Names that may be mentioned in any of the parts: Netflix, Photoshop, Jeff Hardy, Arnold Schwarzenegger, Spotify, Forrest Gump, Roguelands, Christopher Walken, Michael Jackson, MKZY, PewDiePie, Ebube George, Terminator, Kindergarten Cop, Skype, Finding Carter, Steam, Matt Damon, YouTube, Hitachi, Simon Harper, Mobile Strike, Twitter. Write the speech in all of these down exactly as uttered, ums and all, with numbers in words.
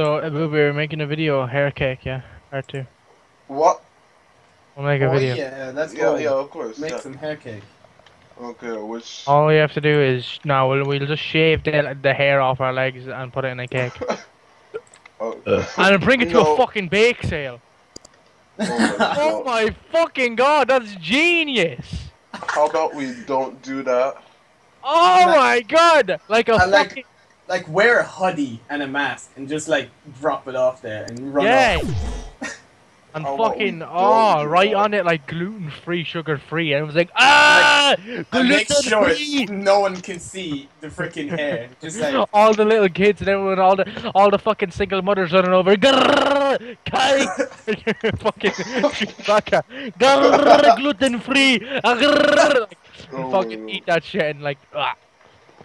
So, Abu, we're making a video, hair cake, yeah, part two. What? We'll make a oh, video. Yeah, that's yeah, yeah, of course. Make yeah. some hair cake. Okay, which... All we have to do is, no, we'll, we'll just shave the, the hair off our legs and put it in a cake. oh. uh. And bring it to no. a fucking bake sale. Oh my, oh my fucking god, that's genius! How about we don't do that? Oh like, my god! Like a fucking... Like, like wear a hoodie and a mask and just like drop it off there and run yeah. off. And oh, fucking, oh, right on it, like gluten-free, sugar-free, and it was like, ah, like, the make sure no one can see the freaking hair. Just like all the little kids and everyone, all the, all the fucking single mothers running over, grrrr, fucking, grrrr, gluten-free, like, oh, fucking eat that shit and like, ah.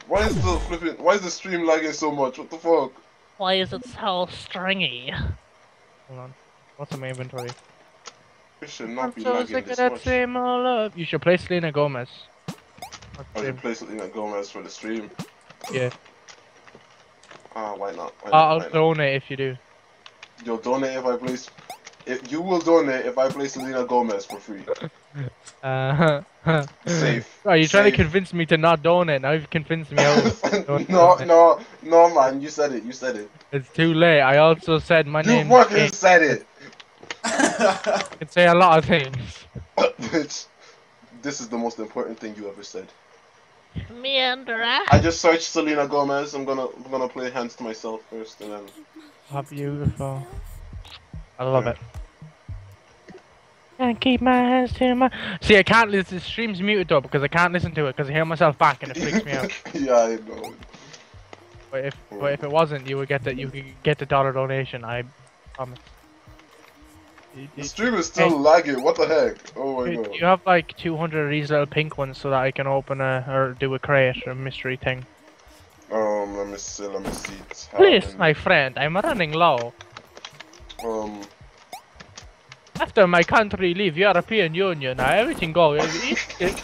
Why is the flipping, why is the stream lagging so much, what the fuck? Why is it so stringy? Hold on. What's in my inventory? It should not I'm be so lagging sick this of that same all up. You should play Selena Gomez. I should play Selena Gomez for the stream. Yeah. Ah, uh, why not? Why I'll not? donate not? if you do. You'll donate if I play... If you will donate if I play Selena Gomez for free. Uh, Safe. Are you Safe. trying to convince me to not donate? Now you've convinced me. no, no, no, man. You said it. You said it. It's too late. I also said my you name. You fucking said it. I can say a lot of things. Bitch, this is the most important thing you ever said. Meandra. I just searched Selena Gomez. I'm gonna, I'm gonna play hands to myself first, and then. How beautiful. I love it. Can't keep my hands to my. See, I can't. The stream's muted though because I can't listen to it because I hear myself back and it freaks me out. Yeah, I know. But if but if it wasn't, you would get the you could get the dollar donation. I promise. The stream is still hey, lagging. What the heck? Oh my god. You have like two hundred of these little pink ones so that I can open a or do a crate or a mystery thing. Um, let me see. Let me see. It's Please, my friend, I'm running low. Um. After my country leave European Union, I everything go everything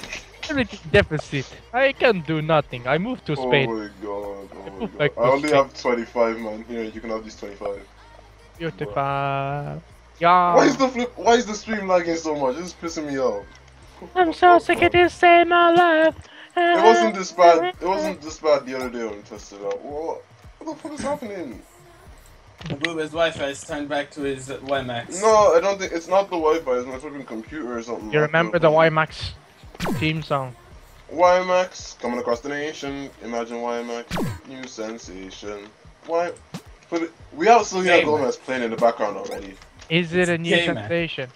deficit. I can do nothing. I moved to Spain. Oh my god! Oh my god. Like I only Spain. have twenty-five, man. Here, you can have these twenty-five. Beautiful. Bro. Yeah. Why is the flip? Why is the stream lagging so much? This is pissing me off. I'm so sick of this same old life. It wasn't this bad. It wasn't this bad the other day when we tested it out. What? What the fuck is happening? Abuba's Wi-Fi is turned back to his WiMAX. No, I don't think it's not the Wi-Fi. It's my fucking computer or something. You like remember that. the WiMAX theme song? WiMAX coming across the nation. Imagine WiMAX, new sensation. Why? But it, we have Selena Gomez playing in the background already. Is it it's a new sensation?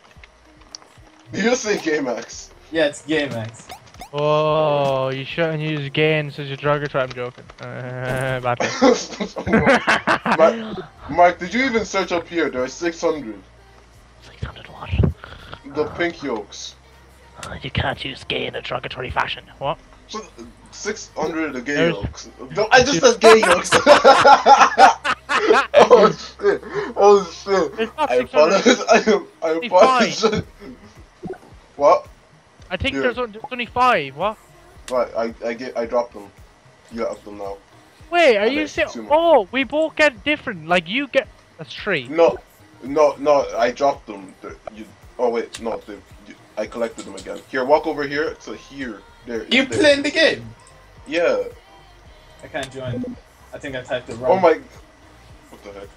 You say Gaymax. Yeah, it's Gaymax. Oh, you shouldn't use gay in such a drugger trap. I'm joking. Uh, bad thing. Mark, Mark, did you even search up here? There are six hundred. six hundred what? The uh, pink yolks. Uh, you can't use gay in a derogatory fashion. What? So, six hundred the gay There's... yolks. No, I just said gay yolks. Oh shit. Oh shit. I apologize. I apologize. What? I think yeah. there's only five. What? Right, I I get I dropped them. You have them now. Wait, are and you saying? Oh, we both get different. Like you get that's three. No, no, no. I dropped them. They're, you. Oh wait, no. They, you, I collected them again. Here, walk over here. So here, there. You there. playing the game? Yeah. I can't join. I think I typed it wrong. Oh my. What the heck?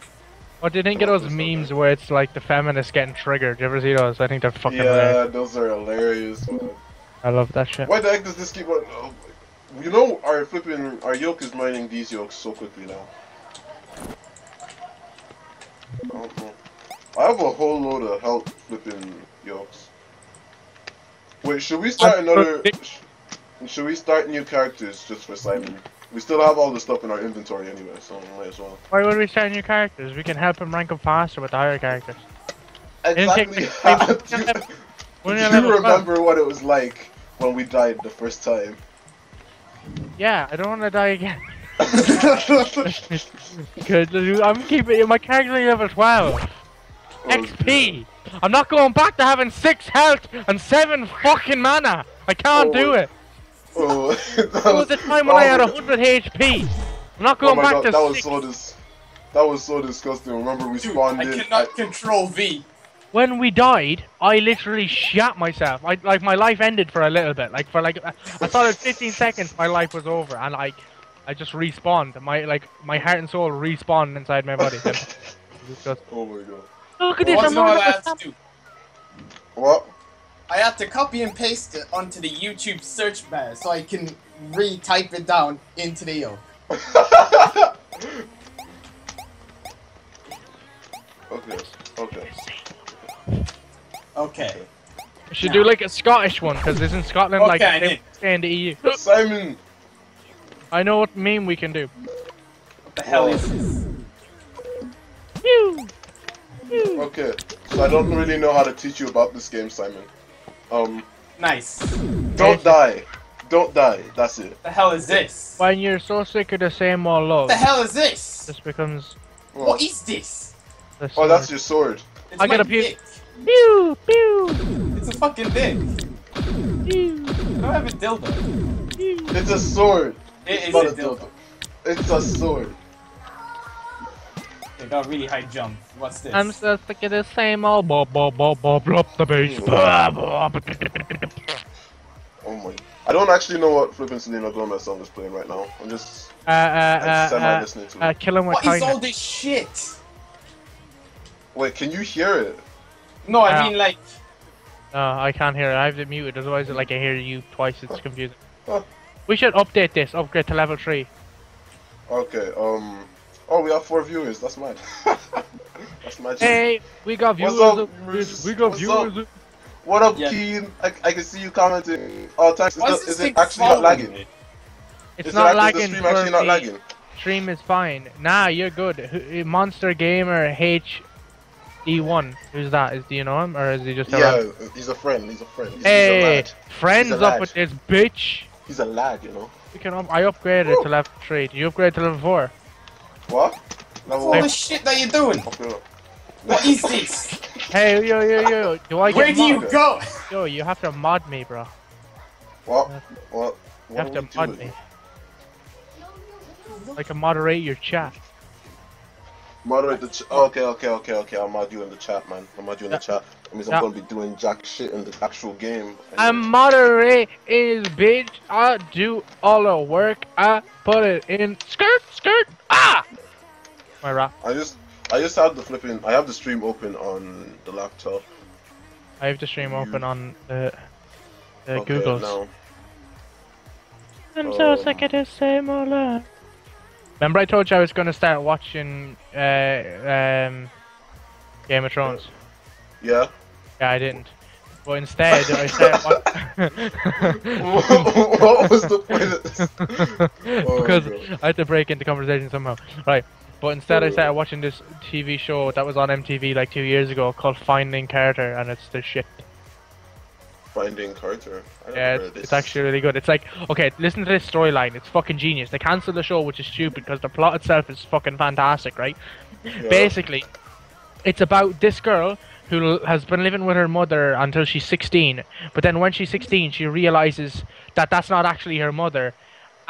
What do you think of those memes where it's like the feminists getting triggered? You ever see those? I think they're fucking yeah, hilarious. Yeah, those are hilarious, man. I love that shit. Why the heck does this keep on... Oh, you know, our flipping... Our yolk is mining these yolks so quickly now. I don't know. I have a whole load of help flipping yolks. Wait, should we start another... Should we start new characters just for Simon? We still have all the stuff in our inventory anyway, so we might as well. Why would we start new characters? We can help him rank up faster with the higher characters. Exactly. Do you, do you remember what it was like when we died the first time? Yeah, I don't want to die again. Good, I'm keeping my character level twelve. Oh, X P. God. I'm not going back to having six health and seven fucking mana. I can't oh. do it. Oh, that was, was the time when oh I had one hundred H P. I'm not going oh back God, to that six. Was so dis That was so disgusting. Remember we Dude, spawned in. I cannot I... control V. When we died, I literally shat myself. I, like, my life ended for a little bit. Like, for like, I thought it was fifteen seconds, my life was over, and I, I just respawned. My, like, my heart and soul respawned inside my body. Just... Oh my god. Look at well, this, I'm not allowed to do. What? I have to copy and paste it onto the YouTube search bar so I can retype it down into the O. Okay, okay. Okay. I should now. do like a Scottish one, because isn't Scotland okay, like they stay in the E U? Simon! I know what meme we can do. What the hell is this? Okay, so I don't really know how to teach you about this game, Simon. Um. Nice. Don't die. Don't die. That's it. What the hell is this? When you're so sick of the same old love. What the hell is this? This becomes. What, what is this? Oh, that's your sword. It's I got a pew. Pew pew. It's a fucking dick. Pew. I don't have a dildo. Pew. It's a sword. It it's is not a dildo. dildo. It's a sword. They got really high jump. What's this? I'm so sick of the same old blah blah blah blah blah the bass. Oh my! I don't actually know what flipping Selena Gomez song is playing right now. I'm just uh, uh, I'm uh, semi listening uh, to it. Uh, kill him with what kindness. Is all this shit? Wait, can you hear it? No, I mean like. No, I can't hear it. I have it muted. Otherwise, like I hear you twice. It's confusing. We should update this. Upgrade to level three. Okay. Um. Oh, we have four viewers. That's mad. That's magic. Hey, we got viewers. What's up, Bruce? We got What's viewers. Up? What up, yeah. Keen? I, I can see you commenting. Oh, thanks. Is, not, is it actually not lagging? It? It's is not it, lagging. Is the stream actually not lagging? Stream is fine. Nah, you're good. Monster Gamer H D one. Who's that? Is do you know him or is he just? A yeah, lad? he's a friend. He's a friend. He's, hey, he's a friends he's a up with this bitch. He's a lad, you know. We can. Up I upgraded Woo. to level three. Do you upgrade to level four? What? Level All one. the shit that you're doing! What is this? Hey, yo, yo, yo, do I get Where do mod? you go? Yo, you have to mod me, bro. What? What? what you have to mod doing? me. I can moderate your chat. Moderate the chat? Oh, okay, okay, okay, okay, I'll mod you in the chat, man. I'll mod you in the chat. That means I'm that... gonna be doing jack shit in the actual game. I moderate is bitch. I do all the work. I put it in. Skirt, skirt, ah! My rap. I just, I just have the flipping. I have the stream open on the laptop. I have the stream you... open on the, the okay, Google's. Now. I'm um... so sick of this same old life. Remember, I told you I was gonna start watching uh, um, Game of Thrones. Yeah. Yeah, I didn't. But instead, I started watching. what, what was the point of this? Oh, because God. I had to break into conversation somehow, right? But instead, oh, I started watching this T V show that was on M T V like two years ago called Finding Carter, and it's the shit. Finding Carter. I yeah, it's, it's actually really good. It's like, okay, listen to this storyline. It's fucking genius. They cancel the show, which is stupid because the plot itself is fucking fantastic, right? Yeah. Basically, it's about this girl who has been living with her mother until she's sixteen. But then when she's sixteen, she realizes that that's not actually her mother.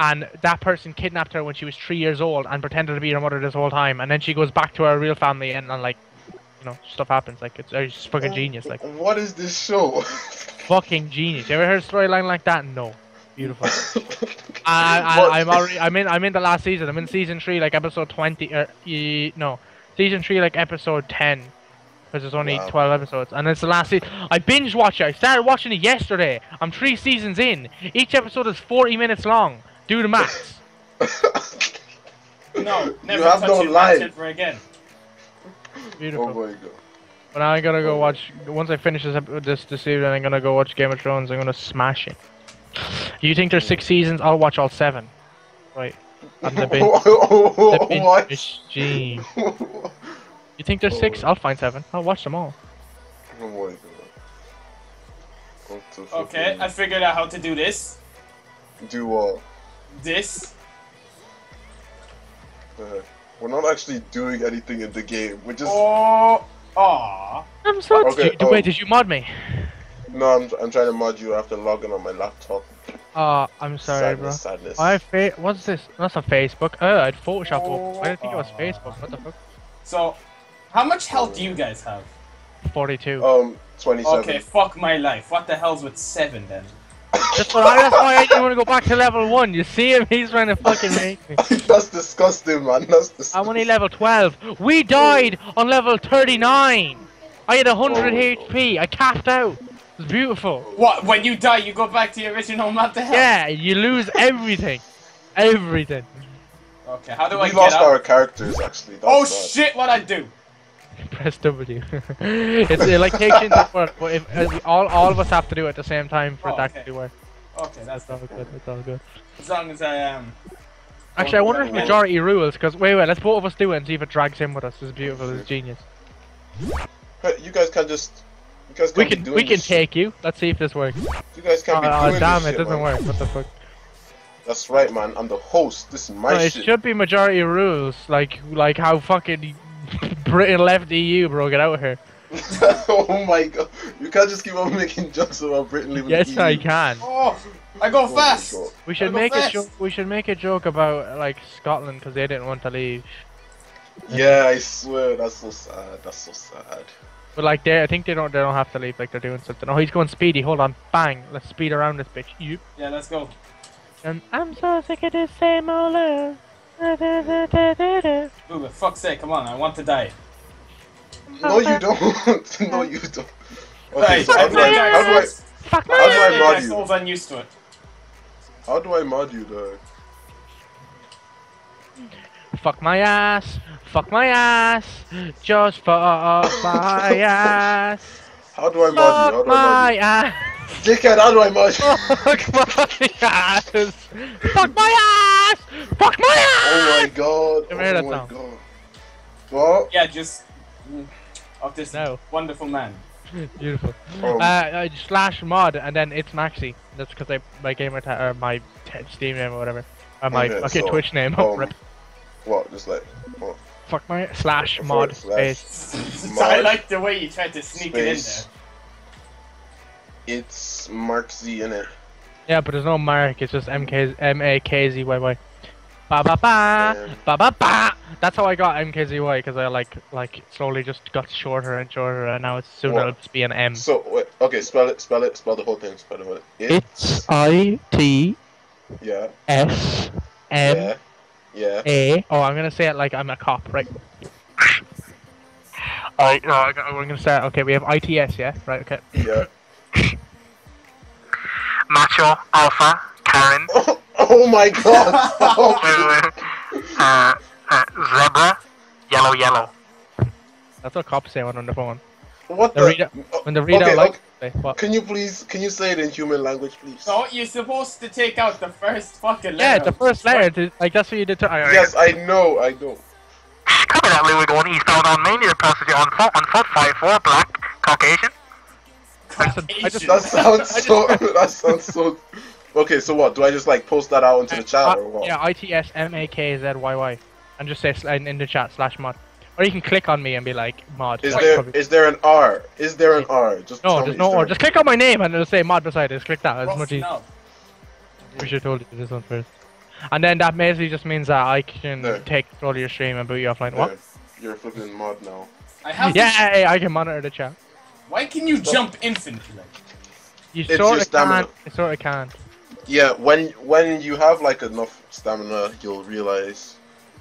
And that person kidnapped her when she was three years old and pretended to be her mother this whole time. And then she goes back to her real family and, and like, you know, stuff happens. Like, it's, it's fucking genius. Like, what is this show? Fucking genius. You ever heard a storyline like that? No. Beautiful. I, I, I'm already. I'm in. I'm in the last season. I'm in season three, like episode twenty. Or uh, no, season three, like episode ten, because there's only wow. twelve episodes, and it's the last season. I binge watch it. I started watching it yesterday. I'm three seasons in. Each episode is forty minutes long. Do the maths. No, never you have touch no it life. Ever again. Beautiful. Oh my god. But now I'm gonna go watch. Once I finish this this this evening, I'm gonna go watch Game of Thrones. I'm gonna smash it. You think there's six seasons? I'll watch all seven. Right. I'm the bin. the bin what? Machine. You think there's oh, six? I'll find seven. I'll watch them all. Oh my god. Okay, I figured out how to do this. Do what? This. Uh, we're not actually doing anything in the game. We're just. Oh. Aww. I'm so. Okay, did you, um, wait, did you mod me? No, I'm, I'm trying to mod you after logging on my laptop. Ah, uh, I'm sorry, sadness, bro. Sadness. My fa What's this? That's a Facebook. Oh, I'd Photoshop. Oh, I didn't think uh, it was Facebook. What the fuck? So, how much health do you guys have? forty-two. Um, twenty-seven. Okay, fuck my life. What the hell's with seven then? That's why I want to go back to level one. You see him? He's trying to fucking make me. That's disgusting, man. That's disgusting. I'm only level twelve. We died on level thirty-nine. I had one hundred oh. H P. I capped out. It was beautiful. What? When you die, you go back to your original map to hell? Yeah, you lose everything. everything. Okay, how do we I get We lost up? our characters, actually. That's oh bad. shit, what'd I do? Press W. It's it, like takes into work, but if, if all all of us have to do it at the same time for oh, that okay. to work. Okay, that's it's all good. It's all good. As long as I am. Um, Actually, I wonder if majority way. rules. Because wait, wait, let's both of us do it and see if it drags him with us. It's beautiful. It's genius. But you guys can just. You guys we can we can take you. Let's see if this works. You guys can't oh, be doing oh, damn, this it shit, doesn't man. work. What the fuck? That's right, man. I'm the host. This is my no, it shit. It should be majority rules, like like how fucking. Britain left E U, bro. Get out of here. Oh my god. You can't just keep on making jokes about Britain leaving yes, the E U. Yes, I can. Oh, I go oh fast. We should, make fast. A joke, we should make a joke about, like, Scotland because they didn't want to leave. Yeah, I swear. That's so sad. That's so sad. But, like, they, I think they don't, they don't have to leave. Like, they're doing something. Oh, he's going speedy. Hold on. Bang. Let's speed around this bitch. Yep. Yeah, let's go. And I'm so sick of this same old love. Ooh, fuck's sake, come on, I want to die. No, you don't. No, you don't. Okay, so how do I, how do I, how do I mod you? My soul's unused to it. How do I mod you, though? Fuck my ass, fuck my ass, just fuck my ass. How do I mod you? How do I mod you? Ass. Dickhead, how do I mod you? Fuck my ass! Fuck my ass! Fuck my ass! Oh my god! Oh my sound. god! What? Yeah, just of this no. wonderful man. Beautiful. Oh. Uh, slash mod and then it's Maxi. That's because I my gamer tag or my Steam name or whatever, or my okay, okay so, Twitch name. Um, rip. What? Just like what? Fuck my slash mod slash space. Mod I like the way you tried to sneak space. it in there. It's Markzy in it. Yeah, but there's no Mark. It's just M K M A K Z Y Y. Ba ba ba ba ba ba. That's how I got M K Z Y because I like like slowly just got shorter and shorter, and now it's soon it'll just be an M. So wait, okay, spell it, spell it, spell the whole thing, spell the whole thing. It's I T. Yeah. S M. Yeah. A. Oh, I'm gonna say it like I'm a cop, right? I no, I'm gonna say it. Okay, we have I T S, yeah, right? Okay. Yeah. Macho, Alpha, Karen. Oh, oh my god! Oh. uh, uh, zebra, Yellow, Yellow. That's what cops say on the phone. What the? the... Reader, when the reader okay, like, okay. Say, can you please, can you say it in human language, please? No, you're supposed to take out the first fucking letter. Yeah, the first letter. To, like that's what you did. To, I, yes, I know, I know. Coming at Louis going eastbound on Main, you're passenger on foot, on foot, five four, black, Caucasian. I said, I just, that sounds so. That sounds so. Okay, so what? Do I just like post that out into the chat or what? Yeah, I T S M A K Z Y Y, and just say in the chat slash mod, or you can click on me and be like mod. Is there is there an R? Is there an R? Just no, there's no R. Just click on my name and it'll say mod beside it. Just click that. It's much easier. We should have told you this one first. And then that basically just means that I can there. take control of your stream and boot you offline. There. What? You're flipping mod now. I have. Yeah, I can monitor the chat. Why can you Stop. jump infinitely? You sort of can't. You sort of can't. Yeah, when when you have like enough stamina, you'll realize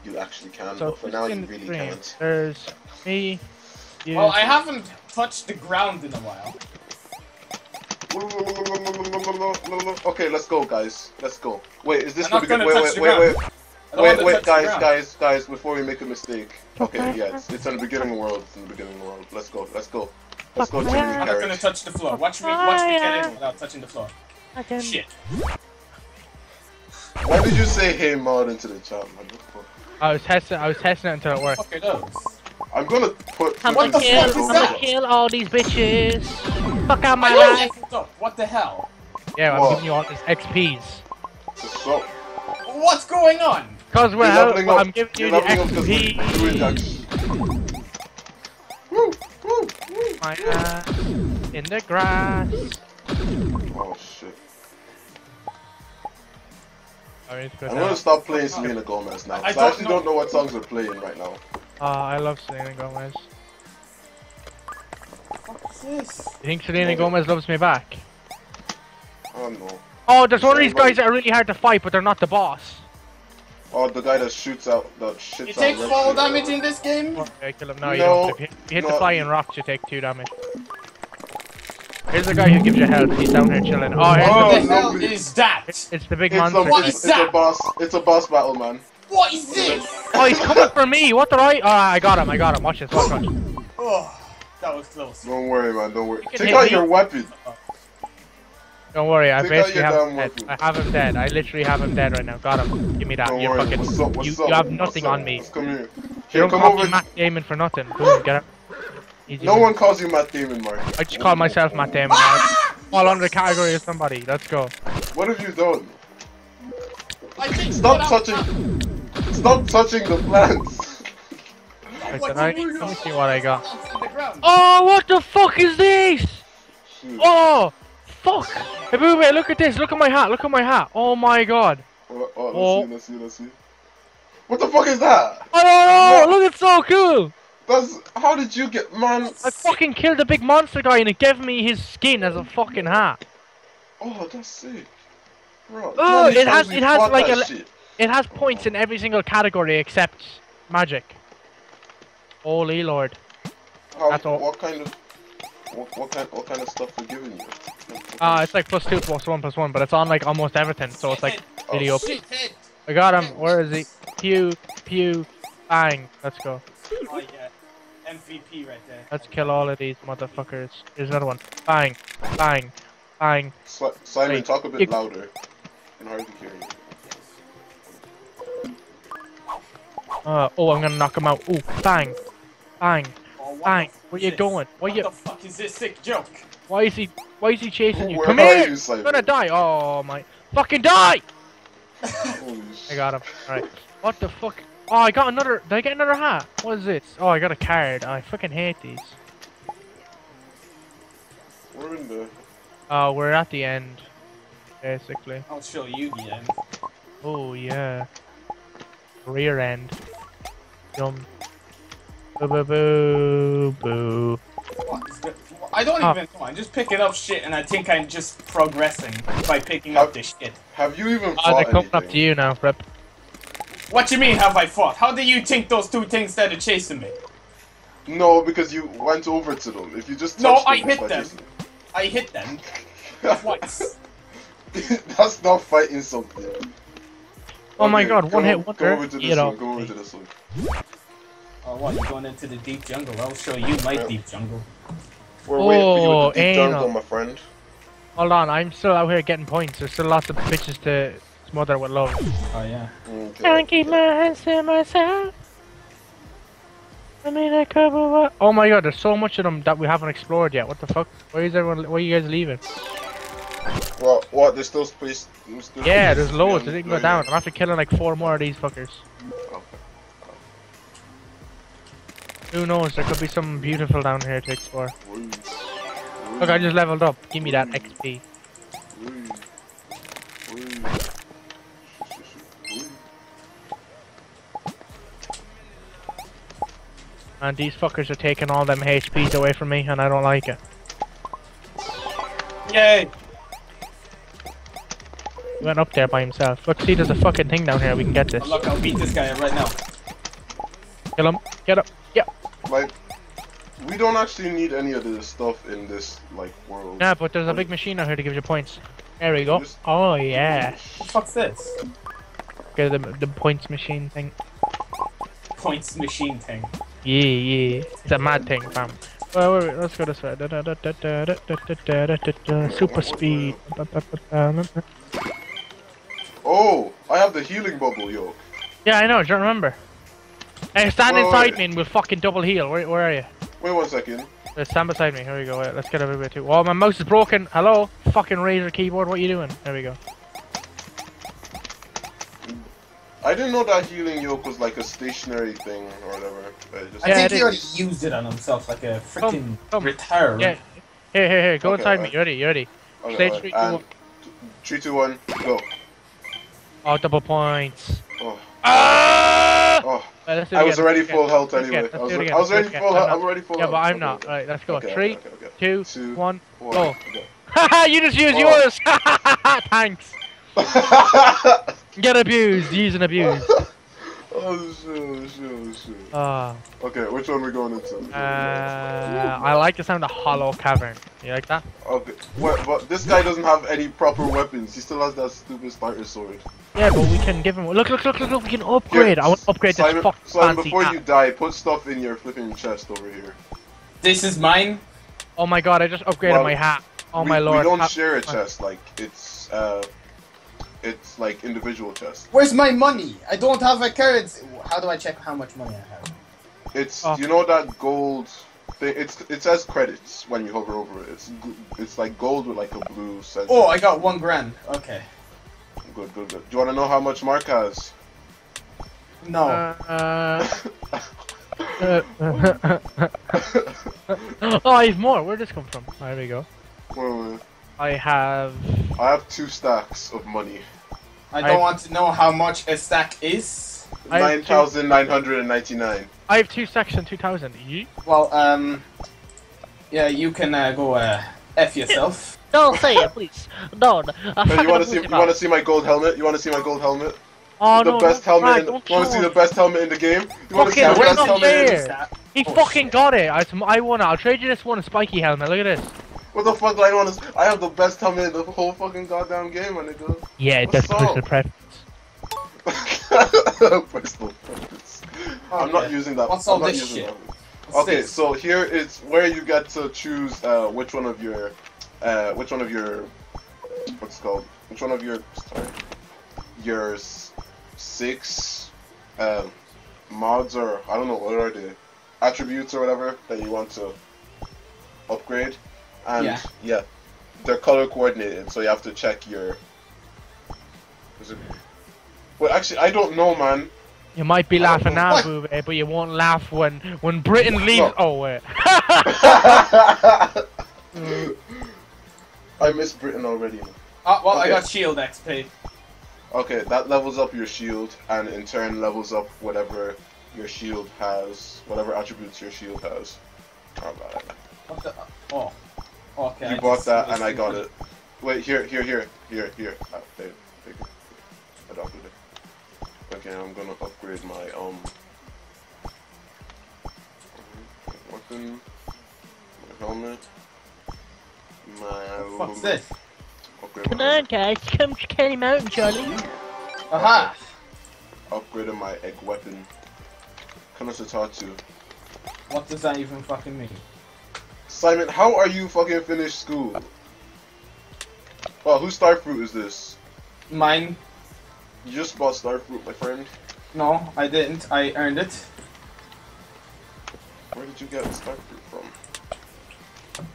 you actually can. So but for now, you really can't. There's me. You. Well, I haven't touched the ground in a while. Okay, let's go, guys. Let's go. Wait, is this? I'm not gonna wait, touch wait, wait, wait, wait. Wait, wait, guys, guys, guys! Before we make a mistake. Okay, yeah, it's, it's in the beginning world. It's in the beginning world. Let's go. Let's go. Let's go. Yeah. I'm not gonna touch the floor. Watch me, watch me get in without touching the floor. Okay. Shit. Why did you say hey mod into the chat, man? I was testing. I was testing it until it worked. Okay, no. I'm gonna put. I'm gonna kill. I'm gonna kill all these bitches. Fuck out my life. What the hell? Yeah, I'm giving you all these X Ps. So, what's going on? Cause we're out. I'm giving you the X Ps. My ass in the grass. Oh shit. I'm gonna stop playing Selena Gomez now. I, I don't actually know. don't know what songs are playing right now. Ah, uh, I love Selena Gomez. What's this? You think Selena no, Gomez loves me back? Oh no. Oh, there's one of these guys that are really hard to fight, but they're not the boss. Oh, the guy that shoots out, that shits out. You take fall damage in this game? Okay, kill him now. No, you don't. If you hit no. the flying rocks, you take two damage. Here's the guy who gives you health, he's down here chilling. Oh, here's oh, the, the hell no, is that? It's, it's the big it's monster. A, what is that? It's a boss, it's a boss battle, man. What is this? Oh, he's coming for me, what the right? Oh, I got him, I got him, watch this, watch this. Oh, that was close. Don't worry, man, don't worry. Take out me. your weapon. Don't worry, I Take basically have him dead. Weapon. I have him dead, I literally have him dead right now. Got him, give me that, don't you're worry. fucking, what's up, what's you, you have nothing on me. Let's come here. Here, you don't come call over. me Matt Damon for nothing, boom, get him. Easy no way. one calls you Matt Damon, Mark. I just call myself Matt Damon. Ah! All under the category of somebody. Let's go. What have you done? I think Stop touching. Out. Stop touching the plants. Let me see what I got. Oh, what the fuck is this? Shoot. Oh, fuck. Hey, wait, wait, look at this. Look at my hat. Look at my hat. Oh my god. Oh, oh, let's oh. see. Let's see. Let's see. What the fuck is that? Oh, no, no. Look, it's so cool. That's, how did you get man? I fucking killed a big monster guy and it gave me his skin as a fucking hat. Oh, that's sick. Bro, oh, it has it has like a shit. it has points oh. in every single category except magic. Holy lord. How, that's all. What kind of what, what kind what kind of stuff are giving you? Ah, uh, it's like plus two plus one plus one, but it's on like almost everything, so it's like video. Oh, I got him. Where is he? Pew pew, bang. Let's go. Oh, yeah. M V P right there. Let's kill all of these motherfuckers. Here's another one. Bang, bang, bang. Si Simon, Wait. talk a bit you... louder. And hard to hear you. Uh, oh, I'm gonna knock him out. Ooh, bang, bang, oh, bang. Where you going? Where what you? What the fuck is this sick joke? Why is he? Why is he chasing you? Where Come here! You, I'm gonna die. Oh my! Fucking die! I got him. All right. What the fuck? Oh, I got another. Did I get another hat? What is this? Oh, I got a card. Oh, I fucking hate these. We're in the. Oh, we're at the end, basically. I'll show you the end. Oh yeah. Rear end. Yum. Boo boo boo boo. I don't oh. even know. I just picking up shit, and I think I'm just progressing by picking have, up this shit. Have you even? Oh, they're coming up to you now, Prep. What you mean, have I fought? How do you think those two things that are chasing me? No, because you went over to them. If you just touched No, I them, hit them. Chasing. I hit them. Twice. That's not fighting something. Oh okay, my god, one hit wonder. Go over to this one, go over to this one. Oh, what? You're going into the deep jungle? I'll show you my yeah. deep jungle. We're oh, waiting for you in the deep anal. jungle, my friend. Hold on, I'm still out here getting points. There's still lots of bitches to... Mother would love. Oh yeah. Okay. Can't keep my hands to myself. I mean, I could. Oh my god, there's so much of them that we haven't explored yet. What the fuck? Where is everyone? Where are you guys leaving? Well, what? There's still space. There's still yeah, space there's loads. They didn't go down. I'm after killing like four more of these fuckers. Okay. Who knows? There could be something beautiful down here to explore. Wee. Wee. Look, I just leveled up. Give me that X P. Wee. Wee. And these fuckers are taking all them H Ps away from me, and I don't like it. Yay! He went up there by himself. Look, see, there's a fucking thing down here, we can get this. Oh, look, I'll beat this guy right now. Kill him. Get up. Yeah. Like, we don't actually need any of this stuff in this, like, world. Nah, but there's a big machine out here to give you points. There we go. Just... Oh, yeah. What the fuck's this? Get the, the points machine thing. Points machine thing. Yeah, yeah, it's a mad thing, fam. Well, wait, wait, let's go this way. Da, da, da, da, da, da, da, da, da, da, super speed. Da, da, da, da, da. Oh, I have the healing bubble, yo. Yeah, I know. Do you remember? Hey, stand wait, inside wait. me, and we'll fucking double heal. Where, where are you? Wait one second. Uh, stand beside me. Here we go. Wait, let's get everybody too. Oh, my mouse is broken. Hello, fucking Razer keyboard. What are you doing? There we go. I didn't know that healing yoke was like a stationary thing or whatever. I, just I think he already used it on himself like a freaking retard. Yeah. Hey, hey, hey, go okay, inside right. me. You ready? You ready? Okay, right. three, two, one. three, two, one, go. Oh, double points. Oh. Ah! Oh. Right, I was already full health anyway. I was already full health. I'm already full health. Yeah, but I'm not. Alright, let's go. Three, two, one, go. Haha, you just used yours! Thanks! Get abused, use and abuse. Oh shit, oh shit, oh shit. Uh, okay, which one are we going into? Uh, I like the sound of Hollow Cavern. You like that? Okay, well, but this guy doesn't have any proper weapons. He still has that stupid spider sword. Yeah, but we can give him. Look, look, look, look, look. We can upgrade. Yeah, I want to upgrade Simon, this fucking Simon, fancy before app. You die, put stuff in your flipping chest over here. This is mine. Oh my god, I just upgraded well, my hat. Oh we, my lord. We don't hat. share a chest. Like, it's, uh... It's like individual chests. Where's my money? I don't have a currency. How do I check how much money I have? It's oh. You know that gold thing. It's it says credits when you hover over it. It's it's like gold with like a blue. Sensor. Oh, I got one grand. Okay. Good, good, good. Do you want to know how much Mark has? No. Uh, uh, oh, I have more. Where'd this come from? Oh, there we go. Well, I have. I have two stacks of money. I don't I've... want to know how much a stack is. nine thousand nine hundred ninety-nine. I have two stacks and two thousand. You? Well, um... yeah, you can uh, go uh, F yourself. Don't say it, please. No. no you want to see? You want to see my gold helmet? You want to see my gold helmet? Oh, the no, best helmet. In the... You want to see the best helmet in the game? You want to see the best helmet in the game? He oh, fucking shit. got it. I, I won it. I'll trade you this one, a spiky helmet. Look at this. What the fuck do I want to? I have the best helmet in the whole fucking goddamn game, my nigga. Yeah, What's that's personal preference. Personal preference. Oh, I'm yeah. not using that. What's I'm all not this shit? Okay, this? so here is where you get to choose uh, which one of your, uh, which one of your, what's it called? Which one of your, sorry, your six um, mods or I don't know what are the attributes or whatever that you want to upgrade. And yeah. yeah, they're color coordinated, so you have to check your. Is it... Well, actually, I don't know, man. You might be laughing now, Boo, but you won't laugh when when Britain leaves. No. Oh wait. I miss Britain already. Uh, well, okay. I got shield X P. Okay, that levels up your shield, and in turn levels up whatever your shield has, whatever attributes your shield has. Oh god. What the? Oh. Okay, you bought that and I got it. Wait, here, here, here, here, here. Ah, there, there, there. I adopted it. Okay, I'm gonna upgrade my um weapon, my helmet, my. What's this? Come on, guys, come to Candy Mountain, Johnny. Aha! Upgraded my egg weapon. Konosatatu. What does that even fucking mean? Simon, how are you fucking finished school? Well, whose starfruit is this? Mine. You just bought starfruit, my friend. No, I didn't. I earned it. Where did you get starfruit from?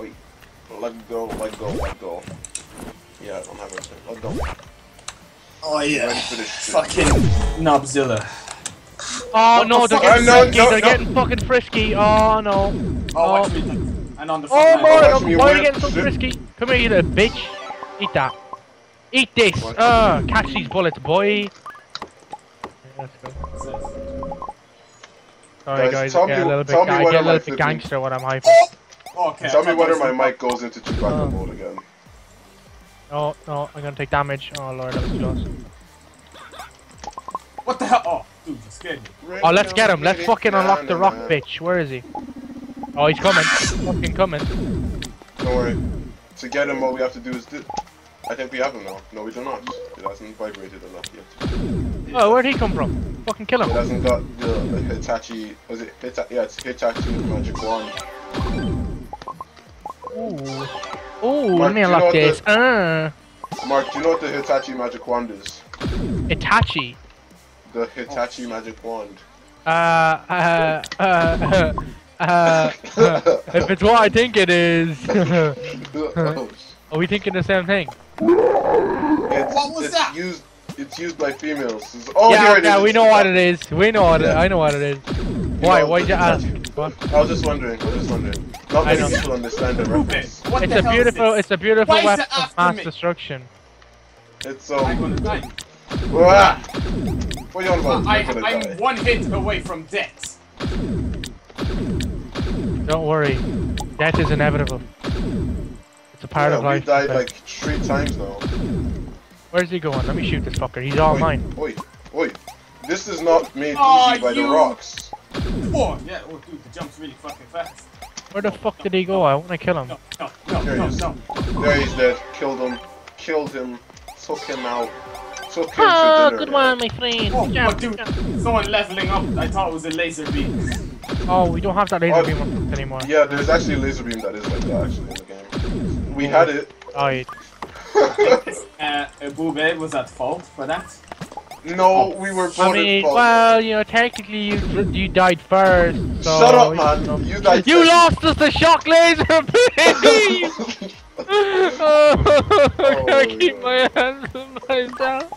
Wait. Let go, let go, let go. Yeah, I don't have anything. Let go. Oh yeah. Fucking Nobzilla. Oh what no, the they're getting no, frisky, no, they're no. getting fucking frisky, oh no. Oh, oh. Watch me. And on the front oh boy, why are you getting so frisky? Come here, you little bitch. Eat that. Eat this. What? Uh, catch these bullets, boy. Let's go. Sorry guys, guys I get a little bit, I get a little bit gangster when I'm hyping. Okay, tell me whether my mic goes into Chewbacca mode again. No, no, I'm gonna take damage. Oh lord, that was close. What the hell? Oh. Dude, you scared me. Right oh, let's get him. Let's fucking unlock down, the rock, man. Bitch. Where is he? Oh, he's coming. He's fucking coming. Don't worry. To get him, all we have to do is do... I think we have him now. No, we do not. It hasn't vibrated enough yet. Oh, where'd he come from? Fucking kill him. It hasn't got the, the Hitachi... Was it Hitachi? Yeah, it's Hitachi magic wand. Ooh. Ooh, Mark, let me unlock this. The... Uh. Mark, do you know what the Hitachi magic wand is? Hitachi? The Hitachi magic wand. Uh, uh, uh, uh, uh, uh if it's what I think it is. Are we thinking the same thing? It's, what was it's that? Used, it's used by females. It's, oh, yeah, here it yeah, is. we know what it is. We know what yeah. it, I know what it is. Why? You know, Why'd you ask? What? I was just wondering. I was just wondering. Not many people understand the reference. What it's the a beautiful, it's a beautiful weapon of mass me? destruction. It's um. I'm gonna die. Ah! What do you want about? I, I'm, I, I'm one hit away from death. Don't worry, death is inevitable. It's a part yeah, of life. We died like three times now. Where's he going? Let me shoot this fucker. He's all oi, mine. Oi, oi! This is not made oh, easy by you... the rocks. Oh yeah, oh dude, the jump's really fucking fast. Where the fuck did he go? I want to kill him. No, no, no, there no, he no. There he's dead. Killed him. Killed him. Took him out. Took him oh, to dinner. Oh, good one, my friend. Oh, yeah, oh dude. Yeah. Someone leveling up. I thought it was a laser beam. Oh, we don't have that laser oh, beam anymore. Yeah, there's actually a laser beam that is like that actually in the game. We had it. Oh, yeah. uh, Bube was at fault for that. No, we were both I mean, at fault. Well, you know, technically you you died first. So shut up, man. You, you died. You lost us the shock laser, please. oh, oh, can I keep God. my hands to myself?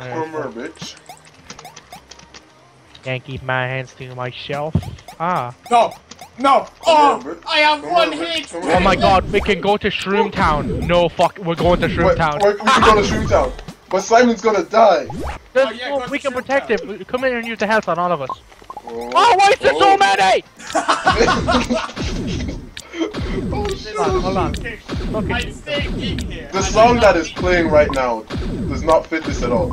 Former bitch. Can't keep my hands to myself. Ah. No. No! Oh! I have one hit! Oh my god, we can go to Shroom Town. No, fuck, we're going to Shroom Town. We're, we can go to Shroom Town. But Simon's gonna die. Oh, yeah, go we can protect town. him. Come in and use the health on all of us. Oh, oh why is there oh. so many? oh, shit. Hold on, hold on. I'm staying in here. The song that is playing right now does not fit this at all.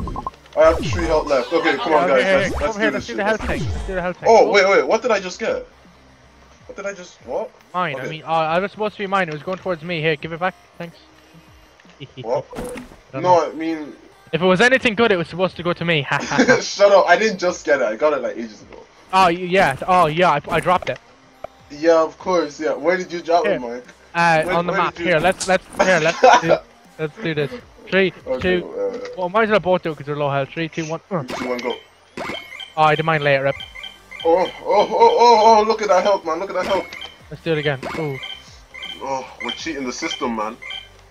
I have three health left. Okay, come on, guys. Let's, let's, do, this shit. let's do the health tank. Oh, wait, wait, what did I just get? What did I just what? Mine, okay. I mean, uh, I was supposed to be mine, it was going towards me. Here, give it back, thanks. What? I no, I mean... If it was anything good, it was supposed to go to me. Shut up, I didn't just get it, I got it like ages ago. Oh, yeah, oh yeah, I, I dropped it. Yeah, of course, yeah. Where did you drop here. it, Mike? Uh, where, on the map, you... here, let's, let's, here, let's, do, let's do this. Three, okay, two, uh, well, might as well both do it because they're low health. Three, two, one, uh. Three, two, one, go. Oh, I didn't mind later, rip. Oh, oh, oh, oh, oh, look at that help, man, look at that help. Let's do it again. Ooh. Oh, we're cheating the system, man.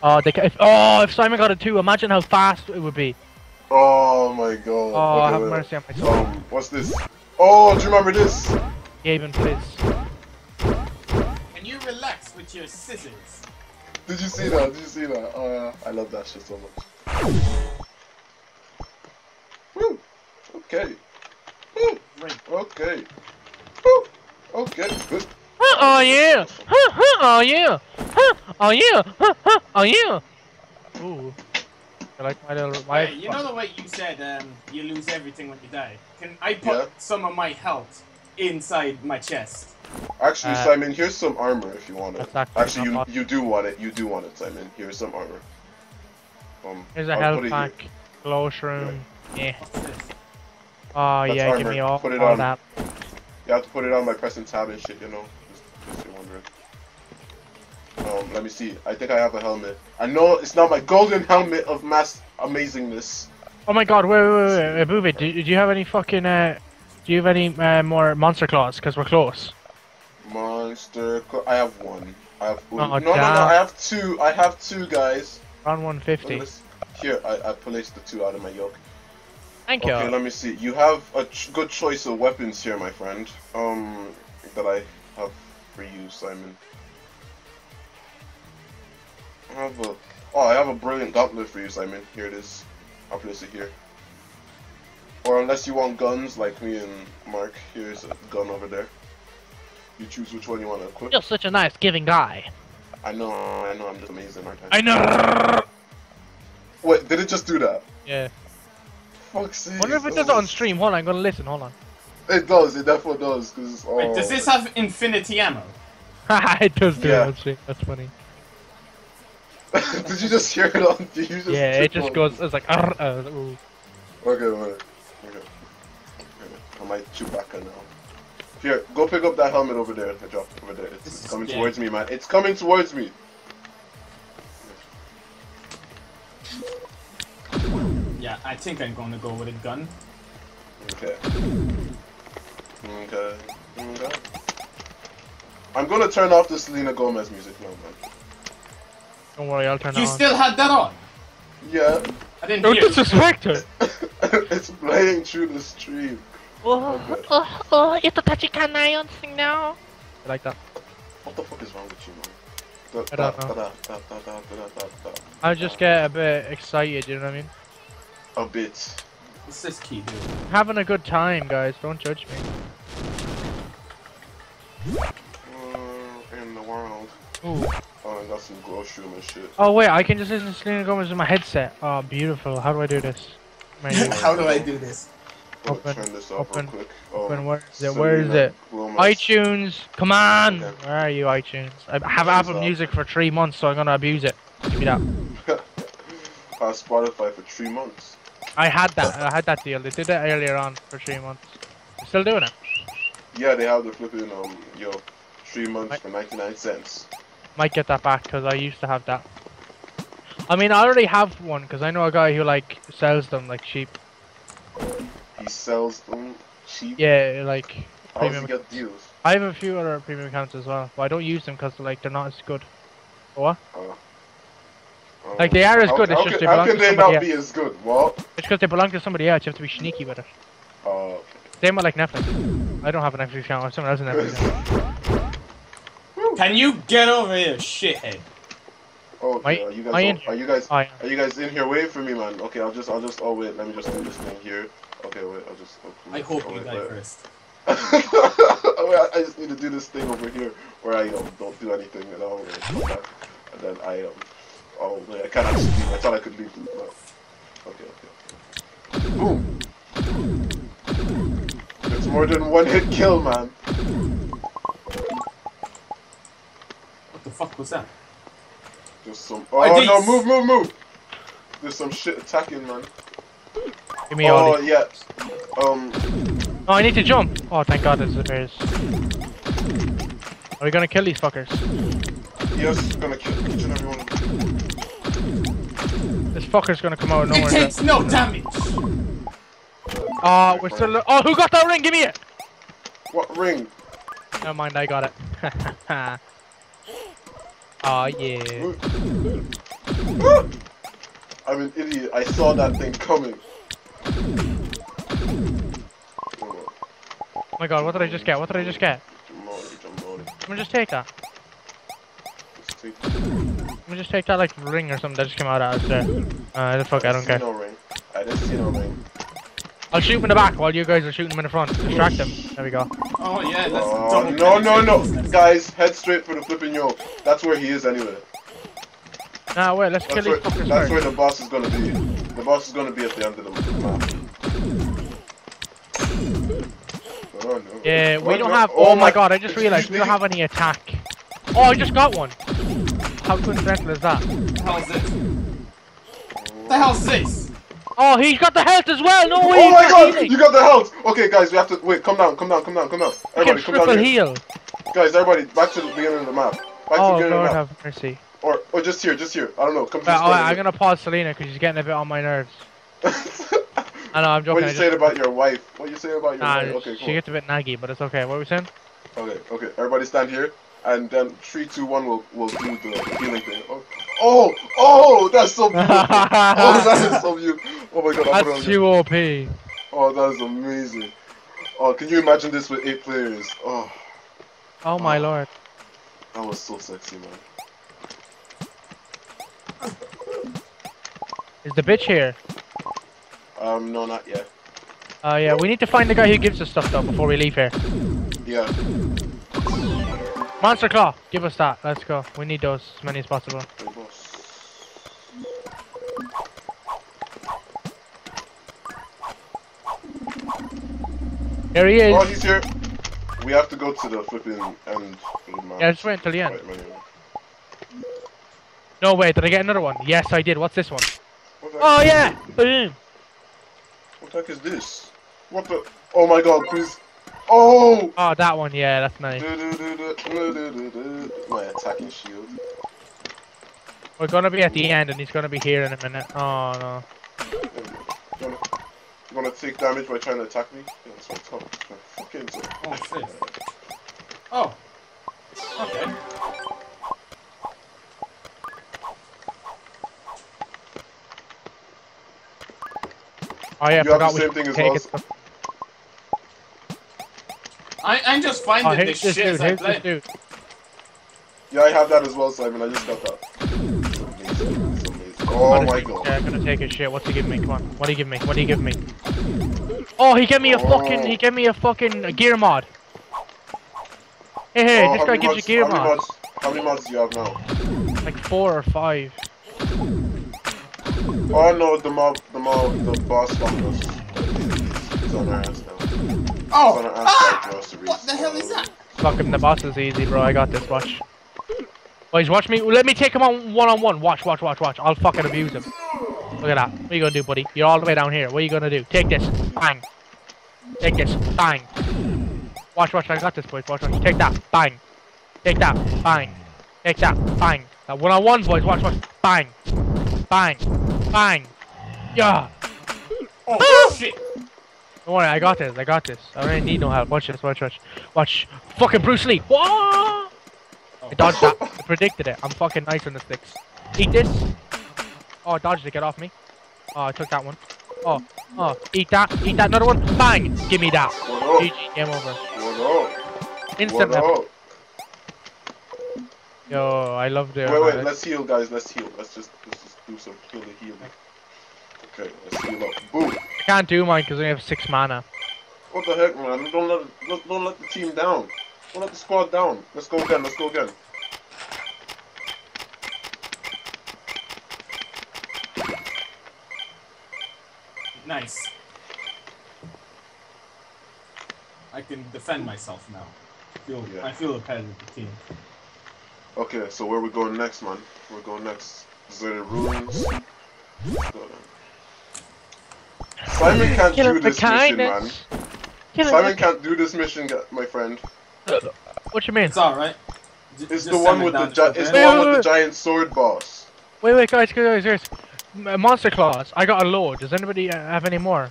Oh, they if, oh, if Simon got it too, imagine how fast it would be. Oh, my God. Oh, okay, have wait. mercy on my soul. Oh, what's this? Oh, do you remember this? Gabe and Fizz. Can you relax with your scissors? Did you see that? Did you see that? Oh, yeah. I love that shit so much. Woo! Okay. Woo! Okay. Woo. Okay. Good. Huh, oh yeah. Huh, huh, oh yeah. Huh, oh yeah. Huh, huh, oh yeah. Ooh. I like my little. My hey, you know the way you said um, you lose everything when you die. Can I put yeah. some of my health inside my chest? Actually, uh, Simon, here's some armor if you want it. Actually, actually you possible. you do want it. You do want it, Simon. Here's some armor. Um. Here's a health pack. Glow shroom. Yeah. yeah. Oh That's yeah, armor. give me all, put it all on. that. You have to put it on by pressing tab and shit, you know. Just, just wondering. Um, let me see. I think I have a helmet. I know it's not my golden helmet of mass amazingness. Oh my god, wait, wait, wait, wait. Booby, do, do you have any fucking, uh, do you have any uh, more monster claws? Because we're close. Monster claw, I have one. I have oh, No, damn. no, no, I have two. I have two, guys. Round one fifty. Here, I, I placed the two out of my yoke. Thank you. Okay, let me see. You have a ch good choice of weapons here, my friend. Um, that I have for you, Simon. I have a. Oh, I have a brilliant gauntlet for you, Simon. Here it is. I'll place it here. Or unless you want guns, like me and Mark, here's a gun over there. You choose which one you want to equip. You're such a nice giving guy. I know. I know. I'm just amazing, aren't I? I know. Wait, did it just do that? Yeah. Fuck's sake. I wonder if it does it on stream. Hold on, I'm gonna listen. Hold on. It does. It definitely does. Cause oh. Wait, does this have infinity ammo? Haha, it does do yeah. it on stream. That's funny. Did you just hear it on? Did you just yeah, it just on? goes. It's like. Arr, uh, ooh. Okay, wait. Okay. okay. I might Chewbacca now. Here, go pick up that helmet over there. I dropped over there. It's, it's coming dead. towards me, man. It's coming towards me. Yeah, I think I'm gonna go with a gun. Okay. Okay. Okay. I'm gonna turn off the Selena Gomez music now, man. Don't worry, I'll turn it on. You still had that on? Yeah. I didn't hear it. Don't disrespect her! It's playing through the stream. Oh, oh, oh, oh, it's a touchy can I on sing now. I like that. What the fuck is wrong with you, man? I don't know. I just get a bit excited, you know what I mean? A bit. Let's just keep doing it. Having a good time, guys. Don't judge me. Where in the world? Ooh. Oh, I got some glow shroom and shit. Oh wait, I can just listen to Selena Gomez in my headset. Oh, beautiful. How do I do this? How do I do this? Open, turn this off open, real quick. Oh, open, where is it? Where is it? iTunes! Come on! Okay. Where are you, iTunes? I have Apple Music for three months, so I'm gonna abuse it. Give me that. I Spotify for three months. I had that. I had that deal. They did that earlier on for three months. They're still doing it? Yeah, they have the flipping, um, yo, three months might, for ninety-nine cents. Might get that back, because I used to have that. I mean, I already have one, because I know a guy who, like, sells them like cheap. He sells them cheap? Yeah, like... How does he get deals? I have a few other premium accounts as well, but I don't use them because like, they're not as good. What? Uh, um, like, they are as good, it's just they belong to somebody else. How can they not be as good? What? It's because they belong to somebody else, you have to be sneaky with it. Oh, uh, okay. Same with like Netflix. I don't have an Netflix account, I have someone else in Netflix. Can you get over here, shithead? Okay, are you guys, all, are, you guys oh, yeah. are you guys in here? Wait for me, man. Okay, I'll just, I'll just, oh wait, let me just do this thing here. Okay, wait, I'll just. Oh, I hope oh, you wait, die wait. first. I just need to do this thing over here where I um, don't do anything at all. And then I um, oh wait, I can't actually leave. I thought I could leave. But... Okay, okay, okay. Boom. It's more than one hit kill, man. What the fuck was that? There's some. Oh, oh no! Move, move, move! There's some shit attacking, man. Give me all. Oh yeah. Um. Oh, I need to jump. Oh, thank God, this appears. Are we gonna kill these fuckers? Yes, gonna kill each and every one. This fucker's gonna come out of nowhere. It takes no damage. Oh, we're still. Oh, who got that ring? Give me it. What ring? Never mind, I got it. Aw, oh, yeah. I'm an idiot. I saw that thing coming. Oh my God, what did I just get? What did I just get? Let me just take that. Let me just take that, like, ring or something that just came out of us there. Uh, the fuck, I don't care. I didn't see no ring. I didn't see no ring. I'll shoot him in the back while you guys are shooting him in the front. Distract him. There we go. Oh yeah, that's uh, No, no, no! Guys, head straight for the flipping yo. That's where he is anyway. Nah, wait, let's that's kill where, these fuckers That's first. where the boss is gonna be. The boss is gonna be at the end of the map. Oh, no. Yeah, we what don't have- Oh, oh my God, I just realized we don't have any attack. Oh, I just got one! How coincidental is that? What the hell is this? What the hell is this? Oh, he's got the health as well. No way. Oh my God, healing. You got the health. Okay, guys, we have to wait. Come down, come down, come down, come down. Everybody, come down here. Heal. Guys, everybody, back to the beginning of the map. Back oh, to the beginning Lord of the map. have mercy. Or, or just here, just here. I don't know. Come to uh, right, I'm gonna pause Selena because she's getting a bit on my nerves. I know, I'm joking. What are you saying about your wife? What are you saying about your nah, wife? Okay, cool. She gets a bit naggy, but it's okay. What are we saying? Okay, okay. Everybody stand here, and then three, two, one. We'll we'll do the healing thing. Oh. Oh! Oh! That's so beautiful! Oh, that is so beautiful! Oh my God, I'll put it on you. That's two O P. Oh, that is amazing. Oh, can you imagine this with eight players? Oh. Oh my oh. Lord. That was so sexy, man. Is the bitch here? Um, no, not yet. Oh uh, yeah, we need to find the guy who gives us stuff though before we leave here. Yeah. Monster Claw, give us that. Let's go. We need those as many as possible. There he is. Oh, he's here. We have to go to the flipping end. Yeah, just wait until the end. Right, right, right. No way, did I get another one? Yes, I did. What's this one? What oh yeah! Boom! What the heck is this? What the? Oh my God, please. Oh! Oh, that one, yeah, that's nice. My attacking shield. We're gonna be at the end, and he's gonna be here in a minute. Oh no. You wanna take damage by trying to attack me? Yeah, that's what I'm talking fucking so. Oh, oh, okay. Oh, yeah, you have the same thing as well. I, I'm just finding oh, this shit as I play. Yeah, I have that as well, Simon. I just got that. It's amazing. It's amazing. Oh my god. Yeah, I'm gonna take a shit. What's he giving me? Come on. What do you give me? What do you give me? Oh, he gave me a oh. fucking. He gave me a fucking a gear mod. Hey, hey, oh, this guy gives mods, you gear how mods. mods. How many mods do you have now? Like four or five. Oh no, the mob, the mob, the boss found us. It's on our hands now. Oh! It's on our hands ah! now for us to reach. What the hell is that? Fucking the boss is easy, bro. I got this. Watch. Boys, watch me. Let me take him on one on one. Watch, watch, watch, watch. I'll fucking abuse him. Look at that. What are you gonna do, buddy? You're all the way down here. What are you gonna do? Take this. Bang. Take this. Bang. Watch, watch. I got this, boys. Watch, watch. Take that. Bang. Take that. Bang. Take that. Bang. That one on one, boys. Watch, watch. Bang. Bang. Bang. Yeah. Oh, ah! Shit. Don't worry, I got this, I got this. I don't need no help. Watch this, watch, watch. Watch. Fucking Bruce Lee. Whoa! Oh. I dodged that. I predicted it. I'm fucking nice on the sticks. Eat this. Oh, I dodged it. Get off me. Oh, I took that one. Oh, oh. Eat that. Eat that. Another one. Bang. Give me that. G G. Game over. What up? Instant level. Yo, I love the. Wait, wait. Right? Let's heal, guys. Let's heal. Let's just, let's just do some kill the healing. Okay, let's heal up. Boom. I can't do mine because we have six mana. What the heck, man? Don't let don't, don't let the team down. Don't let the squad down. Let's go again. Let's go again. Nice. I can defend myself now. I feel, yeah. I feel the pain of the team. Okay, so where are we going next, man? We're going next. Deserted ruins. Simon can't Kill do this mission, man. Kill Simon can't do this mission, my friend. What you mean? It's alright. It's the one with the it's the one with the giant sword boss. Wait, wait, guys, guys, guys. Monster claws. I got a load. Does anybody have any more?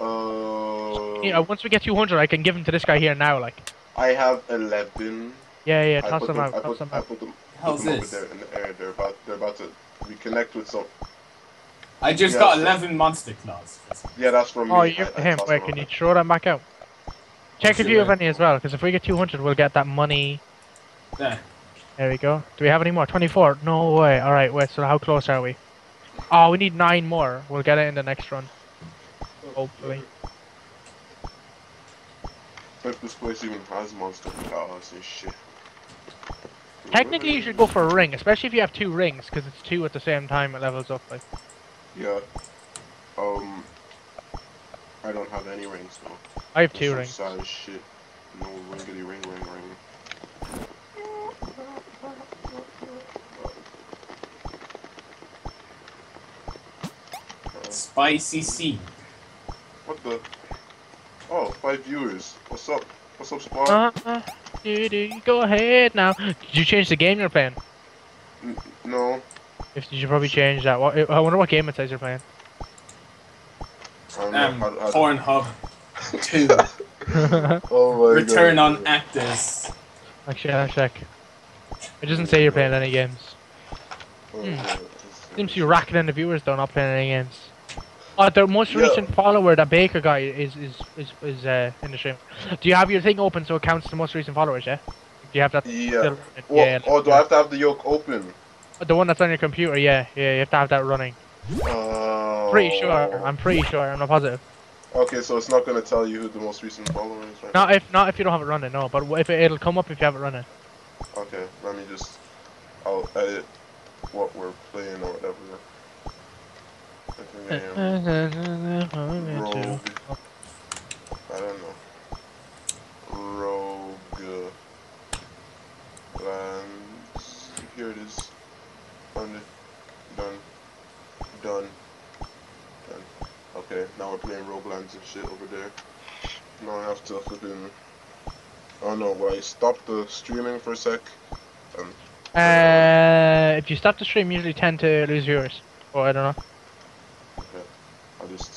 Uh. Yeah. Once we get two hundred, I can give them to this guy here now. Like. I have eleven. Yeah, yeah, toss them, them out, I toss put, them I put, out. I put them, How's put them this? Over there in the air, they're about, they're about to reconnect with some... I just yeah, got eleven so. monster claws. Yeah, that's from oh, me. Oh, you I, him, I wait, can out. you throw them back out? Check if you have any as well, because if we get two hundred, we'll get that money. There. There we go. Do we have any more? twenty-four? No way. Alright, wait, so how close are we? Oh, we need nine more. We'll get it in the next run. Hopefully. If this place even has monster claws and shit. Technically, you should go for a ring, especially if you have two rings, because it's two at the same time it levels up. Like. Yeah. Um. I don't have any rings though. No. I have two rings. Size shit. No ringity ring ring ring. Spicy C. What the? Oh, five viewers. What's up? What's up, squad? Uh -huh. Dude, go ahead now. Did you change the game you're playing? N no. If you should probably change that. What, I wonder what game it says you're playing. Um, Pornhub two. Oh my Return God. on Actors. Actually, I'll check. It doesn't say you're playing any games. Oh, hmm. Seems you're racking in the viewers though, not playing any games. Oh, the most yeah. recent follower, that Baker guy, is is is is uh, in the stream. Do you have your thing open so it counts the most recent followers? Yeah. Do you have that? Yeah. Still, well, yeah oh, do I have to have the yoke open? The one that's on your computer, yeah, yeah. You have to have that running. Oh. Pretty sure. I'm pretty sure. I'm not positive. Okay, so it's not gonna tell you who the most recent follower is, right? Not if not if you don't have it running, no. But if it, it'll come up if you have it running. Okay, let me just. I'll edit what we're playing or whatever. I think I am. Rogue. I don't know. Roguelands. Here it is. Done. Done. Done. Done. Okay, now we're playing Roguelands and shit over there. Now I have to fucking. Oh no, well, I stopped the streaming for a sec. And uh, if you stop the stream, you usually tend to lose viewers. Or I don't know. I just,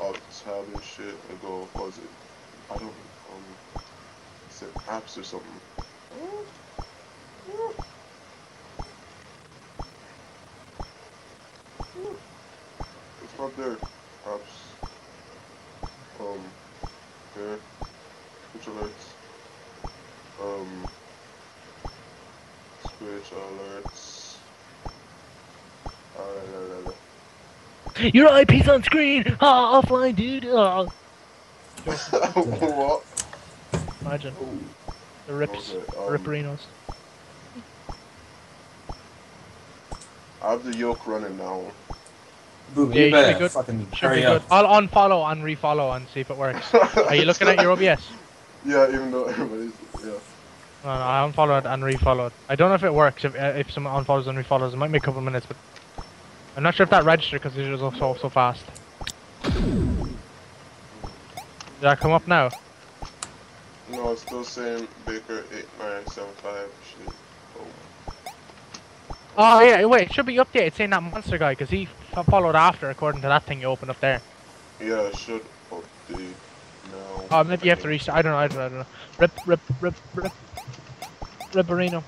I'll tab and shit and go, what was it? I don't, um, is it apps or something? It's not there. Apps. Um, there. Twitch alerts. Um, Your I P's on screen! Ah, oh, offline, dude! Oh. What? Imagine. Ooh. The rips. Okay, um, Ripperinos. I have the yoke running now. Boom, yeah, you better be good. Fucking hurry up. Good. I'll unfollow and refollow and see if it works. Are you looking at your O B S? Yeah, even though everybody's... yeah. No, no, I unfollow it and refollow it. I don't know if it works, if, uh, if someone unfollows and refollows. It might be a couple of minutes, but... I'm not sure if that registered because it was also so fast. Did that come up now? No, it's still saying Baker eight nine seven five. Oh. Oh yeah, wait, it should be updated saying that monster guy because he followed after according to that thing you opened up there. Yeah, it should update now. Oh, maybe you have to restart. I don't know. I don't know. I don't know. Rip, rip, rip, rip, Ripperino.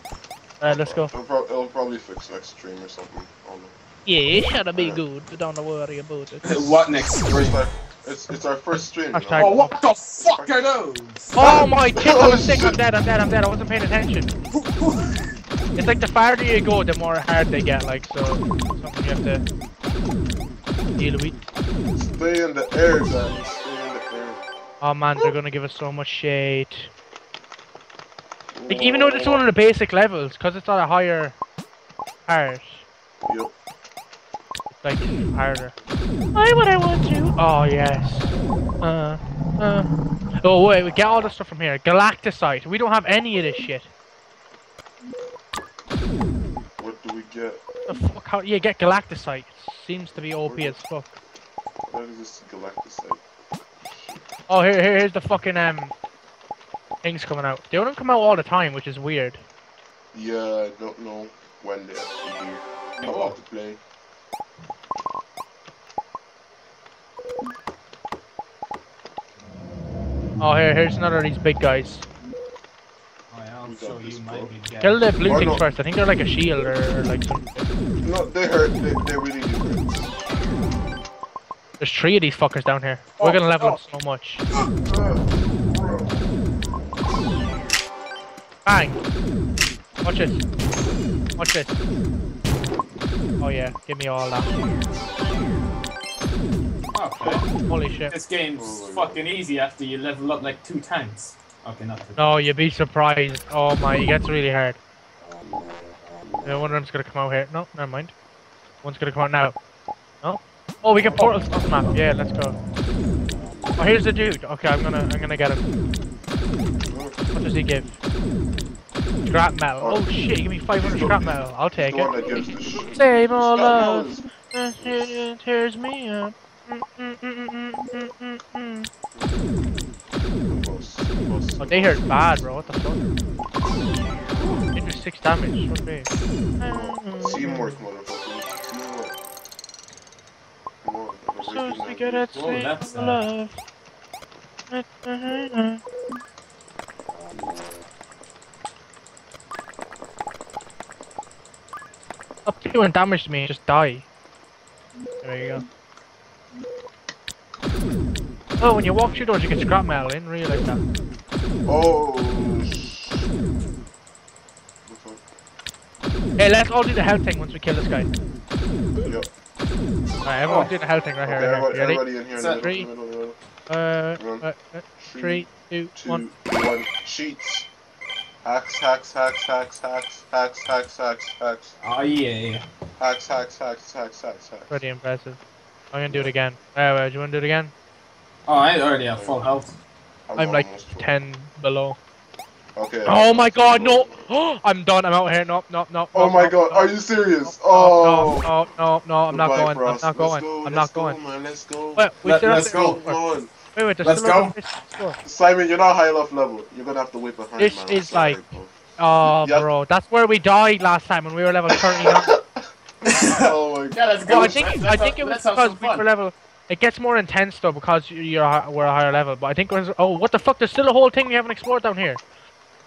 Alright, let's go. It'll, pro it'll probably fix next stream or something. On it. Yeah, it should be good, but don't worry about it. What next stream? It's, like, it's, it's our first stream. You know? Oh, what the fuck are those? Oh my god, I'm sick, I'm dead, I'm dead, I'm dead, I wasn't paying attention. It's like the farther you go, the more hard they get, like, so... something you have to... deal with. Stay in the air, guys. Stay in the air. Oh man, they're gonna give us so much shade. Like, even though it's one of the basic levels, cause it's on a higher... hard. Yep. Like, harder. Why would I want to? Oh, yes. Uh, uh. Oh, wait, we get all the stuff from here. Galacticite. We don't have any of this shit. What do we get? The fuck? How? Yeah, get Galacticite. Seems to be O P as fuck. What is this Galacticite? Oh, here, here, here's the fucking, um, things coming out. They don't come out all the time, which is weird. Yeah, I don't know when they actually do. How about to play? Oh, here, here's another of these big guys. Oh, yeah, I'm sure you might be dead. Kill the blue things first, I think they're like a shield or, or like something. No, they hurt, they, they really do hurt. There's three of these fuckers down here. Oh, we're gonna level oh. up so much. Bang! Watch it. Watch it. Oh yeah, give me all that. Okay. Holy shit. This game's fucking easy after you level up like two times. Okay, not two. No, you'd be surprised. Oh my, it gets really hard. Yeah, one of them's gonna come out here. No, never mind. One's gonna come out now. No? Oh, we got portals on the map. Yeah, let's go. Oh, here's the dude. Okay, I'm gonna I'm gonna get him. What does he give? Scrap metal. Oh shit, give me five hundred scrap metal. I'll take it. Same old love. It tears me up. Mm, mm, mm, mm, mm, mm, mm. Oh, they hurt bad, bro. What the fuck? They do six damage. What base? Teamwork, motherfucker. So to get at sweet love. Up to you and damage me, just die. There you go. Oh, when you walk through doors, you get scrap metal in, really like that. Oh, shit. Hey, let's all do the hell thing once we kill this guy. Yep. Alright, everyone oh. do the hell thing right okay, here. Right here. Everybody, everybody ready? In here. In the middle, in the middle. Uh, uh, uh, three, two, two one. one. Cheats. Hacks, hacks, hacks, hacks, hacks, hacks, hacks, hacks, hacks. Oh, yeah. Hacks, hacks, hacks, hacks, hacks, hacks. Pretty impressive. I'm gonna do it again. Uh, wait, do you wanna do it again? Oh, I already have full health. I'm, I'm like ten below. Okay. Oh my god, no! I'm done, I'm out here, nope, nope, nope. Oh nope, my nope, god, nope, are you serious? Nope, oh! No, no, no, I'm not going, I'm not going, go, I'm not going. Go, man, let's go. Wait, we Let, still let's have to go. go on. Wait, wait, let's go. Simon, you're not high enough level. You're gonna have to wait behind, this man. This is like... Oh, yep. Bro, that's where we died last time when we were level thirty-nine. Oh my god. Yeah, let's go. I think, let's I think have, it was because we were level... It gets more intense though because you're we're a higher level, but I think we're oh what the fuck? There's still a whole thing we haven't explored down here.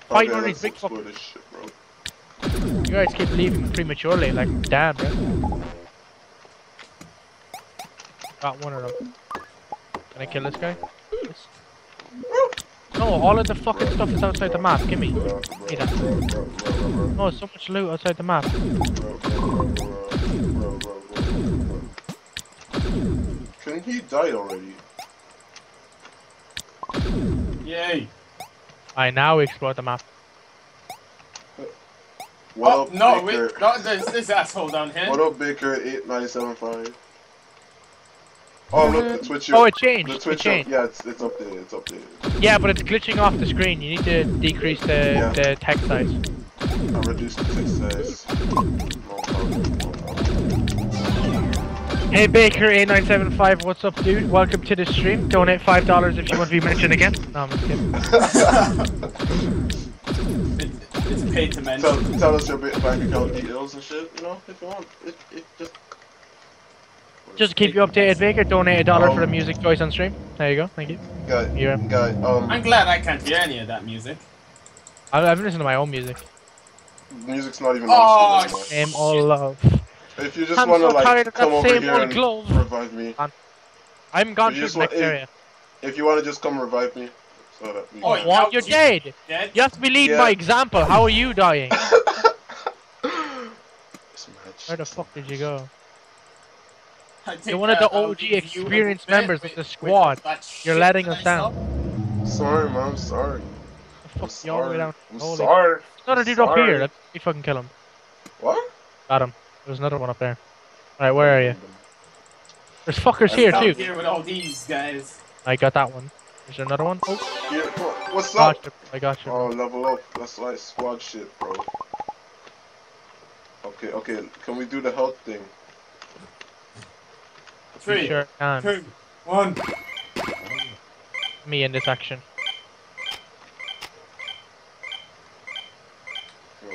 Fighting okay, all these big fucking shit, bro. You guys keep leaving prematurely, like damn, bro. Got one of them. Can I kill this guy? Yes. No, all of the fucking stuff is outside the map. Gimme. Need that. No, so much loot outside the map. Can he die already? Yay! I now explore the map. What oh, up, no, Baker? We, not this, this asshole down here. What up, Baker? eight nine seven five. Oh, look, the Twitch. Oh, it changed. The Twitch. It changed. Up, yeah, it's it's updated. It's updated. Yeah, but it's glitching off the screen. You need to decrease the yeah. the text size. I reduced the text size. No, hey, Baker eight nine seven five. What's up, dude? Welcome to the stream. Donate five dollars if you want to be mentioned again. No, I'm just kidding. It's paid to mention. Tell, tell us your bank account details and shit, you know, if you want. It, it just just to keep you updated, Baker, donate a dollar um, for the music choice on stream. There you go, thank you. Guy, yeah. guy, um, I'm glad I can't hear any of that music. I, I've listened to my own music. Music's not even oh, on stream. I'm all love. If you just I'm wanna so like, come over here and glove. revive me. I'm gone through the next area. If you wanna just come revive me. So oh, you what? You're dead. dead? You have to be leading yeah. by example. How are you dying? Where the fuck did you go? You're one of the O G experienced members of the squad. You're letting us down. Sorry, man. I'm sorry. I'm sorry. Down. I'm Holy sorry. There's another dude sorry. up here. Let me fucking kill him. What? Got him. There's another one up there. Alright, where are you? There's fuckers I'm here, too. I'm here with all these guys. I got that one. Is there another one? Oh. Yeah, what's up? Gotcha. I got you. Oh, level up. That's like squad shit, bro. Okay, okay. Can we do the health thing? Three, sure two, one. Me in this action.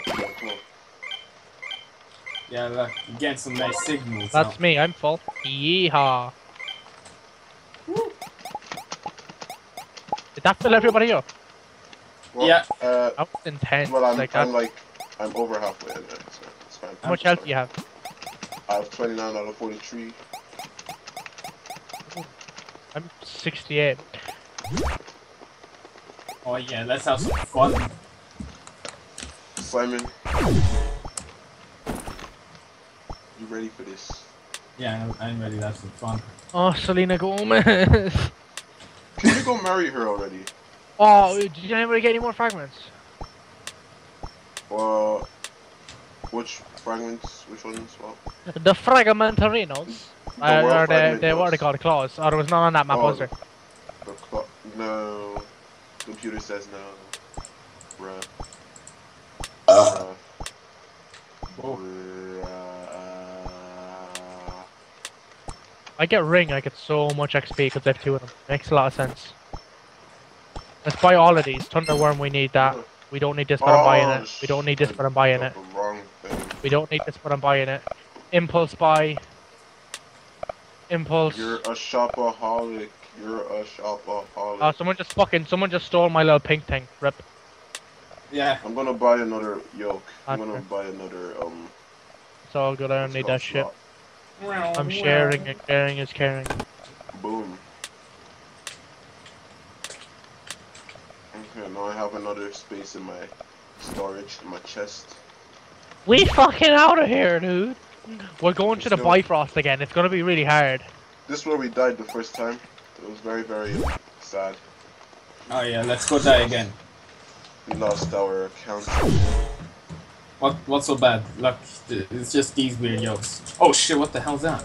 Come on, come on. Yeah, look. You're getting some nice signals. That's now. me. I'm full. Yeehaw. Woo. Did that fill everybody up? Well, yeah. Uh, that was intense. Well, I'm like, I'm, like, I'm over halfway in there, so it's fine. How much health do you have? I have twenty-nine out of forty-three. Ooh. I'm sixty-eight. Oh yeah, let's have some fun. Simon. You ready for this? Yeah, I'm ready to have some fun. Oh, Selena Gomez. Can you go marry her already? Oh, did anybody get any more fragments? Well, which fragments? Which ones? Well, the fragmentarinos. The uh, or the, the what are they called? Claws. Oh, there was none on that map, oh, was there? The cl no. Computer says no. Bruh. Uh. Oh. I get ring, I get so much X P because I have two of them. Makes a lot of sense. Let's buy all of these. Thunderworm, we need that. We don't need this, but I'm buying it. We don't need this, but I'm buying it. We don't need this, but I'm buying it. Impulse buy. Impulse. You're a shopaholic. You're a shopaholic. Oh, someone just fucking, someone just stole my little pink thing. Rip. Yeah. I'm gonna buy another yoke. I'm gonna buy another, um... It's all good, I don't need that shit. I'm sharing and caring is caring. Boom. Okay, now I have another space in my storage, in my chest. We fucking out of here, dude! We're going Let's to the go. Bifrost again, it's gonna be really hard. This is where we died the first time. It was very, very sad. Oh yeah, let's go die again. We lost our account. What, what's so bad? Look, it's just these weird yokes. Oh shit, what the hell's that?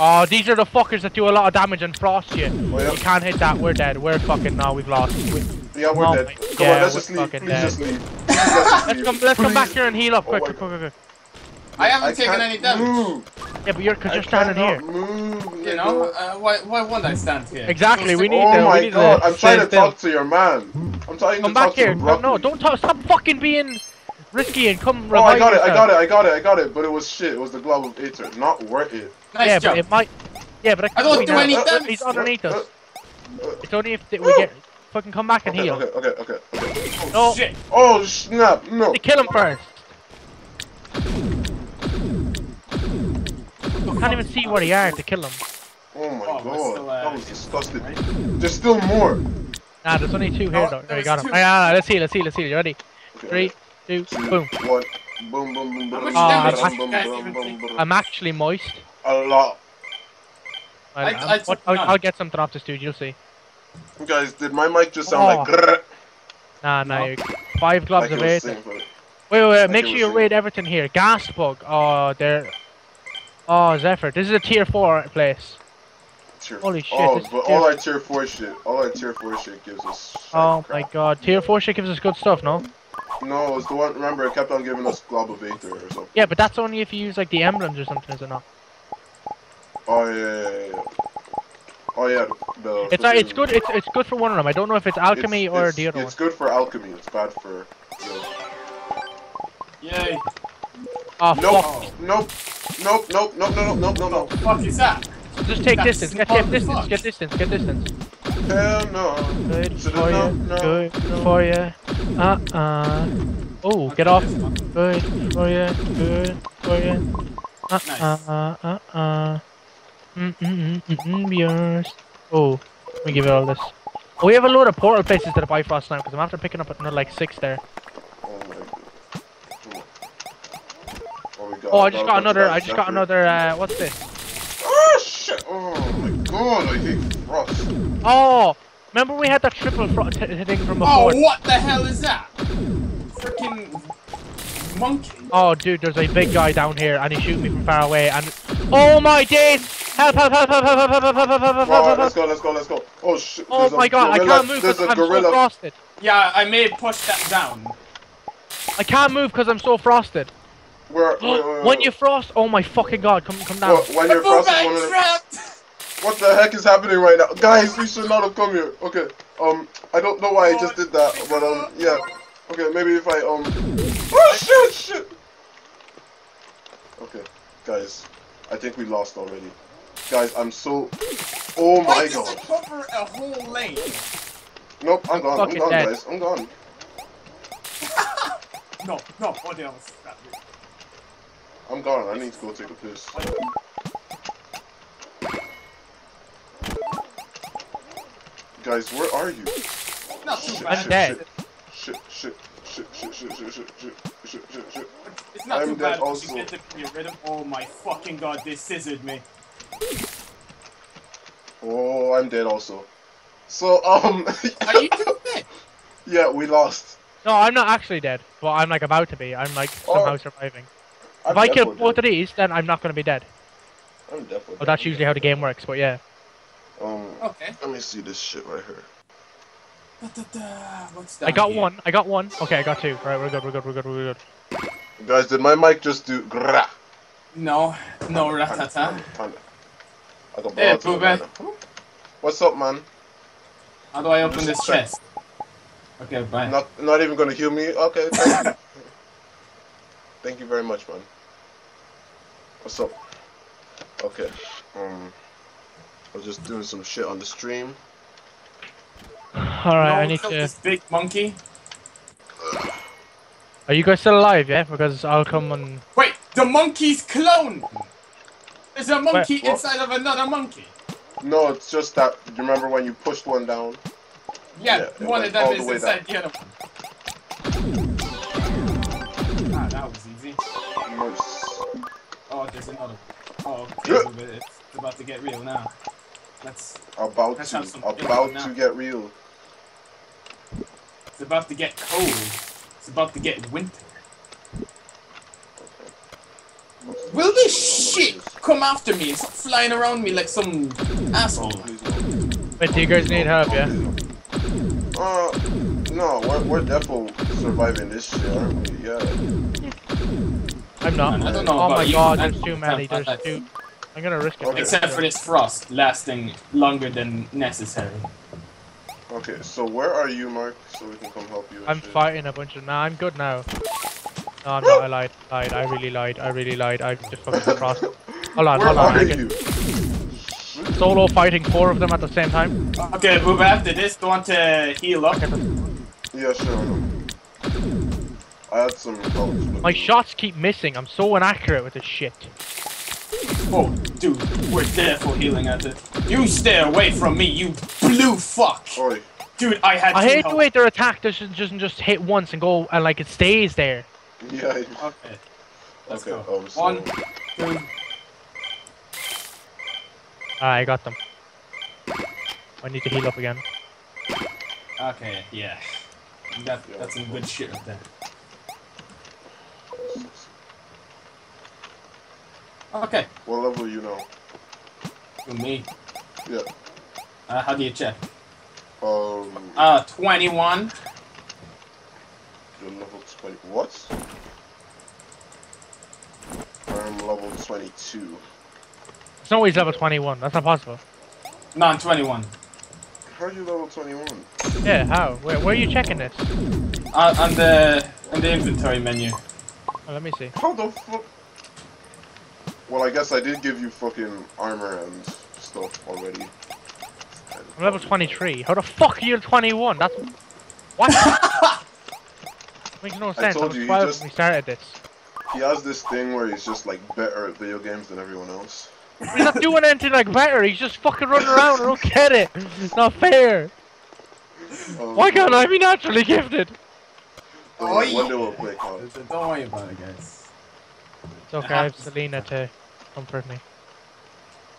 Oh, these are the fuckers that do a lot of damage and frost you. Oh, yeah. You can't hit that, we're dead. We're fucking, no, we've lost. We, yeah, we're no, dead. My, come yeah, on, let's just leave. Please dead. just leave. Let's, leave. Come, let's come back here and heal up, oh, quick, quick, quick, quick. I haven't I taken any damage. Move. Yeah, but you're, cause you're standing here. Move, you know, uh, why, why won't I stand here? Exactly, we need oh to- Oh my god, to I'm trying to talk to your man. I'm trying come to talk here. to Come back here, no, don't talk, stop fucking being- Risky and come revive Oh, I got yourself. it, I got it, I got it, I got it, but it was shit. It was the glob of Aether. Not worth it. Nice yeah, job. But it might... Yeah, but I, I don't do any damage. He's underneath uh, us. Uh, uh, it's only if we get... Fucking come back and okay, heal. Okay, okay, okay, okay. Oh, no. shit. Oh, snap, no. They kill him first. I can't even see where they are to kill him. Oh my oh, god, still, uh, that was disgusting. Right? There's still more. Nah, there's only two here though. There, you got him. Ah, let's see, let's see, let's see. You ready? Three, two, boom. One. Boom, boom, boom, boom. Oh, I'm, boom, boom, boom, boom. I'm actually moist. A lot. I, I, what, I'll, I'll get something off this dude, you'll see. Guys, did my mic just sound oh. like grrr? Nah, nah, no. Five gloves of air. Wait, wait, wait, make sure you read everything here. Gas bug. Oh, there. Oh, Zephyr. This is a tier four place. Tier Holy shit. Oh, but all our tier four shit. All our tier four shit gives us. Oh crap. My god. Tier four shit gives us good stuff, no? No, it's the one. Remember, it kept on giving us glob of aether or something. Yeah, but that's only if you use like the emblems or something, is it not? Oh yeah, yeah, yeah. Oh yeah. The, it's uh, it's good. It's it's good for one of them. I don't know if it's alchemy it's, or it's, the other it's one. It's good for alchemy. It's bad for. You know. Yay. Oh, nope. Nope. Nope. Nope. Nope. No. No. No. No. No. What is that? Just take that's distance. Get, get distance. Fuck. Get distance. Get distance. Hell no. Good so for no, you. No, good no. for you. Uh uh. Oh, get off. Good for you. Good for you. Uh uh uh uh. uh. Mm mm mm mm yours. Oh, let me give you all this. Oh, we have a load of portal places that I buy fast now because I'm after picking up another like six there. Oh my god. Oh, my god. oh I just got another. I just got another. Uh, what's this? Oh shit! Oh my god! I hate frost. Oh, remember we had that triple frost hitting from before. Oh, what the hell is that? Freaking. Monkey. Oh dude, there's a big guy down here and he shoots me from far away and oh my days! Help, help, help, help, help, help, help, help, help, help, help, help. Let's go, let's go, let's go. Oh shit. Oh my god, I can't move because I'm so frosted. Yeah, I may push that down. I can't move because I'm so frosted. Where, where, where, when you frost, oh my fucking god, come come down. When you're frosted, one of the... What the heck is happening right now? Guys, we should not have come here. Okay, um, I don't know why I just did that, but um, yeah. Okay, maybe if I, um... Oh, shit, shit! Okay, guys, I think we lost already. Guys, I'm so... Oh my god. Why does it cover a whole lane? Nope, I'm gone, I'm gone, guys, I'm gone. No, no, what else? I'm gone, I need to go take a piss. Guys, where are you? Not too bad. I'm dead. Shit, shit, shit, shit, shit, shit, shit, shit, shit, shit. It's not too bad because you get to get rid of- Oh my fucking god, they scissored me. Oh, I'm dead also. So, um... Are you too dead? Yeah, we lost. No, I'm not actually dead. Well, I'm like about to be. I'm like somehow oh, surviving. I'm if I kill both dead. of these, then I'm not gonna be dead. I'm definitely Well, that's dead. usually how the game works, but yeah. Um, okay. Let me see this shit right here. What's that I got here? one, I got one. Okay, I got two. Alright, we're good, we're good, we're good, we're good. Guys, did my mic just do grrrah? No, no ratata. I got hey, Poobah. What's up, man? How do I open just this chest? Okay, bye. Not, not even gonna heal me? Okay, thank you. Thank you very much, man. What's up? Okay, um... I was just doing some shit on the stream. Alright, no, I need to... this big monkey. Are you guys still alive, yeah? Because I'll come and... Wait! The monkey's clone! There's a monkey Where? inside what? of another monkey! No, it's just that... You remember when you pushed one down? Yeah, yeah one of them is the inside down. the other one. Ah, that was easy. Nice. Oh, there's another one. Oh, okay. Yeah. It's about to get real now. Let's... About let's to, about to get real. It's about to get cold. It's about to get winter. Okay. Will this shit come after me and stop flying around me like some asshole? Wait, do you guys need help, yeah? Uh, no, we're, we're definitely surviving this shit, aren't we? Yeah. I'm not. I don't know oh my you. god, there's too many, there's too... I'm gonna risk it. Okay. Except for this frost lasting longer than necessary. Okay, so where are you, Mark? So we can come help you. I'm shit. fighting a bunch of. Nah, I'm good now. No, I'm not. I lied. Lied. I really lied. I really lied. I just fucking crossed. Hold on, where hold on. Are I can... you? Solo fighting four of them at the same time. Okay, move after this. Do you want to heal up? Yeah, sure. I, know. I had some problems. My shots keep missing. I'm so inaccurate with this shit. Oh, dude, we're there for healing at it. You stay away from me, you blue fuck! Oi, Dude, I had. I hate the way their attack doesn't just, just hit once and go and like it stays there. Yeah. I... Okay. Let's okay. Go. Oh, one, two. Ah, I got them. I need to heal up again. Okay. Yeah. That, that's some good shit right there. Okay. What level are you now? Who, me? Yeah. Uh, how do you check? Um, uh, twenty-one. You're level twenty. What? I'm level twenty-two. It's not always level twenty-one. That's not possible. No, I'm twenty-one. How are you level twenty-one? Yeah, how? Where, where are you checking this? Uh, on the on the inventory menu. Oh, let me see. How the fuck? Well, I guess I did give you fucking armor and stuff already. I'm level twenty-three. How the fuck are you twenty-one? That's... What? Makes no sense. I told I was you, twelve just... when we started this. He has this thing where he's just, like, better at video games than everyone else. He's not doing anything, like, better. He's just fucking running around. I don't get it. It's not fair. Um, Why can't I be naturally gifted? Oh, yeah. One will play card. Don't worry about it, guys. It's okay. I have Selena to comfort me.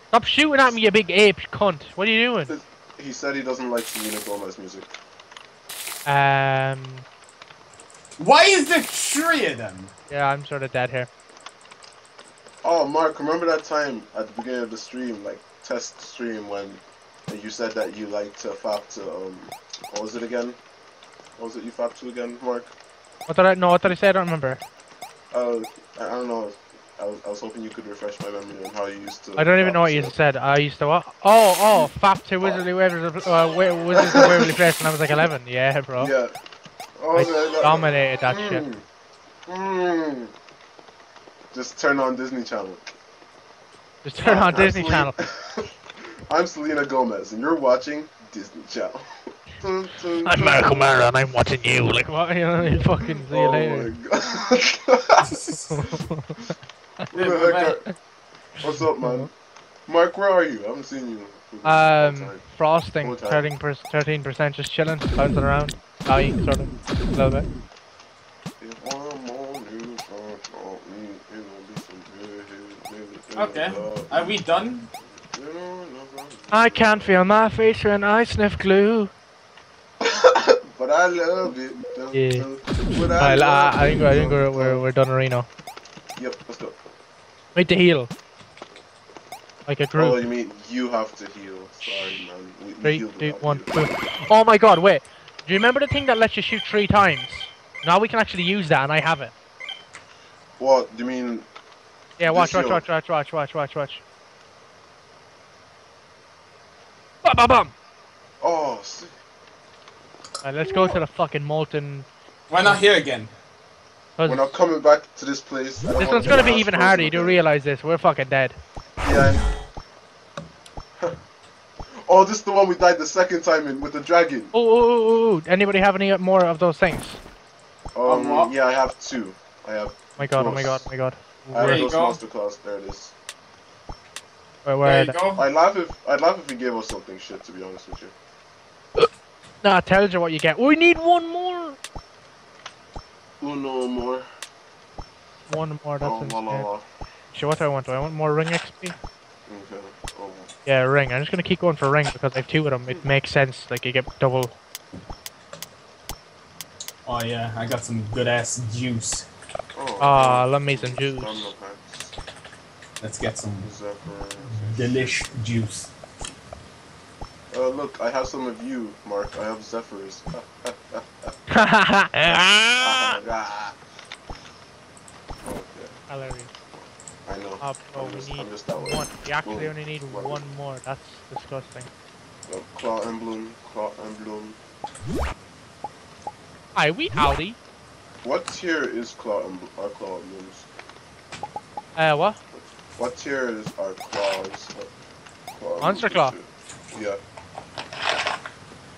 Stop shooting at me, you big ape cunt. What are you doing? He said he doesn't like Selena Gomez music. Um. Why is there three of them? Yeah, I'm sort of dead here. Oh, Mark, remember that time at the beginning of the stream, like test stream, when you said that you liked to fap to um, what was it again? What was it you fap to again, Mark? What did I? No, what did I say? I don't remember. Uh, I don't know. I was, I was hoping you could refresh my memory on how you used to... I don't even know what you said. I used to what? Oh, oh, fap to Wizardly Waverly, uh, Wizards of Waverly Place when I was like eleven. Yeah, bro. Yeah. Oh, I no, no, dominated no. that mm. shit. Mm. Just turn on Disney Channel. Just turn on I'm Disney Selena... Channel. I'm Selena Gomez, and you're watching Disney Channel. Dun, dun, dun. I'm Michael Mara, and I'm watching you. Like, what? You know, you fucking see you oh later. Oh my god. Where the heck are... What's up, man? Mark, where are you? I haven't seen you. Um, frosting, thirteen percent, just chilling, bouncing around, dying sort of, a little bit. Okay, are we done? I can't feel my face when I sniff glue. But I love it. Yeah. But I, I, love I, I think, I think we're, we're, we're done right now. Yep, let's go. Wait to heal. Like a group. Oh, you mean you have to heal. Sorry, man. We, three, we two, one, two. Oh my god, wait. Do you remember the thing that lets you shoot three times? Now we can actually use that, and I have it. What? Do you mean... Yeah, watch, watch, watch, watch, watch, watch, watch, watch. Bam, bam, bam! Oh, sick. Alright, let's go to the fucking molten... Why not here again? We're not coming back to this place. This one's gonna be even harder, you do realize this. We're fucking dead. Yeah. Oh, this is the one we died the second time in with the dragon. Oh, oh, oh, oh. Anybody have any more of those things? Um, um yeah, I have two. I have. My god, oh my god, oh my god. I have those monster claws. There it is. Where, where there you go. I'd laugh if I'd laugh if you gave us something shit. To be honest with you. Nah, tells you what you get. We need one more. Oh, no more. One more, that's oh, la, la, la. Sure, what do I want? Do I want more ring X P? Okay. Oh. Yeah, ring. I'm just gonna keep going for ring because I have two of them. It makes sense, like you get double. Oh yeah, I got some good ass juice. Ah, oh, oh, let me some juice. Let's get some delish juice. Uh, look, I have some of you, Mark. I have Zephyrs. Hilarious. I know. Oh, no, we just, need one. We actually Boom. only need one, one more. That's disgusting. No, claw emblem, claw emblem. Hi, we Audi. What tier is claw emblem? Our claw emblems. Uh, what? What tier is our claws? Claw Monster claw. Too? Yeah.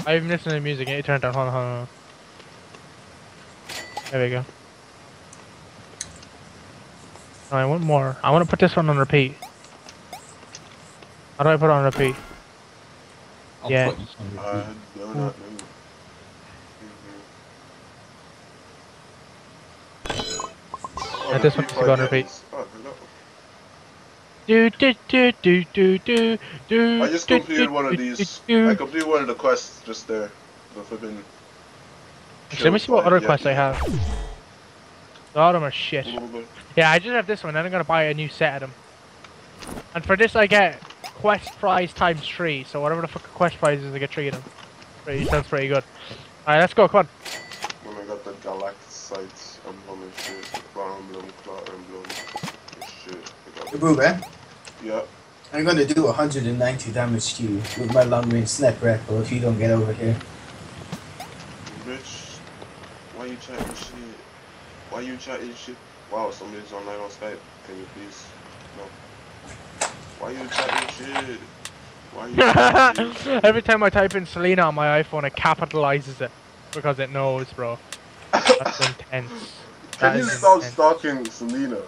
I'm listening to music and it turned down. Hold on, hold on. There we go. No, I want more. I want to put this one on repeat. How do I put it on repeat? I'll yeah. Put this on repeat. Uh, no, no, no. Oh, yeah, this one needs to go on repeat. Oh, hello. Do, do, do, do, do, do, do, I just completed do, one of these. Do, do. I completed one of the quests just there. Let me see what other quests I have. A lot of them are shit. Yeah, I just have this one, then I'm gonna buy a new set of them. And for this I get quest prize times three, so whatever the fuck quest prize is, I get three of them. Pretty, sounds pretty good. Alright, let's go, come on. When I got the Galaxites emblem and shit, the Clown emblem, Clown emblem, and shit. Hey, bro, man. Yeah. I'm gonna do one hundred ninety damage to you with my long range sniper rifle if you don't get over here. Bitch, why you chatting shit? Why you chatting shit? Wow, somebody's online on Skype. Can you please? No. Why you chatting shit? Why you chatting shit? Every time I type in Selena on my iPhone, it capitalizes it. Because it knows, bro. That's intense. That Can you stop intense. stalking Selena?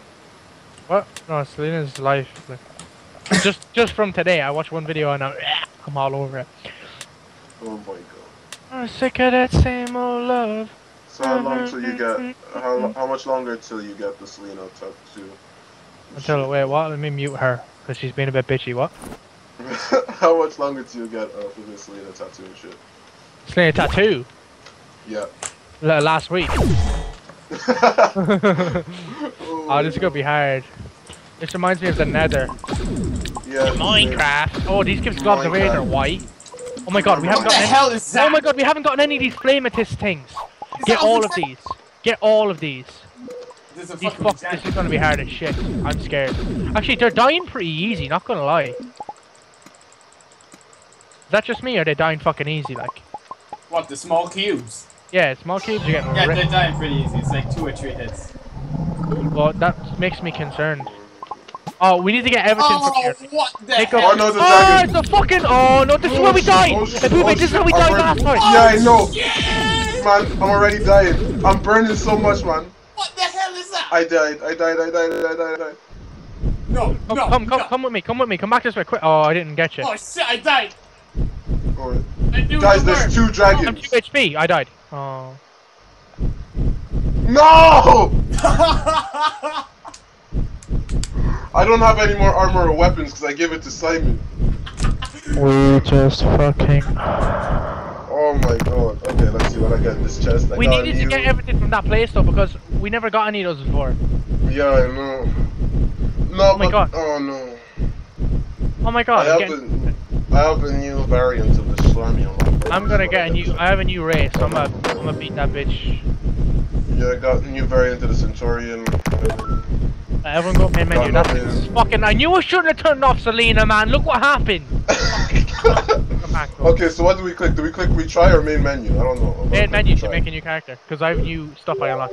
What? No, Selena's life. Like, just just from today, I watched one video and I'm, I'm all over it. Oh my god. I'm sick of that same old love. So how long till you get? How how much longer till you get the Selena top two? Until wait, what? Let me mute her because she's being a bit bitchy. What? How much longer till you get uh, for the Selena tattoo and shit? Selena tattoo? Yeah. L last week. Oh, this is gonna be hard. This reminds me of the Nether. Yeah. Minecraft. Oh, these gives globs away. They're white. Oh my god, we haven't what gotten. What the hell is that? Oh my god, we haven't gotten any of these flamatist things. Is Get all of these. Get all of these. These fuck, this is gonna be hard as shit. I'm scared. Actually, they're dying pretty easy, not gonna lie. Is that just me, or are they dying fucking easy, like? What, the small cubes? Yeah, small cubes are getting Yeah, ripped. They're dying pretty easy. It's like two or three hits. Well, that makes me concerned. Oh, we need to get everything oh, from here. What the Take hell? Oh, no, the dragon! Oh, the fucking- Oh, no, this oh, is where we died! Oh, this oh, is how we died last time! Yeah, I know! Yes! Man, I'm already dying. I'm burning so much, man. What the hell is that? I died, I died, I died, I died, I died. No, oh, no, come, come, no. come with me, come with me, come back this way, quick. Oh, I didn't get you. Oh, shit, I died! Oh. I Guys, there's work. two dragons. I'm two H P, I died. Oh. No! I don't have any more armor or weapons because I gave it to Simon. We just fucking... Oh my god. Okay, let's see what I got in this chest. I we needed to get everything from that place though because we never got any of those before. Yeah, I know. No, oh my but... god. Oh no. Oh my god. I have, getting... a, I have a new variant of the slimy on my I'm gonna get a new... Something. I have a new race. So I'm gonna I'm gonna beat that bitch. Yeah, I got a new variant of the Centaurian. Uh, everyone go main menu, that's it. Fucking, I knew I shouldn't have turned off Selena, man. Look what happened. Come back, go. Okay, so what do we click? Do we click retry or main menu? I don't know. Main menu to make a new character, because I have new stuff I unlocked.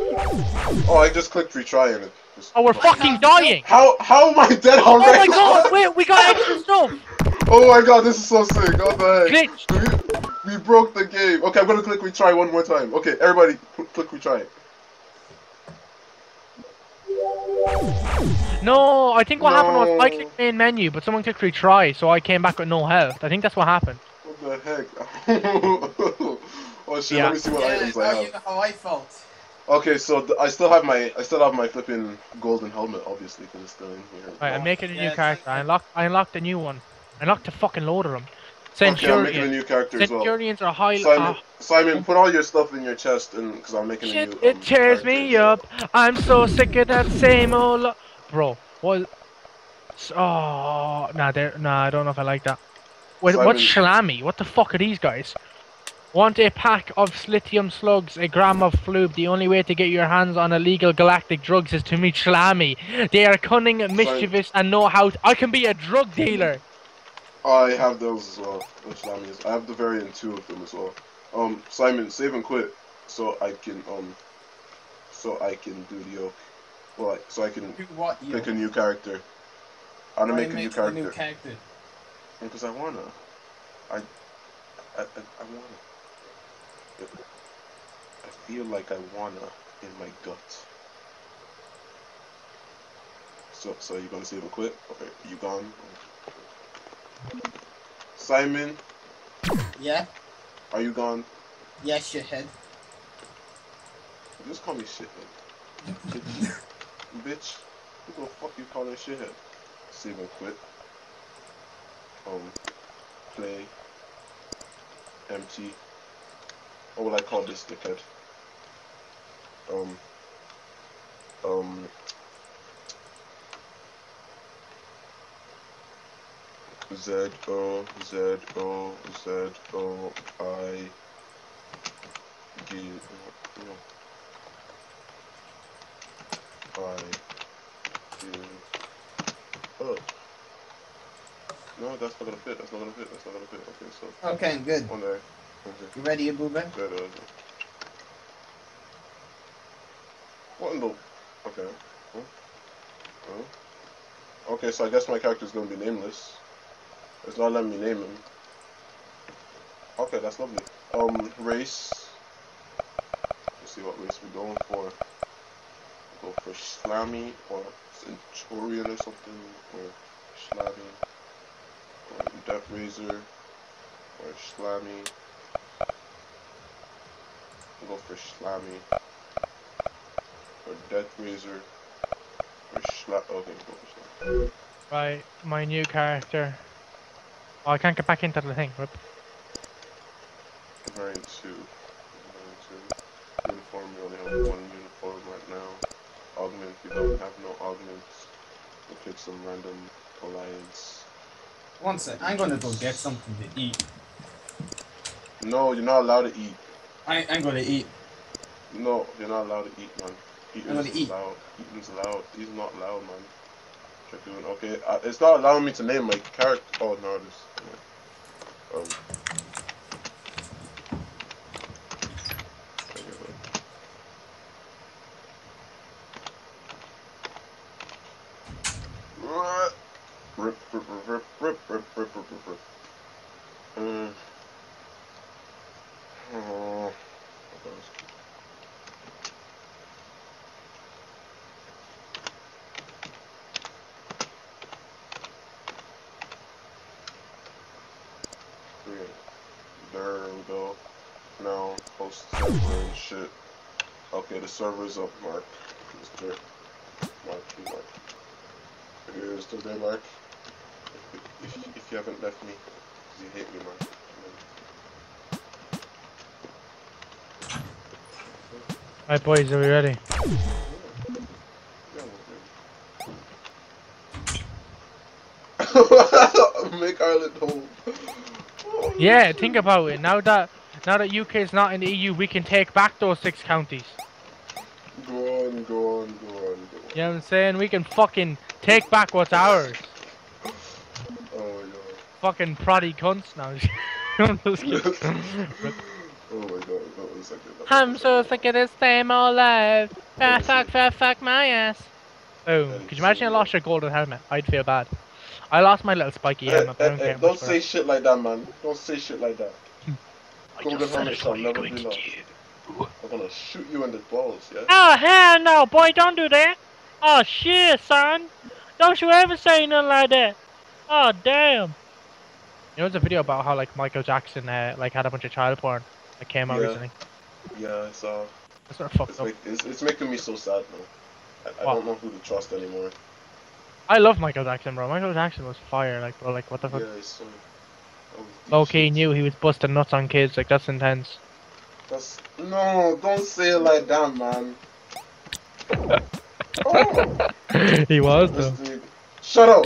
Oh, I just clicked retry in it. Just oh, we're fucking dying. How how am I dead already? Oh my god, wait, we got extra stuff. Oh my god, this is so sick. Oh the heck. Glitch. We, we broke the game. Okay, I'm going to click retry one more time. Okay, everybody, click retry. No, I think what no. happened was I clicked main menu, but someone clicked retry, so I came back with no health. I think that's what happened. What the heck? Oh shit! Yeah. Let me see what yeah, items I have. You know how I felt. Okay, so th I still have my I still have my flipping golden helmet, obviously, because it's still in here. Alright, I'm making a new yeah, character. I unlocked I unlocked a new one. I unlocked a fucking load of them. Centurion. Okay, I'm making a new character as well. Centurions are high. Simon, uh, Simon, put all your stuff in your chest, and because I'm making shit, a new. Shit, um, it tears me up. I'm so sick of that same old. Bro, what? Oh, nah, there. Nah, I don't know if I like that. Wait, Simon. What's Shlami? What the fuck are these guys? Want a pack of Slitium slugs, a gram of flube. The only way to get your hands on illegal galactic drugs is to meet Shlami. They are cunning, mischievous, Simon. and know how. I can be a drug dealer. I have those as well, which is. I have the variant two of them as well. Um, Simon, save and quit, so I can um, so I can do the oak. Well, so I can what, pick a new character. I'm gonna make a new character. new character. Because I wanna. I, I, I, I wanna. I feel like I wanna in my gut. So, so you gonna save and quit? Okay, you gone? Okay. Simon? Yeah? Are you gone? Yeah, shithead. Just call me shithead. bitch. Who the fuck you calling shithead? Steven quit. Um, play. Empty. Or will I call this dickhead? Um. Um. Z O Z O Z O I G I G O. No, that's not gonna fit. That's not gonna fit. That's not gonna fit. Okay, so. Okay, good. One day. Okay. You ready, Abuba? What in the? Okay. Huh? Huh? Okay, so I guess my character's gonna be nameless. It's not letting me name him. Okay, that's lovely. Um, race. Let's see what race we're going for. Go for Slammy or Centurion or something. Or Slammy. Or Death Razor. Or Slammy. We'll go for Slammy. Or Death Razor. Or Sla- okay, go for Slammy. Right, my new character. Oh, I can't get back into the thing, rip. Variant two. Variant two. Uniform, we only have one uniform right now. Augment, we don't have no augments. We'll pick some random alliance. One sec, I'm gonna go get something to eat. No, you're not allowed to eat. I, I'm gonna eat. No, you're not allowed to eat, man. Eating I'm gonna eat. Allowed. Eating's allowed. He's not allowed, man. Okay, uh, it's not allowing me to name my character. Oh no, this. Yeah. Um. Rip, rip, rip, rip, rip, rip, rip, rip, rip. Um. Oh. Shit. Okay, the server's up, Mark. Mister Mark, Mark. Here's the day, Mark. If, if, if you haven't left me, because you hate me, Mark. Alright, boys, are we ready? Make Ireland home. Yeah, think about it. Now that. Now that U K is not in the E U, we can take back those six counties. Go on, go on, go on, go on. You know what I'm saying? We can fucking take back what's ours. Oh my god. Fucking proddy cunts now. I'm just kidding. Oh my god, that was like a... I'm so sick of this same old life. Fuck, fuck, fuck, fuck my ass. Boom. Could you imagine I lost your golden helmet? I'd feel bad. I lost my little spiky hey, helmet. Hey, I don't, hey, don't say shit like that, man. Don't say shit like that. Golden helmet shall never be lost. I'm gonna shoot you in the balls, yeah? Oh hell no, boy, don't do that! Oh shit, son! Don't you ever say nothing like that! Oh damn! You know, there's a video about how like Michael Jackson uh, like had a bunch of child porn that came out yeah. recently. Yeah, I saw. That's sort of fucked it's up. Make, it's, it's making me so sad, man. I, I don't know who to trust anymore. I love Michael Jackson, bro. Michael Jackson was fire, like, bro, like, what the fuck? Yeah, he's so... Low-key knew he was busting nuts on kids, like that's intense. That's... No, don't say it like that, man. Oh. He was though. New... Shut up!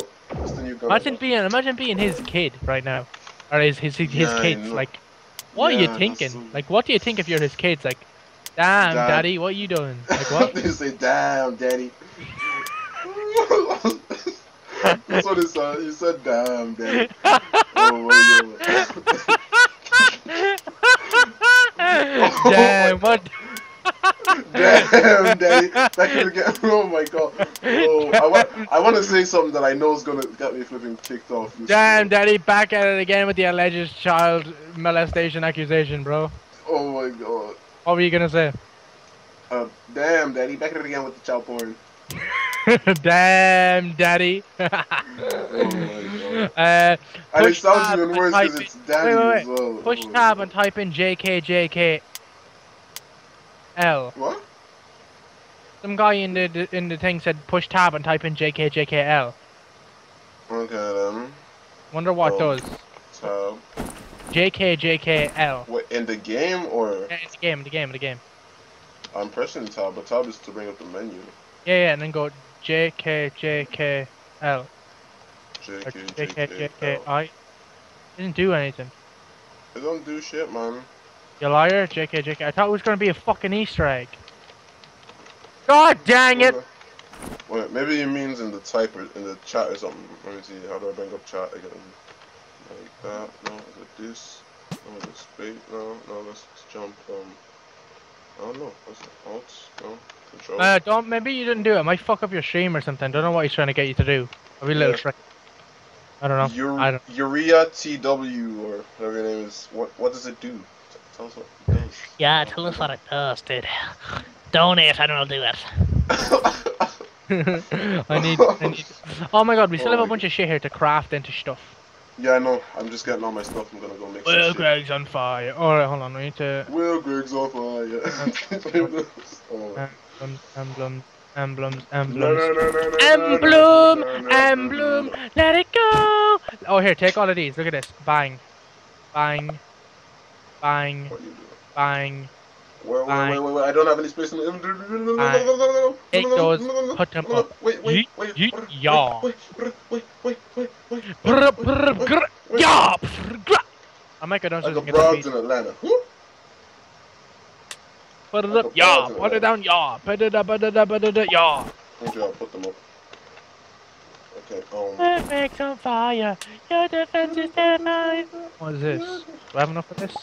Imagine being, imagine being his kid right now. Or his, his, his, his yeah, kids, like... What yeah, are you thinking? So... Like, what do you think if you're his kids? Like, damn, damn. Daddy, what are you doing? Like, what? They say, damn, daddy. That's what he said. He said, damn, daddy. Oh my god. Damn, oh my what? God. Damn, daddy. That could get. Oh my god. Oh, I want. I want to say something that I know is gonna get me flipping kicked off. Damn, daddy, back at it again with the alleged child molestation accusation, bro. Oh my god. What were you gonna say? Uh, damn, daddy, back at it again with the child porn. Damn, daddy. Oh my god. Uh, and it sounds even worse because it's daddy wait, wait, wait. as well. Push oh, tab god. and type in J K J K L. What? Some guy in the in the thing said push tab and type in J K J K L. Okay then. Wonder what oh, does. Tab. J K J K L. What, in the game or? Yeah, in the game, the game, the game. I'm pressing tab, but tab is to bring up the menu. Yeah, yeah, and then go J K J K L. J K J K I. Didn't do anything. It don't do shit, man. You liar, J K J K. I thought it was gonna be a fucking Easter egg. God dang it! Wait, maybe it means in the type or in the chat or something. Let me see. How do I bring up chat again? Like that? No, like this. No, this bait. No, no. Let's jump. Um, I don't know. What's it? Alt? No. Control. Uh, don't. Maybe you didn't do it. I might fuck up your stream or something. Don't know what he's trying to get you to do. I'll be a little Shrek. I don't know. Ure I don't. Urea T W or whatever your name is. What What does it do? Tell us what it does. Yeah, tell us what it does, dude. Donate and I'll do it. I need. I need. Oh my god, we still oh have a bunch god. of shit here to craft into stuff. Yeah, I know. I'm just getting all my stuff. I'm gonna go make. Will Greg's shit. on fire. All right, hold on. We need to. Will Greg's on fire. oh. um, emblem. Emblems, emblems, emblem, emblem, let it go! Oh, here, take all of these, look at this. Bang, bang, bang, bang, wait, bang. Wait, wait, wait, wait, I don't have any space in the inventory. Take those, put them up. Wait, wait, wait, wait, wait, wait, wait, wait, wait, I might go down so I can get the beat. in Atlanta. Put it up, y'all. Yeah. Put it down, y'all. Yeah. Put it up, put it up, put it up, y'all. Yeah. Okay, I'll put them up. Okay, um... Perfect on fire. Your defense is dead night. What is this? Do I have enough of this?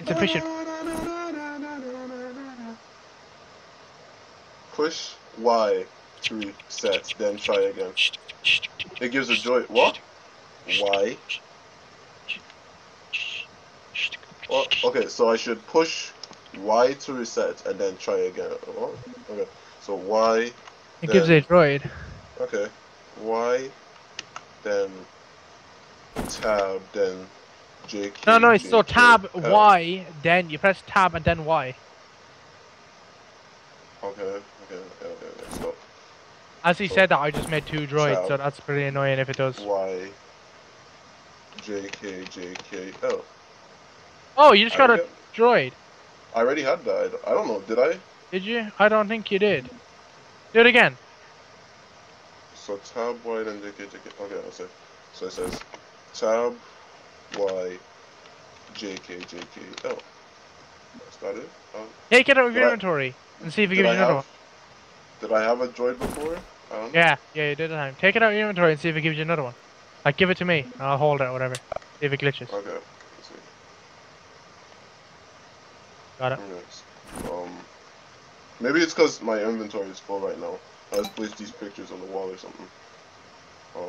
Insufficient. Push Y to reset, then try again. It gives a joy... What? Y? Oh, okay, so I should push... Y to reset and then try again. Oh, okay. So Y. It then... gives it droid. Okay. Y. Then. Tab. Then. J. K, no, no. It's J, so tab K, Y. Then you press tab and then Y. Okay. Okay. Okay. Okay. Stop. As he so, said that, I just made two droids, tab, so that's pretty annoying if it does. Y. J. K. J. K. L. Oh, you just got I a get... droid. I already had that. I don't know. Did I? Did you? I don't think you did. Do it again. So tab Y then J K J K. Okay, I'll say. So it says tab Y J K J K L. Is that it? Oh. Take it out of your inventory and see if it gives you another one. Did I have a droid before? I don't know. Yeah, yeah, you did at time. Take it out of your inventory and see if it gives you another one. Like give it to me. I'll hold it or whatever. See if it glitches. Okay. Got it. Yes. Um, maybe it's because my inventory is full right now. I just placed these pictures on the wall or something. Um,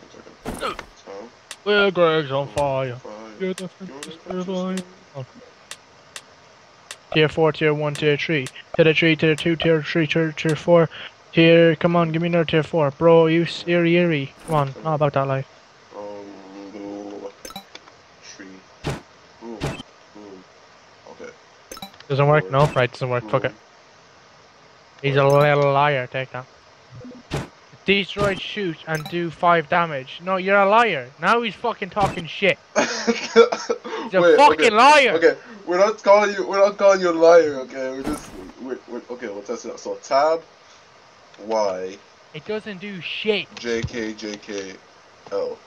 one second. So, well, Greg's on fire. fire. You're the You're fire. Oh. Tier four, tier one, tier three. Tier three, tier two, tier three, tier, tier four. Tier, come on, give me another tier four. Bro, you eerie eerie. Come on, not about that life. Doesn't work? No, right, doesn't work. Fuck it. He's a little liar, take that. Destroy, shoot, and do five damage. No, you're a liar. Now he's fucking talking shit. He's a Wait, fucking okay. liar! Okay, we're not calling you we're not calling you a liar, okay? We're just we're, we're, okay, we'll test it out. So tab Y. It doesn't do shit. J K J K L.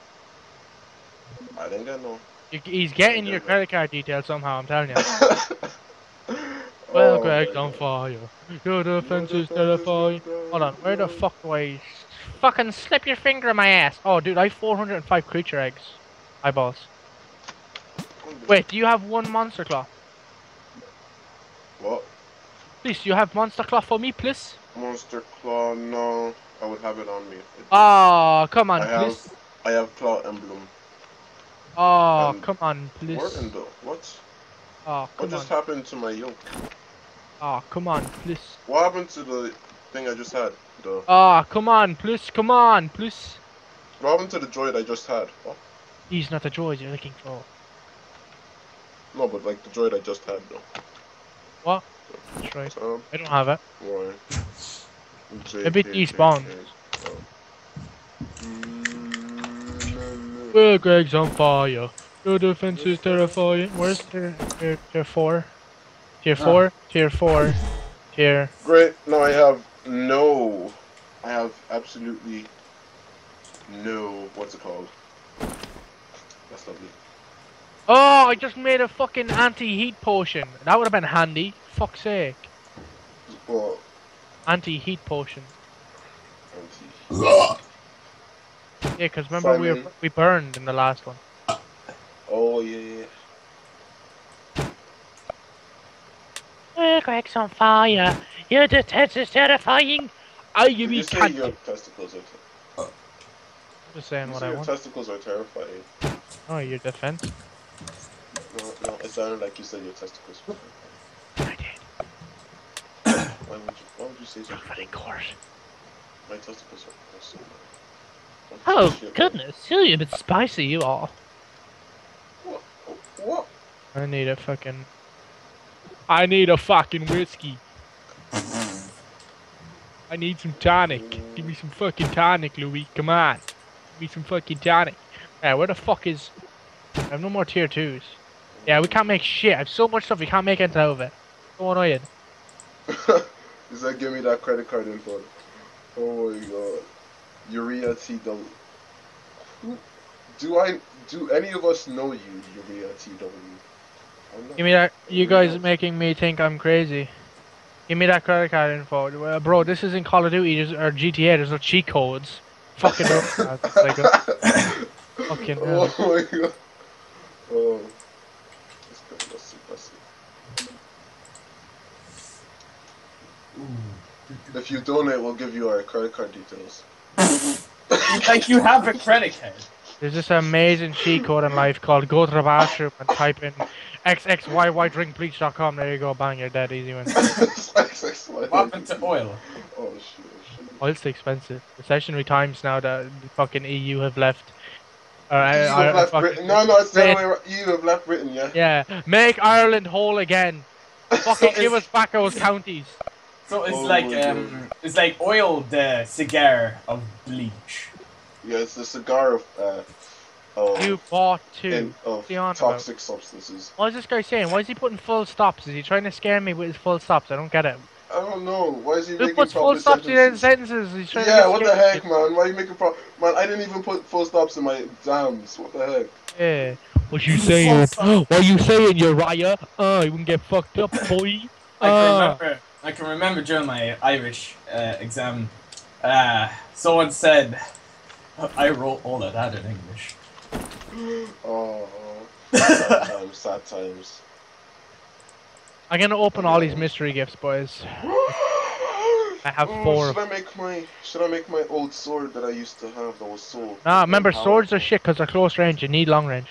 I didn't get no. He's getting your credit card details somehow, I'm telling you. Well, oh, Greg's on fire. Your defense is terrifying. Hold on, where the fuck do I fucking slip your finger in my ass? Oh, dude, I have four hundred and five creature eggs. Eyeballs. Wait, do you have one monster claw? What? Please, you have monster claw for me, please? Monster claw, no. I would have it on me. Oh, come on, I please. Have, I have claw emblem. Oh, and come on, please. What in the, what? Oh, come what just on. happened to my yoke? Oh, come on, please. What happened to the thing I just had? The... Oh, come on, please, come on, please. What happened to the droid I just had? What? He's not the droid you're looking for. No, but like the droid I just had, though. What? That's right. Um, I don't have it. Why? Maybe it's spawned. Well, Greg's on fire. Your defense is terrifying. Where's tier, tier, tier four? Tier four? Ah. Tier four. Tier. Great. No, I have no. I have absolutely no. What's it called? That's lovely. Oh, I just made a fucking anti-heat potion. That would have been handy. Fuck's sake. What? Anti-heat potion. Anti-heat. Yeah, because remember Simon. we were, we burned in the last one. Oh, yeah, yeah. Oh, Greg's on fire. Your defense is terrifying. I give you cunt. Your testicles are ter I'm just saying you what I your want. Your testicles are terrifying. Oh, your defense? No, no, it sounded like you said your testicles were terrifying. I did. Why would you, why would you say that? You're course. My testicles are terrifying. Oh, goodness, Celia, it's spicy, you are. What? What? I need a fucking... I need a fucking whiskey. I need some tonic. Give me some fucking tonic, Louis. Come on. Give me some fucking tonic. Alright, where the fuck is... I have no more tier twos. Yeah, we can't make shit. I have so much stuff, we can't make anything out of it. So annoying. He said, give me that credit card info. Oh my god. Urea T W. Do I? Do any of us know you, Urea T W? Give me that. You guys are making me think I'm crazy. Give me that credit card info, uh, bro. This isn't Call of Duty there's, or G T A. There's no cheat codes. Fucking up. Fucking. Oh my god. Oh. Let's go. Let's see. Let's see. If you donate, we'll give you our credit card details. Like you have a credit card. There's this amazing cheat code in life called go to the bathroom and type in x x y y drink bleach dot com. There you go, bang, you're dead, easy win. What happened to oil? Oh shit, shit. Oil's expensive. Recessionary times now that the fucking E U have left. Uh, I, I, have I, left Britain. No, no, it's the other way. E U have left Britain, yeah. Yeah, make Ireland whole again. Fucking give us back those counties. So it's oh like um, it's like oil, the cigar of bleach. Yeah, it's the cigar of uh, oh, you bought two in, of toxic about. substances. What is this guy saying? Why is he putting full stops? Is he trying to scare me with his full stops? I don't get it. I don't know. Why is he Who making puts full stops sentences? in sentences? He's trying yeah, to what the heck, me. man? Why are you making pro man? I didn't even put full stops in my exams. What the heck? Yeah. What you saying? What are you saying, Uriah? Oh, you wouldn't get fucked up, boy. I uh. remember. I can remember during my Irish uh, exam, uh, someone said, I wrote all of that in English. Oh, sad times, sad times. I'm gonna open all these mystery gifts, boys. I have oh, four. Should I make my Should I make my old sword that I used to have that was sold? Nah, remember swords are shit because they're close range, you need long range.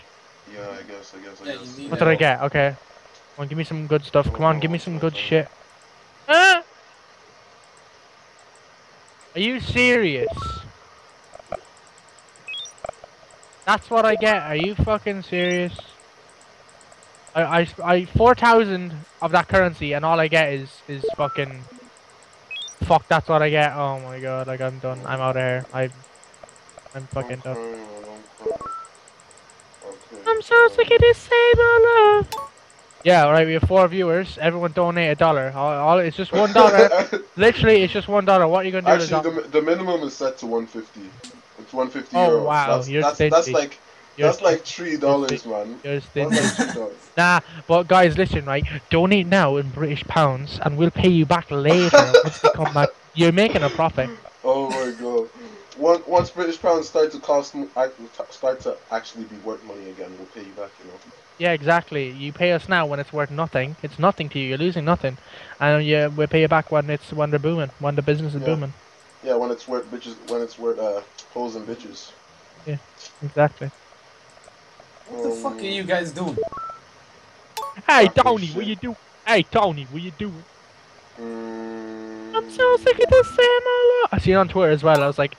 Yeah, I guess, I guess, I guess. What did I get? Okay. Come on, give me some good stuff. Come on, give me some good shit. Huh? Are you serious? That's what I get. Are you fucking serious? I I, I four thousand of that currency, and all I get is is fucking fuck. That's what I get. Oh my god! Like I'm done. I'm out of here. I'm I'm fucking done. I'm so sick of this same old love. Yeah, alright, we have four viewers, everyone donate a dollar. All, all, it's just one dollar. Literally, it's just one dollar. What are you going to do with Actually, the, the minimum is set to one fifty. It's one fifty oh, euros. Wow. That's, You're that's, that's like You're that's like three dollars, man. You're that's like three dollars. Nah, but guys, listen, right? Donate now in British pounds, and we'll pay you back later once we come back. You're making a profit. Oh my god. Once, once British pounds start to cost, start to actually be worth money again, we'll pay you back, you know? Yeah, exactly. You pay us now when it's worth nothing. It's nothing to you. You're losing nothing, and yeah, we we'll pay you back when it's when they're booming, when the business is yeah. booming. Yeah, when it's worth bitches, when it's worth uh, holes and bitches. Yeah, exactly. What um, the fuck are you guys doing? Hey Tony, what you do? Hey Tony, what you doing? Mm. I'm so sick of this same old. I see it on Twitter as well. I was like,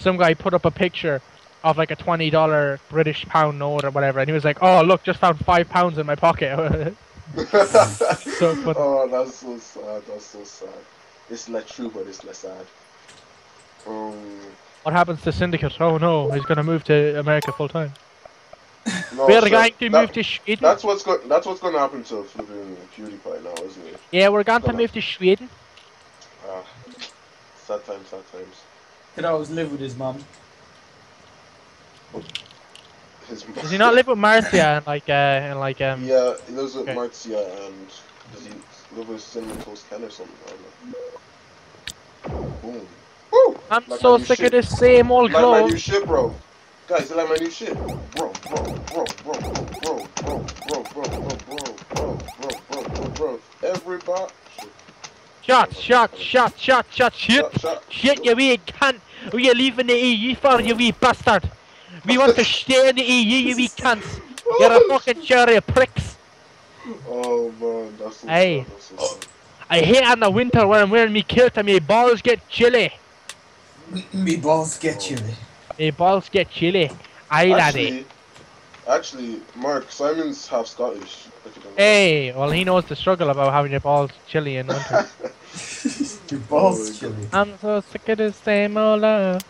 some guy put up a picture of like a twenty dollar British pound note or whatever, and he was like, oh look, just found five pounds in my pocket. So funny. Oh, that's so sad. That's so sad. It's not true, but it's less sad. Um, what happens to Syndicate? Oh no, he's gonna move to America full time. No, we are so going to that, move to Sweden. That's what's going. That's what's going to happen to flipping PewDiePie now, isn't it? Yeah, we're going to move to Sweden. Ah, sad times, sad times. Could always live with his mum. His mom. Does he not live with Marcia and like uh, and like um? Yeah, he lives with okay. Marcia and does he live with Cinnamon Toast Ken or something? I don't know. Boom. Woo! I'm like so sick shit. of this same old like clothes. My new shit, bro. Guys, I like my new shit. Bro, bro, bro, bro, bro, bro, bro, bro, bro, bro, bro, bro, bro, bro, everybody. Shot, shot, shot, shot, shot, shit. Shit, you wee cunt. We are leaving the E U for you, wee bastard. We want to stay in the E U, you wee cunts. You're a fucking cherry of pricks. Oh man, that's so sad, that's so sad. I hate on the winter when I'm wearing me kilt and my balls get chilly. Me balls get chilly. The balls get chilly. I laddie. Actually, Mark, Simon's half Scottish. Hey, well he knows the struggle about having your balls chilly in winter. Your balls oh, chilly. I'm so sick of this same old love.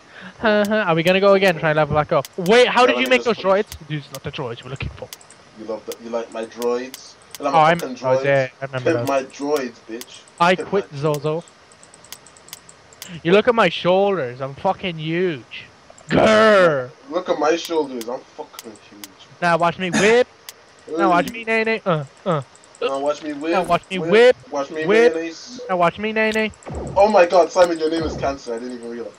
Are we gonna go again and try and level back up? Wait, how yeah, did you make those place. droids? These are not the droids we're looking for. You love that? You like my droids? You like oh, my I'm, droids. Oh, yeah, I remember Pimp my droids, bitch. I Pimp quit my... Zozo. You look at my shoulders, I'm fucking huge. Grrr. Look at my shoulders, I'm fucking huge. Now watch me whip. Now watch me nay nay. Uh, uh. Now watch me whip. Now watch me whip. whip. Watch me whip. Nay -nays. Now watch me nay nay. Oh my god, Simon, your name is cancer. I didn't even realize.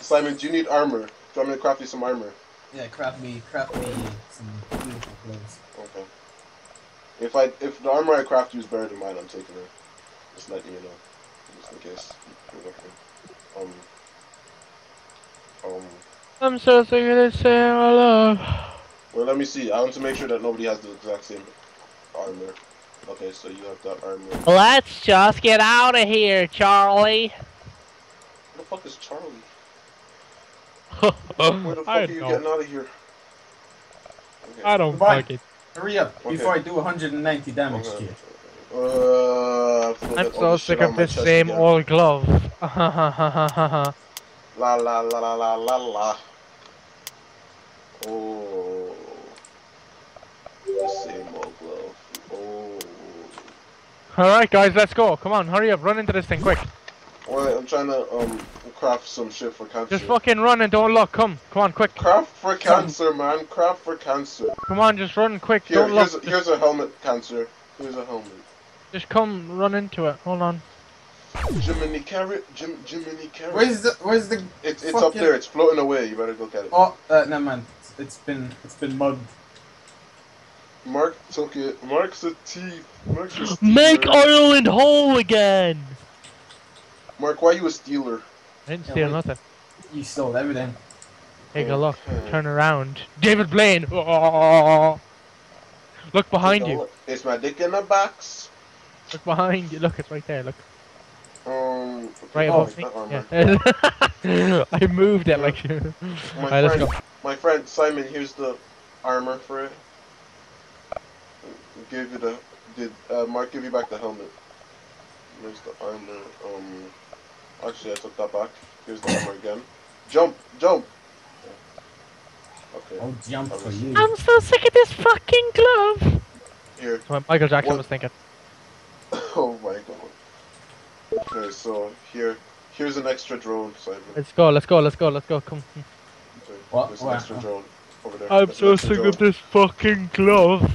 Simon, do you need armor? Do you want me to craft you some armor? Yeah, craft me, craft me some beautiful clothes. Okay. If I, if the armor I craft you is better than mine, I'm taking it. Just letting you know, just in case you're looking. Um. Um, I'm so sick of this same love. Well, let me see. I want to make sure that nobody has the exact same armor. Okay, so you have that armor. Let's just get out of here, Charlie. Where the fuck is Charlie? Where the fuck I are you know. getting out of here? Okay. I don't Goodbye. like it. Hurry up okay. before I do one hundred ninety damage okay. to you. Uh, I'm so sick of this same again. old glove. La la la la la la la. Oh, the same old glove. Oh. All right, guys, let's go. Come on, hurry up, run into this thing quick. Alright, I'm trying to um craft some shit for cancer. Just fucking run and don't look. Come, come on, quick. Craft for cancer, man. Craft for cancer. Come on, just run quick. Here, don't here's, look. A, here's a helmet, cancer. Here's a helmet. Just come, run into it. Hold on. Jiminy Carrot, Jim, Jiminy Carrot. Where's the, where's the? It's, it's up there. It's floating away. You better go get it. Oh, uh, never mind. It's, it's been, it's been mugged. Mark took it. Mark's a thief. Mark's a stealer. Make Ireland whole again. Mark, why are you a stealer? I didn't steal yeah, nothing. You stole everything. Take okay. a look. Turn around. David Blaine. Oh. Look behind you. Look. It's my dick in a box. Look behind you. Look, it's right there. Look. Um, right above me? Yeah. I moved it yeah. like you. My, right, my friend Simon, here's the armor for it. Give you the did uh, Mark give you back the helmet? Here's the armor. Um, actually I took that back. Here's the armor again. Jump, jump. Okay. I'll jump for you. I'm so sick of this fucking glove. Here. That's what Michael Jackson what? was thinking. Oh my god. Okay, so here, here's an extra drone, Simon. Let's go, let's go, let's go, let's go, come. Okay, what? There's an what? extra drone over there. I'm There's so sick drone. of this fucking glove.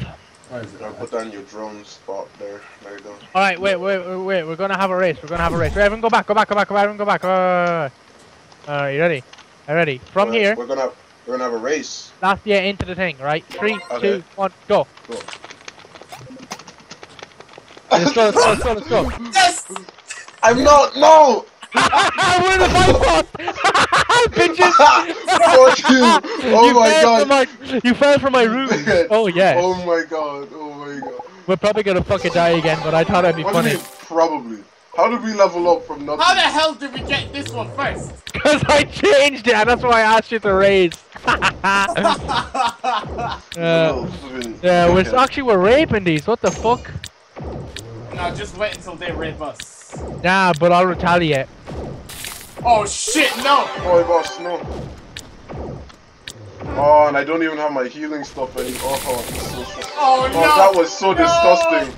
Now put down your drone spot there. There you go. Alright, wait, wait, wait, wait, we're gonna have a race, we're gonna have a race. Everyone go back, go back, go back, everyone go back. Alright, uh, you ready? Are ready? From right, here. We're gonna, we're gonna have a race. Last year into the thing, right? Three, okay. two, one, go. Go. Let's go, let's go, let's go, let's go. Yes! I'm not, no! We're the fight boss! Bitches! Fuck you! Oh you my god! My, you fell from my roof! Oh yeah! Oh my god, oh my god. We're probably gonna fucking die again, but I thought I'd be what funny. Do you mean, probably. How did we level up from nothing? How the hell did we get this one first? Because I changed it, and that's why I asked you to raise. uh, yeah, we're actually we're raping these. What the fuck? No, just wait until they rape us. Nah, but I'll retaliate. Oh shit, no! Oh, boss, no. Oh, and I don't even have my healing stuff anymore. Oh, so, oh, oh no! That was so no. disgusting.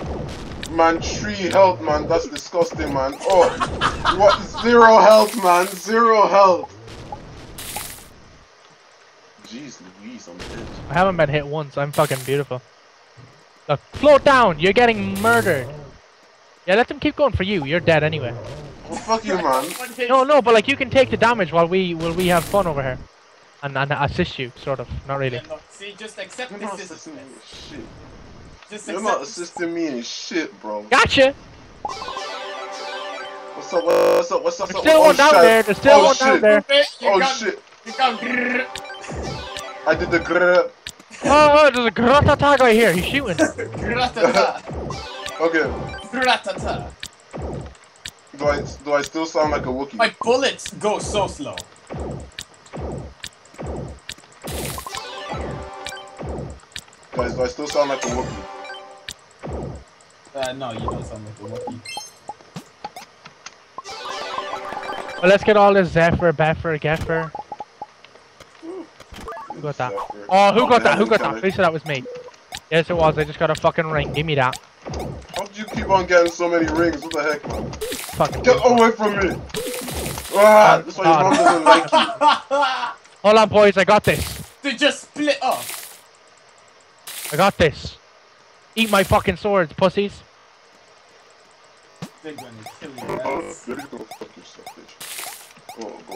Man, three health, man. That's disgusting, man. Oh, what? Zero health, man. Zero health. Jeez Louise, I'm dead. I haven't been hit once. I'm fucking beautiful. Look, float down. You're getting murdered. Yeah, let them keep going for you. You're dead anyway. Well, fuck you, man. No, no, but like you can take the damage while we while we have fun over here, and and assist you, sort of. Not really. Yeah, no. See, just accept You're this is shit. Just You're not assisting me in shit, bro. Gotcha! What's up, what's up, what's up, what's up? There's still oh, one down shit. there, there's still oh, one shit. down there. You oh, got, shit. You got grrrr. I did the grrrr. Oh, oh, there's a grrrr right here, he's shooting. grrrr Okay. Grrrr do I, do I still sound like a Wookiee? My bullets go so slow. Guys, do I still sound like a Wookiee? Uh, no, you don't sound like a Wookiee. Well, let's get all the Zephyr, Beffer, Geffer. Ooh, who got that? Zephyr. Oh, who oh, got that? Who got that? I'm pretty sure that was me. Yes, it was. I just got a fucking ring. Give me that. How do you keep on getting so many rings? What the heck, man? Fucking get away man. from me! Ah, that's why your mom doesn't like you. Hold on, boys. I got this. They just split up. I got this. Eat my fucking swords, pussies. They're gonna kill you, guys.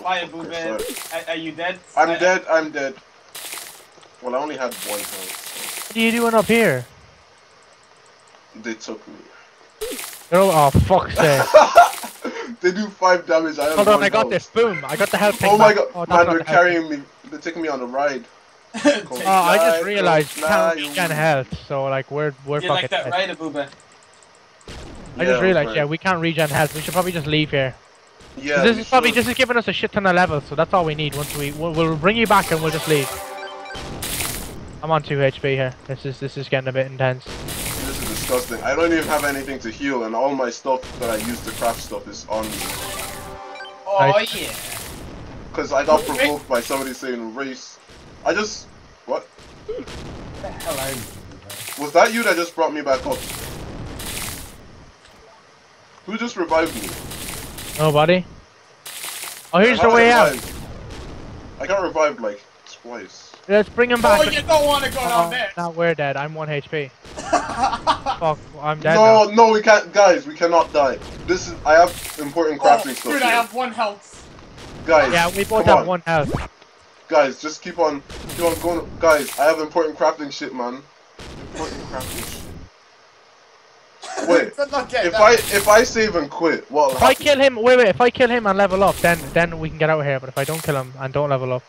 Fire, Boo Man. Are you dead? I'm I, dead, I'm dead. Well, I only had one health. What are you doing up here? They took me. They're all, oh, fuck's sake. They do five damage, I have Hold on, I got health. this, boom. I got the health. Oh my god, oh, man, they're the carrying me. They're taking me on a ride. oh, fly, I just realized we can't health, so like we're we're you fucking. You like that, dead. right, Abuba? I yeah, just realized, right. yeah, we can't regen health. We should probably just leave here. Yeah. This is should. probably this is giving us a shit ton of levels, so that's all we need. Once we we'll, we'll bring you back and we'll just leave. I'm on two H P here. This is this is getting a bit intense. This is disgusting. I don't even have anything to heal, and all my stuff that I use to craft stuff is on me. Oh right. yeah. Because I got provoked by somebody saying race. I just... what? What the hell are you? Was that you that just brought me back up? Who just revived me? Nobody. Oh, here's the way out. I got revived like twice. Let's bring him back. Oh, you don't want to go down there. Now we're dead. I'm one H P. Fuck, I'm dead No, now. no, we can't. Guys, we cannot die. This is... I have important crafting oh, stuff dude, I have one health. Guys, Yeah, we both have on. one health. Guys, just keep on, keep on going. Guys, I have important crafting shit, man. Important crafting shit. Wait, if I if I save and quit, what? If I kill him, wait, wait. If I kill him and level up, then then we can get out of here. But if I don't kill him and don't level up,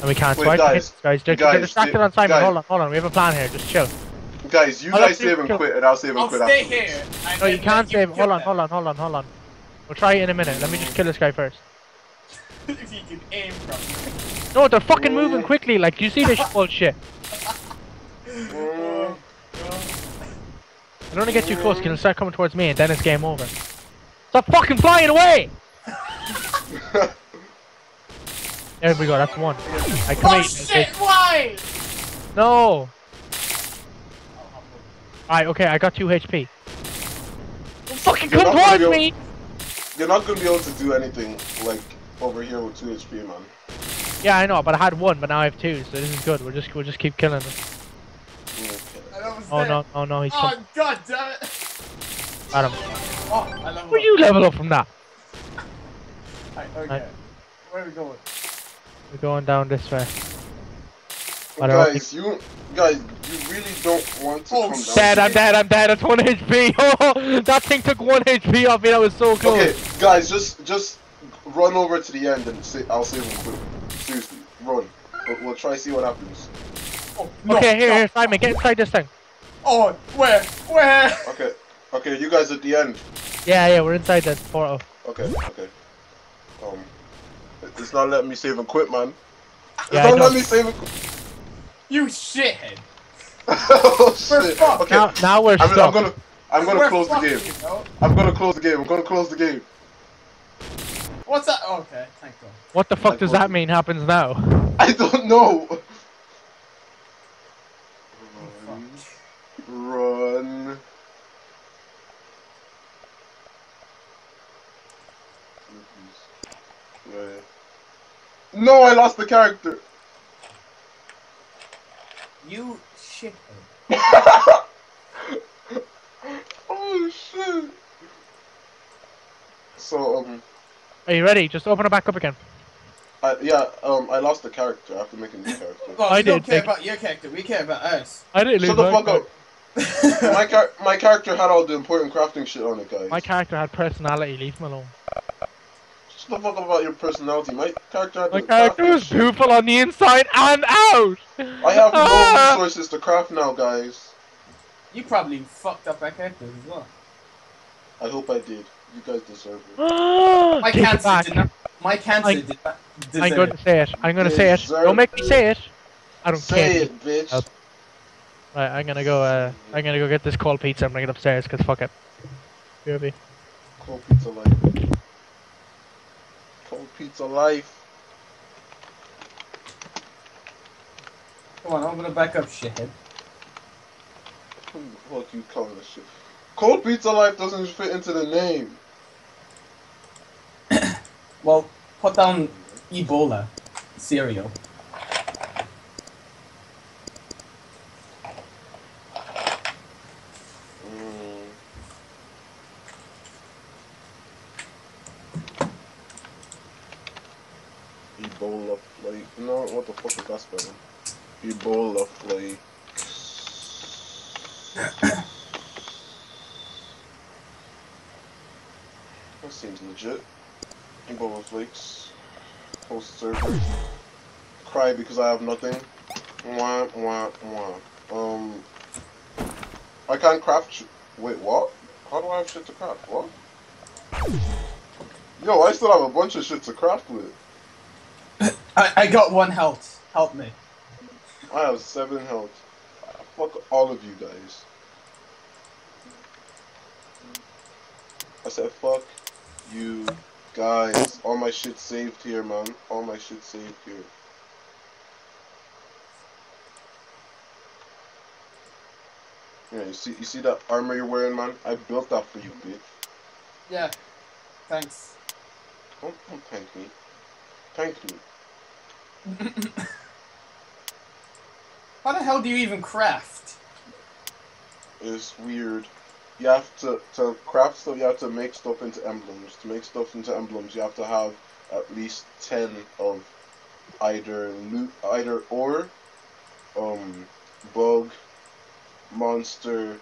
then we can't. Wait, so guys, guys, they're, guys, they're distracted they, on Simon. Guys, hold on, hold on. We have a plan here. Just chill. Guys, you I'll guys save and quit, and I'll save and I'll quit. I'll stay here. No, you can't save. Hold on, hold on, hold on, hold on. We'll try it in a minute. Let me just kill this guy first. If you can aim properly. No, they're fucking moving quickly, like, you see this bullshit. I don't want to get too close, because it'll start coming towards me, and then it's game over. Stop fucking flying away! There we go, that's one. I commit, oh shit, why? No! Alright, okay, I got two H P. Don't fucking come towards me! You're not going to be able to do anything, like, over here with two H P, man. Yeah, I know, but I had one, but now I have two, so this is good. We'll just we'll just keep killing them. Oh no, oh no, he's coming. Oh god damn it! Adam. Oh, I level Will up. you level up from that? Right, okay. Right. Where are we going? We're going down this way. Well, guys, you guys, you really don't want to oh, come down. Dead, I'm dead, I'm dead. That's one H P. Oh, that thing took one H P off me. That was so close. Okay, guys, just just run over to the end and say, I'll save him quick. Seriously, run. We'll, we'll try to see what happens. Oh, no, okay, here, no. here, Simon, get inside this thing. Oh, where? Where? Okay, okay, you guys at the end. Yeah, yeah, we're inside that portal. Okay, okay. Um, it's not letting me save and quit, man. It's yeah, not letting me save and quit. You shithead. Oh, shit. Okay. Now, now we're I mean, stuck. I'm gonna, I'm gonna we're close the game. You know? I'm gonna close the game. I'm gonna close the game. What's that? Oh, okay, thank God. What the fuck thank does God. that mean happens now? I don't know. Run. Run. No, I lost the character. You shit. Oh shit. So um. Are you ready? Just open it back up again. I, yeah, um, I lost the character. I have to make a new character. Well, I did. We don't care about your character. We care about us. I didn't lose. Shut the fuck up. My car my character had all the important crafting shit on it, guys. My character had personality. Leave me alone. Shut the fuck up about your personality. My character had. My character was beautiful on the inside and out. I have no resources to craft now, guys. You probably fucked up my character as well. I hope I did. You guys deserve it. My cancer did not. My cancer I, did not deserve I'm going to say it. I'm going to say it. Don't make me say it. I don't say care. Say it, bitch. Help. Right, I'm gonna go. Uh, I'm gonna go get this cold pizza and bring it upstairs. Cause fuck it. B R B. Cold pizza life. Cold pizza life. Come on, I'm gonna back up, shithead. Who the fuck you calling this shit? Cold pizza life doesn't fit into the name. Well, put down Ebola cereal. Mm. Ebola flake. No, what the fuck is that spelling? Ebola flake. That seems legit. Ebola flakes. Host server. Cry because I have nothing. Mwah, mwah, mwah. Um. I can't craft sh Wait, what? How do I have shit to craft? What? Yo, I still have a bunch of shit to craft with. I, I got one health. Help me. I have seven health. Fuck all of you guys. I said fuck. You guys, all my shit saved here, man. All my shit saved here. Yeah, you see, you see that armor you're wearing, man? I built that for you, bitch. Yeah, thanks. Don't, don't thank me. Thank me. How the hell do you even craft? It's weird. You have to, to craft stuff, you have to make stuff into emblems. To make stuff into emblems, you have to have at least ten of either loot, either ore, um, bug, monster.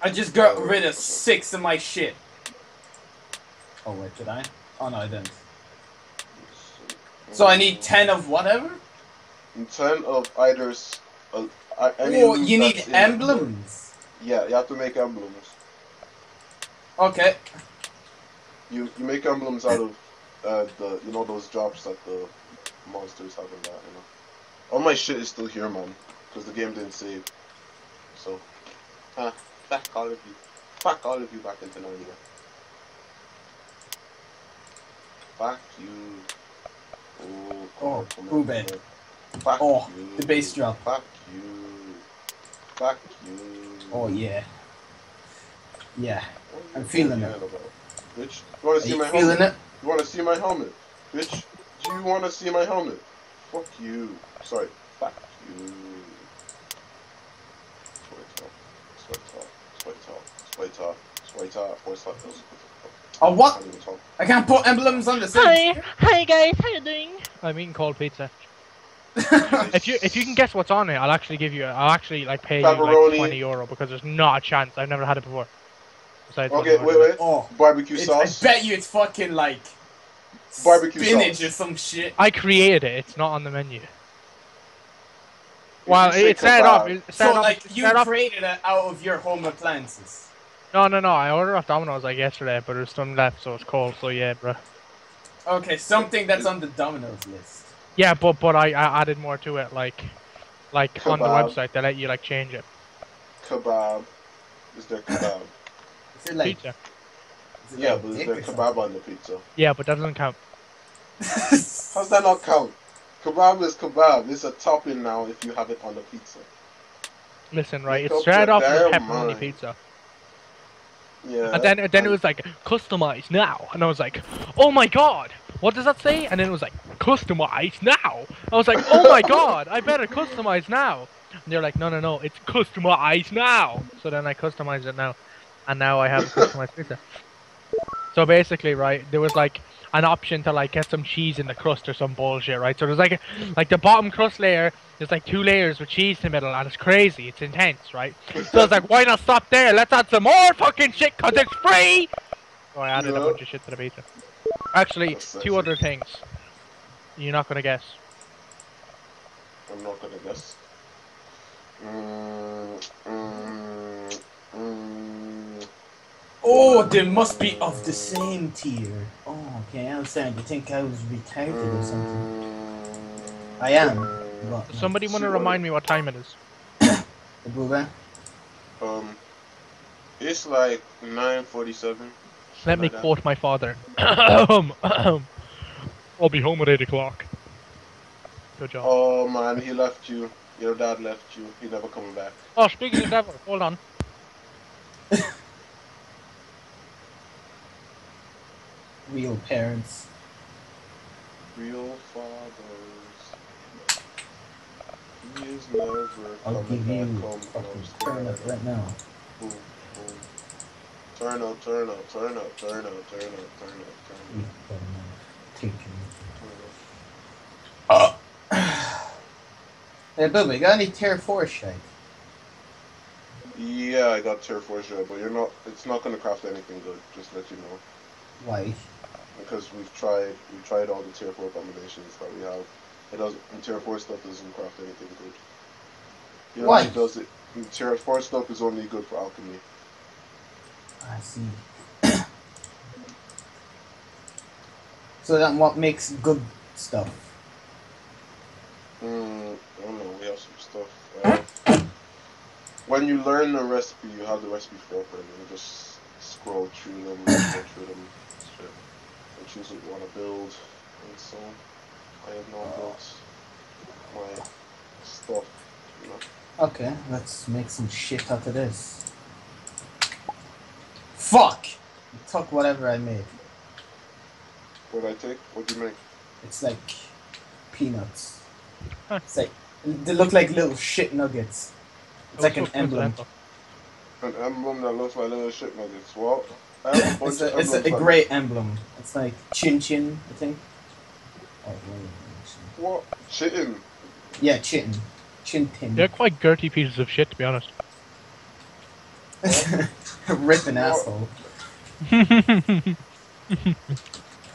I just got rid of, of six of my shit. Oh wait, did I? Oh no, I didn't. So I need ten of whatever? And ten of either... Uh, oh, you need emblems. Yeah, you have to make emblems. Okay. You you make emblems out of uh, the you know those drops that the monsters have in that, you know. All my shit is still here, man, because the game didn't save. So, ah, uh, fuck all of you, fuck all of you back into Narnia. Fuck you. Oh, oh, who bad? Fuck oh, you. The bass drop. Fuck you. Fuck you. Oh yeah, yeah. I'm feeling it. Bitch, you wanna see my helmet? You wanna see my helmet? Bitch, do you wanna see my helmet? Fuck you. Sorry. Fuck you. Oh what? I can't put emblems on the side. Hi, hi guys. How you doing? I'm eating cold pizza. If you if you can guess what's on it, I'll actually give you. I'll actually like pay Pepperoni. You like twenty euro because there's not a chance. I've never had it before. Besides okay, wait, wait. Oh, barbecue it's, sauce. I bet you it's fucking like barbecue spinach sauce. Or some shit. I created it. It's not on the menu. Well, it's set up. It, set so up, like you set created up. It out of your home appliances. No, no, no. I ordered off Domino's like yesterday, but there's some left, so it's cold. So yeah, bro. Okay, something that's on the Domino's list. Yeah, but but I, I added more to it, like, like kebab. On the website they let you like change it. Kebab. Is there kebab? Is it like pizza? Is it yeah, like but is there kebab on the pizza? Yeah, but that doesn't count. How's that not count? Kebab is kebab. It's a topping now if you have it on the pizza. Listen, right? Make it's straight off the pepperoni mind. Pizza. Yeah. And then, and then it was like, customize now. And I was like, oh my god, what does that say? And then it was like, customize now. I was like, oh my god, I better customize now. And they're like, no, no, no, it's customize now. So then I customized it now. And now I have a customized pizza. So basically, right, there was like an option to like get some cheese in the crust or some bullshit, right? So there's like, a, like the bottom crust layer, there's like two layers with cheese in the middle, and it's crazy, it's intense, right? So I was like, why not stop there? Let's add some more fucking shit, cause it's free! So I added yeah. a bunch of shit to the pizza. Actually, two other things. You're not gonna guess. I'm not gonna guess. Mm, mm, mm. Oh, they must be of the same tier. Oh, okay, I understand. You think I was retarded or something? I am. But Does somebody want to remind me what time it is? The booba? Um, it's like nine forty-seven. Let me quote my father. I'll be home at eight o'clock. Good job. Oh man, he left you. Your dad left you. He never coming back. Oh, speaking of devil, hold on. Real parents. Real fathers. He is never I'll give you a turn up right now. Boom, boom. Turn up, turn up, turn up, turn up, turn up, turn up, turn up. Turn up. Take you. Uh. Hey, Bubba, you got any tier four shite? Yeah, I got tier four shite, but you're not, it's not going to craft anything good, just to let you know. Why? Because we've tried, we've tried all the tier four combinations that we have. It doesn't, and tier four stuff doesn't craft anything good. You know, why? It does it, and tier four stuff is only good for alchemy. I see. So then what makes good stuff? Mm, I don't know, we have some stuff. Uh, when you learn the recipe, you have the recipe forever, and you just scroll through them, scroll through them, and choose what you want to build, and so I have not built my stuff, you know. Okay, let's make some shit out of this. Fuck! You took whatever I made. What did I take? What did you make? It's like peanuts. Huh. It's like, they look like little shit nuggets. It's like an emblem. An emblem that looks like little shit nuggets. What? It's a, it's a, a grey like emblem. It's like chin chin, I think. Oh, what? Chitin? Yeah, chitin. Chin tin. They're quite girty pieces of shit, to be honest. Ripping asshole. Come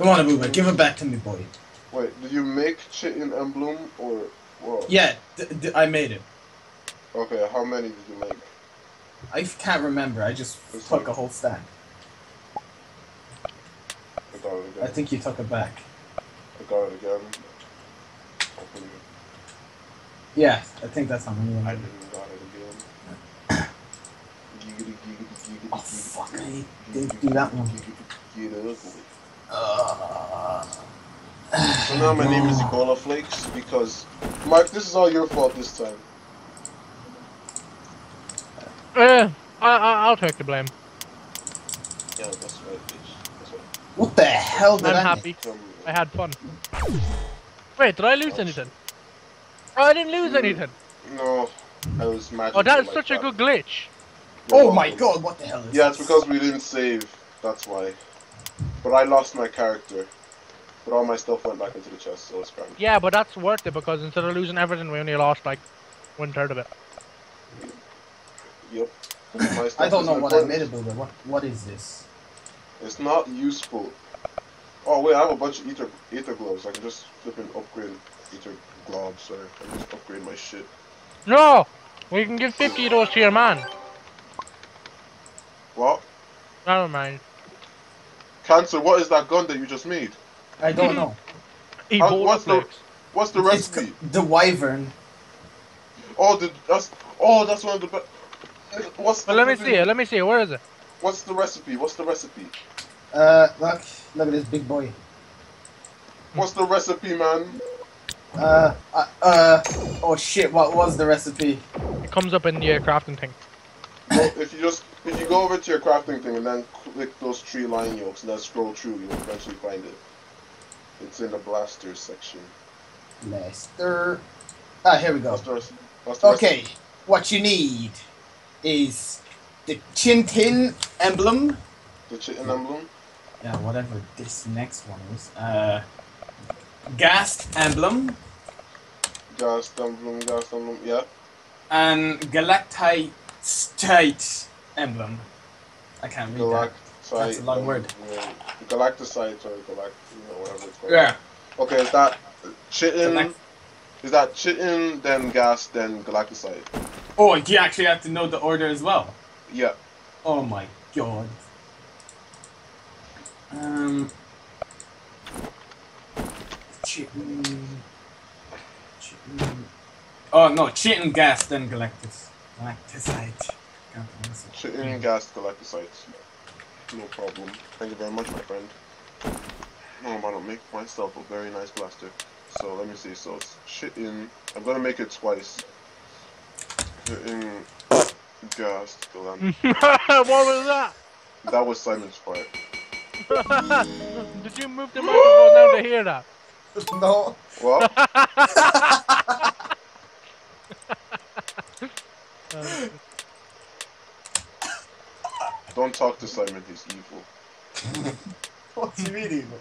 on, Abuba, give it back to me, boy. Wait, did you make chitin emblem or what? Yeah, d d I made it. Okay, how many did you make? I can't remember, I just it's took like a whole stack. I got it again. I think you took it back. I got it again. Yeah, I think that's how many I didn't got it again. Giggity, giggity, giggity, oh fuck, I didn't do that one. Uh, So now my name is Ebola Flakes because, Mark, this is all your fault this time. Eh, I, I, I'll take the blame. Yeah, that's right, bitch. That's right. What the hell did I'm I happy. Make? I had fun. Wait, did I lose Gosh. anything? Oh, I didn't lose mm, anything. No, I was magical. Oh, that is such a good glitch. You're oh welcome. My god, what the hell is Yeah, this? It's because we didn't save, that's why. But I lost my character. But all my stuff went back into the chest, so it's cramped. Yeah, but that's worth it because instead of losing everything, we only lost like one third of it. Yep. I don't know what important. I made it, but what what is this? It's not useful. Oh wait, I have a bunch of ether ether globes. I can just flip and upgrade ether globes, or I can just upgrade my shit. No, we can give fifty of those to your man. What? Never mind. Cancer, what is that gun that you just made? I don't know. How, what's, the, what's the recipe? It's the wyvern. Oh, the, that's oh, that's one of the best. What's the well, let me recipe? see it. Let me see it. Where is it? What's the recipe? What's the recipe? Uh, look, look at this big boy. What's the recipe, man? Uh, uh, uh oh shit! What was the recipe? It comes up in your crafting thing. Well, if you just if you go over to your crafting thing and then click those three line yolks and then scroll through, you'll eventually find it. It's in the blaster section. Blaster. Ah, here we go. Blaster, blaster, okay, blaster. What you need is the Chintin emblem. The Chintin emblem. Yeah, whatever this next one is. Uh, Ghast emblem. Ghast emblem. Ghast emblem. Yeah. And Galactite emblem. I can't read Galact that. That's a long um, word. Yeah. Galacticite or Galact, you know, whatever it's called. Yeah. Okay, is that Chitin? Galact is that Chitin, then Gas, then Galacticite? Oh, you actually have to know the order as well. Yeah. Oh my god. Um. Chitin. Chitin. Oh no, Chitin, Gas, then Galactus. Galacticite. Chitin, Gas, Galacticite. No problem. Thank you very much, my friend. No, I'm gonna make myself a very nice blaster. So let me see. So it's Chitin. I'm gonna make it twice. Chitin, gas, galant. What was that? That was Simon's part. Did you move the microphone down to hear that? No. What? um. Don't talk to Simon, he's evil. What do you mean evil?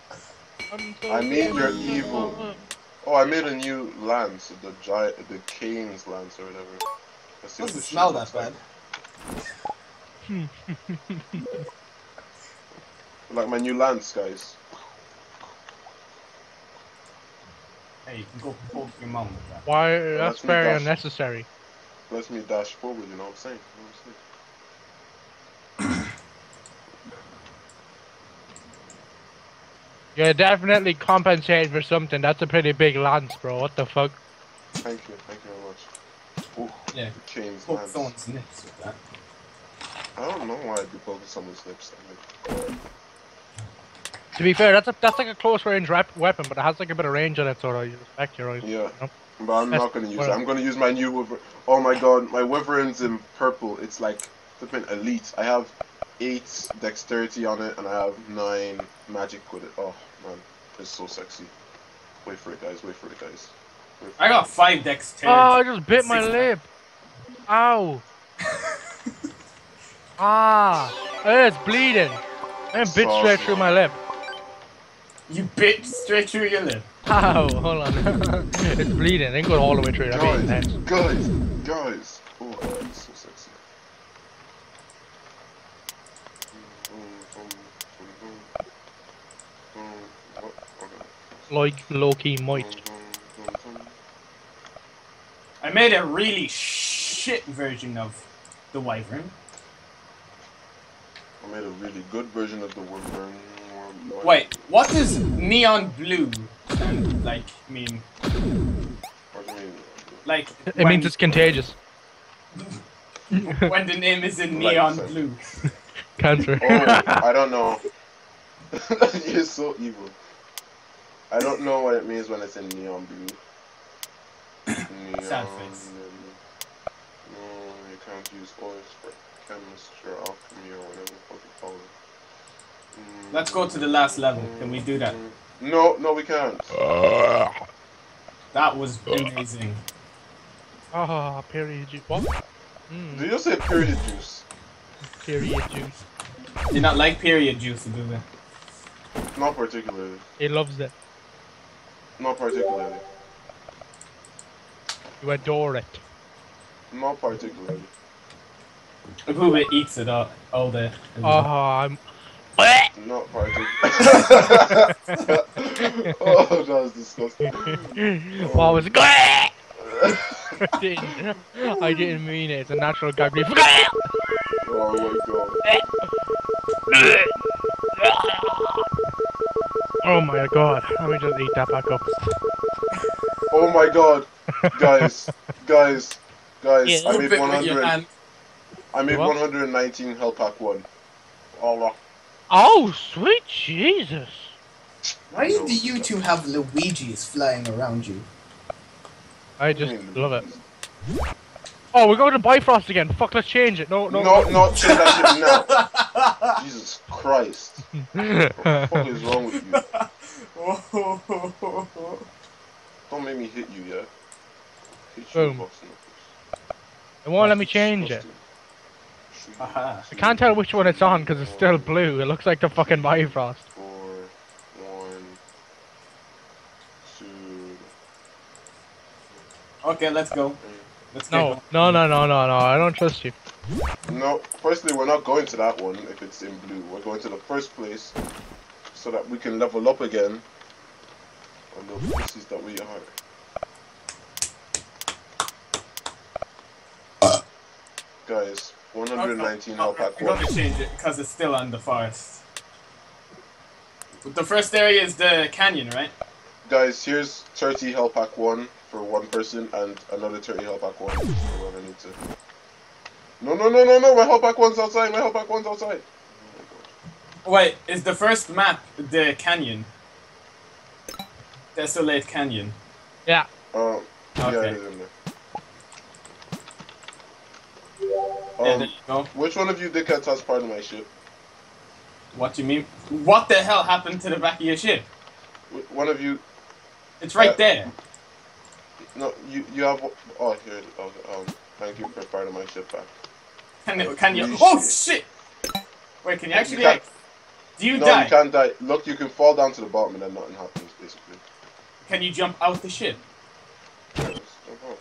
So I mean you're evil. evil. Oh, I made a new lance, the giant, the Kane's lance or whatever. Let's see. Doesn't what smell that bad. Like my new lance, guys. Hey, you can go poke your mum with that. Why? Yeah, that's very unnecessary. Let me dash forward, you know what I'm saying? You know what I'm saying? Yeah, definitely compensate for something. That's a pretty big lance, bro. What the fuck? Thank you, thank you very much. Ooh, yeah. Chains poke someone's nips with that. I don't know why I'd be poking someone's nips. To be fair, that's a, that's like a close range rep weapon, but it has like a bit of range on it, so you respect your eyes. Yeah, you know? But I'm that's not gonna use it. I'm gonna use my new wyvern. Oh my god, my wyvern's in purple. It's like flipping elite. I have eight dexterity on it, and I have nine magic with it. Oh. Man, it's so sexy. Wait for it, guys. Wait for it, guys. For it. I got five dex. Oh, I just bit my lip. Ow. Ah, it's bleeding. I bit so straight through my lip. You bit straight through your lip? Ow, hold on. It's bleeding. It didn't go all the way through. Guys, I mean, guys, guys. Oh, it's so sexy. Like low-key moist. I made a really shit version of the wyvern. I made a really good version of the wyvern. Wait, what does neon blue sound like mean? What do you mean? Like it when, means it's contagious. When the name is in neon like blue. Cancer. Oh, I don't know. You're so evil. I don't know what it means when it's in neon blue. Neon, sad face. No, you can't use oil for chemistry or alchemy or whatever the fuck you call it. Mm. Let's go to the last level. Can we do that? No, no, we can't. Uh, that was amazing. Ah, uh, period juice. What? Mm. Did you say period juice? Period juice. Did not like period juice, do they? Not particularly. He loves it. Not particularly. You adore it. Not particularly. Uber eats it up all day. Oh, I'm. Not particularly. Oh, that was disgusting. Oh. Well, I was. I didn't. I didn't mean it. It's a natural guy. Oh my god. my god, let me just eat that back up. Oh my god. Guys, guys, guys, yeah, I made one hundred. I made what? one hundred nineteen Hell Pack one. Allah. Oh, sweet Jesus. Why do you two have Luigi's flying around you? I just love it. Oh, we're going to Bifrost again. Fuck, let's change it. No, no, no. No, not change that shit now. Jesus Christ. What the fuck is wrong with you? Don't make me hit you, yeah? Hit you. Boom. It won't let me change it. Uh-huh. I can't tell which one it's on because it's still blue. It looks like the fucking Bifrost. Okay, let's go. Let's no, go. no, no, no, no, no, I don't trust you. No, firstly, we're not going to that one if it's in blue. We're going to the first place so that we can level up again on the places that we are. Guys, one hundred nineteen Hell Pack one. We're going to change it because it's still on the forest. But the first area is the canyon, right? Guys, here's thirty Hell Pack one. For one person and another thirty Hell Pack one. So I need to. No, no, no, no, no! My Hell Pack one's outside. My Hell Pack one's outside. Oh my God. Wait, is the first map the canyon? Desolate Canyon. Yeah. Um. Okay. Yeah, it is in there. Um, yeah, there you go. Which one of you dickheads has part of my ship? What do you mean? What the hell happened to the back of your ship? One of you. It's right uh, there. No, you you have oh here oh, um thank you for part of my ship back. Can it, can you? you oh shit! Wait, can you actually? You like, do you no, die? No, you can't die. Look, you can fall down to the bottom and then nothing happens basically. Can you jump out the ship? Yes,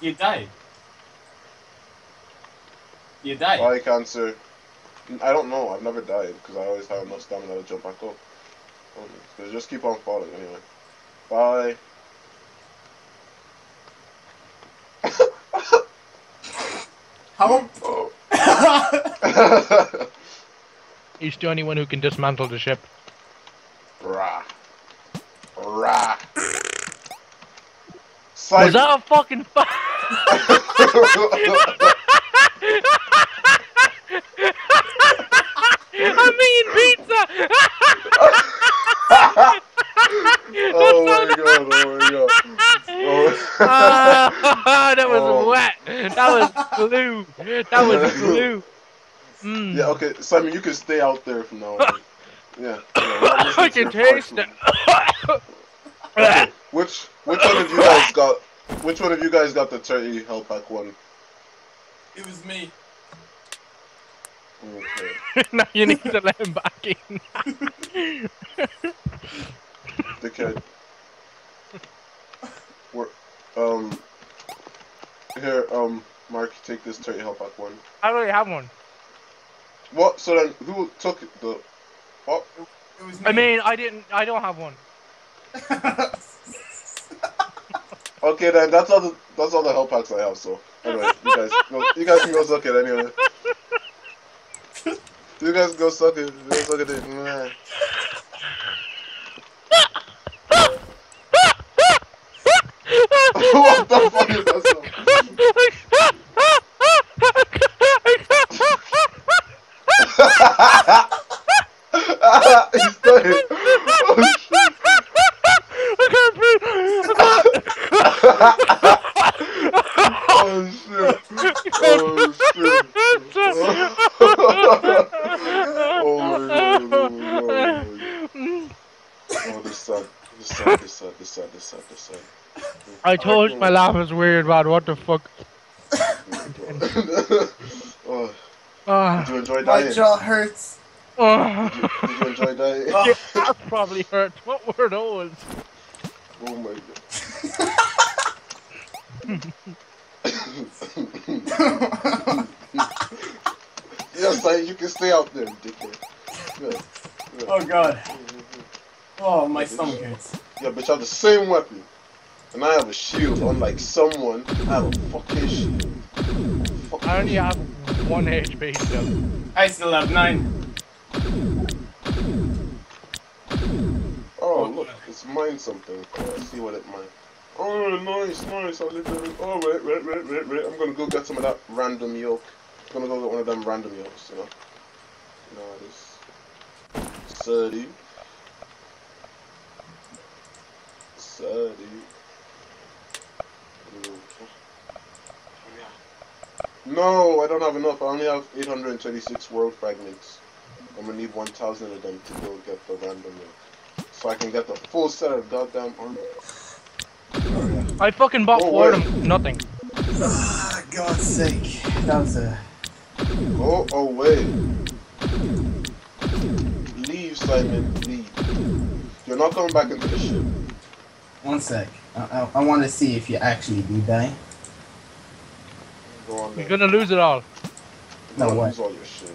you die. You die. Why can't sir? I don't know. I've never died because I always have enough stamina to jump back up. So just keep on falling anyway. Bye. How? Oh. He's the only one who can dismantle the ship. Rah. Rah. Simon. Was that a fucking fuck? I'm eating pizza! Oh my god, oh my god. Oh. Uh, that was oh. wet. That was blue. That was blue. Mm. Yeah, okay, Simon, you can stay out there from now on. Yeah. yeah I can taste it. Okay, which which one of you guys got? Which one of you guys got the thirty Hell Pack one? It was me. Okay. Now you need to let him back in. The kid. We're, um. Here, um, Mark, take this thirty Hell Pack one. I already have one. What? So then, who took the? What? It was me. I mean, I didn't. I don't have one. Okay, then that's all the that's all the Hell Packs I have. So anyway, you guys, go, you guys can go suck it anyway. You guys go suck it. Go suck it. In. What the fuck is that song? He's dying. Oh shit. I can't breathe. Oh shit. Oh shit. Oh my god. Oh my god. Oh, this side. This side, this side, this side, this side, this side. I told you my laugh is weird, man. What the fuck? Oh. Uh, did you enjoy dying? My jaw hurts. Uh, did, you, did you enjoy dying? Oh, that probably hurt. What were those? Oh my god. Yes, like, you can stay out there, dickhead. Yeah, yeah. Oh god. Oh, my yeah, stomach hurts. Yeah, bitch, I have the same weapon. And I have a shield, unlike someone. I have a fucking shield. Fuck I only have one H P still. I still have nine. Oh, look, Let's mine something. Let's see what it mines. Oh, nice, nice. I'll live in. Oh, wait, wait, wait, wait, wait. I'm gonna go get some of that random yolk. I'm gonna go get one of them random yolks, you know. Nice. Surdy. Surdy. No, I don't have enough. I only have eight hundred twenty-six world fragments. I'm gonna need one thousand of them to go get the random yolk. So I can get the full set of goddamn armor. I fucking bought oh, for them nothing. Ah, God's sake. That was a... Go away. Leave, Simon. Leave. You're not coming back into the ship. One sec. I, I, I want to see if you actually do die. Go on, man. You're gonna lose it all. No, what? Lose all your shit.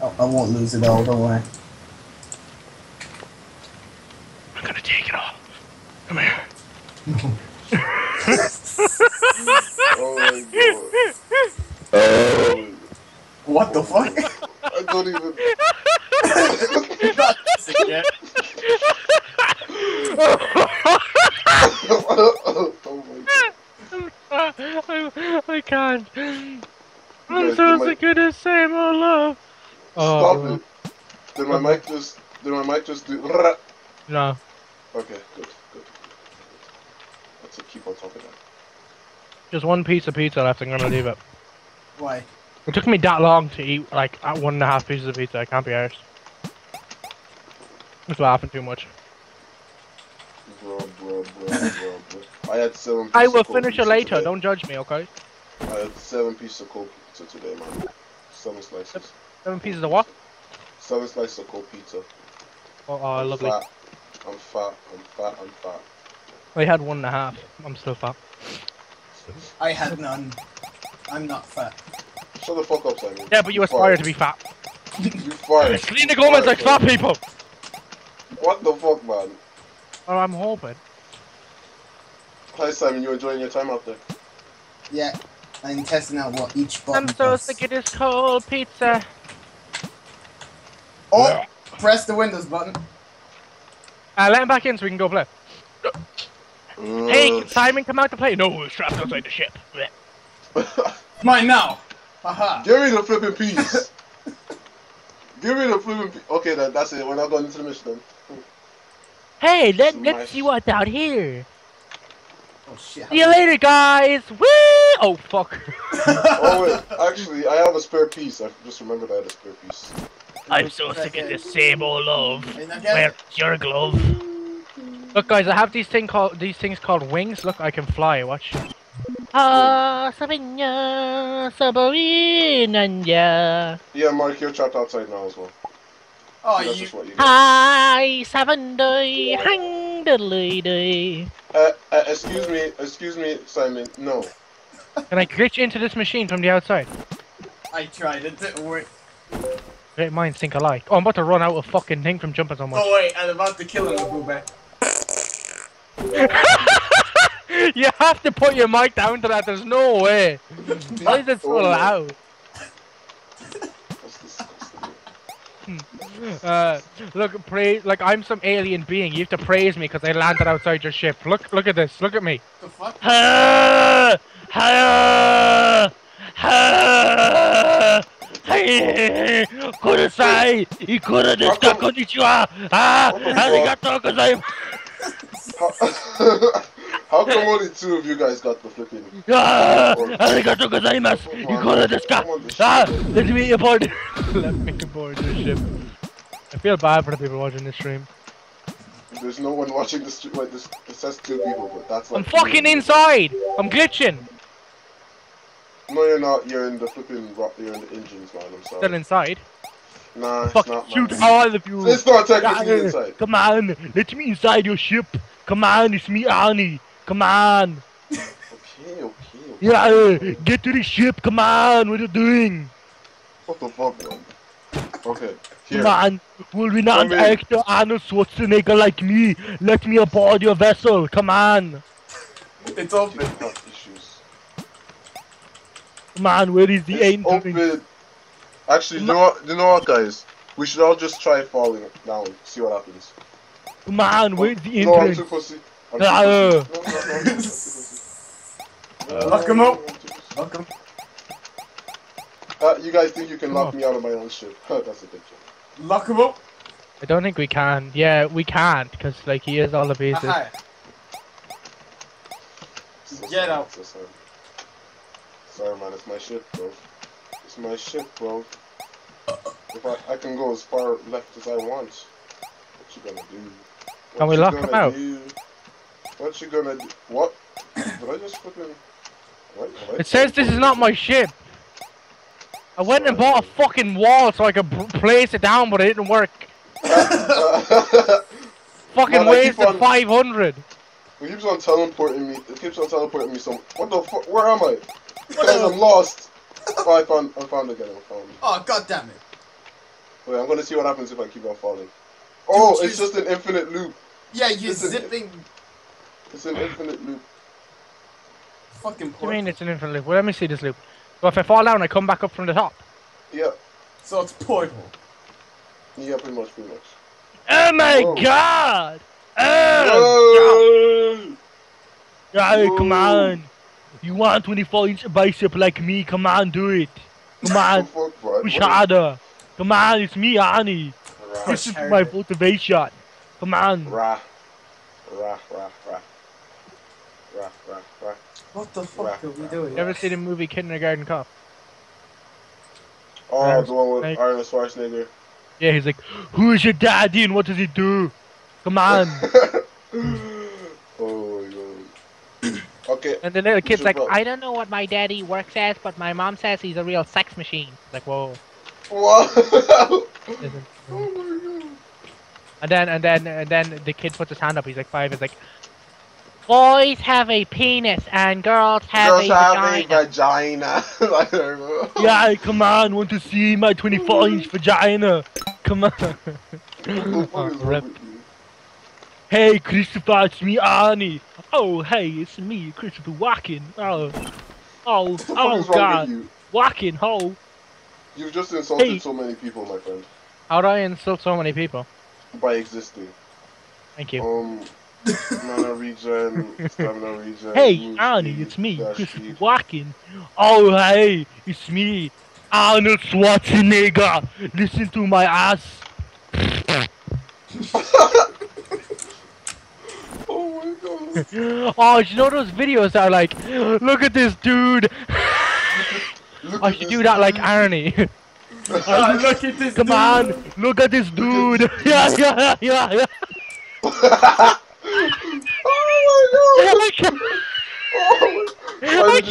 Oh, I won't lose it all, don't worry. I'm gonna take it all. Come here. Oh my god. Uh, what the fuck? I don't even. Not this again. Oh my god. I can't. I'm so good as same old love. Stop oh. it. Did my mic just. Did my mic just do. No. Okay, good, good. Let's keep on top of that. Just one piece of pizza left, I'm gonna leave it. Why? It took me that long to eat, like, one and a half pieces of pizza, I can't be honest. That's what happened too much. Bro, bro, bro, bro, bro. I had seven pieces I will of finish it later, today. Don't judge me, okay? I had seven pieces of cold pizza today, man. Seven slices. Seven pieces of what? Seven slices of cold pizza. Oh, oh lovely. Flat. I'm fat, I'm fat, I'm fat. I had one and a half. I'm still fat. I had none. I'm not fat. Shut the fuck up, Simon. Yeah, but you, you aspire fart. to be fat. You fart. Selena Gomez like fat people! What the fuck, man? Well, I'm hoping. Hi, Simon. You enjoying your time out there? Yeah. I'm testing out what each button I'm so sick of this cold pizza. Oh! Yeah. Press the Windows button. Uh, let him back in so we can go play. Uh, hey, can Simon come out to play? No, we're trapped outside the ship. Mine now! Haha. Give me the flipping piece! Give me the flipping piece! Okay, then, that's it. We're not going into the mission then. Hey, let, let's see what's out here. Oh, shit. See you later, guys! Woo! Oh, fuck. Oh, wait. Actually, I have a spare piece. I just remembered I had a spare piece. I'm so sick of this same old love. Where's your glove? Look, guys, I have these thing called these things called wings. Look, I can fly. Watch. Ah, Sabina, Sabina. Yeah, Mark, you're trapped outside now as well. Oh, so you. you Hi, Sabanday, hang the lady. Uh, uh, excuse me, excuse me, Simon. No. Can I glitch into this machine from the outside? I tried. It didn't work. Great minds think alike. Oh, I'm about to run out of fucking thing from jumping so much. Oh wait, I'm about to kill him, Booba. You have to put your mic down to that, there's no way. Why is it so loud? uh, look, praise, like I'm some alien being, you have to praise me because I landed outside your ship. Look, look at this, look at me. The fuck? Ha! Ha! Ha! Hey, Kurosai, you couldn't discuss Konnichiwa. Ah, arigatou gozaimasu. How come only two of you guys got the flipping? Ah, arigatou gozaimasu. You couldn't discuss. Ah, let me aboard. Let me aboard the ship. I feel bad for the people watching this stream. There's no one watching the stream. Wait, this it says two people, but that's like. I'm fucking inside. I'm glitching. No, you're not. You're in the flipping rock. You're in the engines, man. I'm sorry. Still inside? Nah, fuck, it's not, shoot man. all of you! It's not technically yeah, inside. Come on, let me inside your ship. Come on, it's me, Arnie. Come on. Okay, okay, okay. Yeah, uh, get to the ship. Come on, what are you doing? What the fuck, bro? Okay, here. Come on, will we not act Arnold Schwarzenegger like me? Let me aboard your vessel. Come on. It's open. Man, where is the angel? Actually, do you know what, you know what, guys? We should all just try falling down, see what happens. Come on, where's the entrance? No, I'm too I'm too uh, no, no, no, no, no, no. Lock him up! Lock him. Uh, you guys think you can lock me out of my own ship? That's a big joke. Lock him up! I don't think we can. Yeah, we can't, because like he is all abusive. Hi. So get out! So sorry. Sorry, man, it's my ship, bro. It's my ship, bro. If I, I can go as far left as I want. What you gonna do? What can we lock him out? Do? What you gonna do? What? Did I just fucking... What? What? It says this is not my ship! I went and bought a fucking wall so I could place it down, but it didn't work. Fucking waste of five hundred! It keeps on teleporting me, it keeps on teleporting me some... What the fuck? Where am I? Guys, I'm lost! Oh, I found, I found again, I found it. Oh, god damn it! Wait, I'm gonna see what happens if I keep on falling. Oh, it's just an infinite loop. Yeah, you're it's zipping. An, it's an infinite loop. Fucking point. What do you mean it's an infinite loop? Well, let me see this loop. Well, if I fall down, I come back up from the top. Yeah. So it's portable. Yeah, pretty much, pretty much. Oh my Whoa. god! Oh! Guy, come on. You want twenty-four inch bicep like me? Come on, do it. Come on. Oh, fuck, push harder. Come on, it's me, Arnie. Rah, this is my motivation. Come on. Rah, rah, rah, rah, rah, rah, rah. What the fuck rah, are we rah, doing? You ever seen the movie Kindergarten Cop? Oh, Arnold, the one with like, Arnold Schwarzenegger. Yeah, he's like, who is your daddy and what does he do? Come on. Oh my god. Okay. And the little kid's like, problem. I don't know what my daddy works as, but my mom says he's a real sex machine. Like, whoa. Wow! Oh my god! And then, and then, and then the kid puts his hand up. He's like five. He's like, boys have a penis and girls have girls a have vagina. Girls have a vagina. Yeah, come on, want to see my twenty-four inch vagina? Come on. Oh, rip. Hey, Christopher, it's me, Arnie. Oh, hey, it's me, Christopher Walken. Oh, oh, oh, god, Walken, oh. You've just insulted hey. so many people, my friend. How do I insult so many people? By existing. Thank you. Um, mana regen, stamina regen. Hey, Arnie, it's me, Christopher Walken. Oh, hey, it's me, Arnold Schwarzenegger. Listen to my ass. Oh my god. Oh, you know those videos that are like, look at this dude. Look I should do that dude. like Arnie. Oh, look at this Come dude. on, look at this dude. At this. Yeah, yeah, yeah, yeah. Oh my god. Oh my god.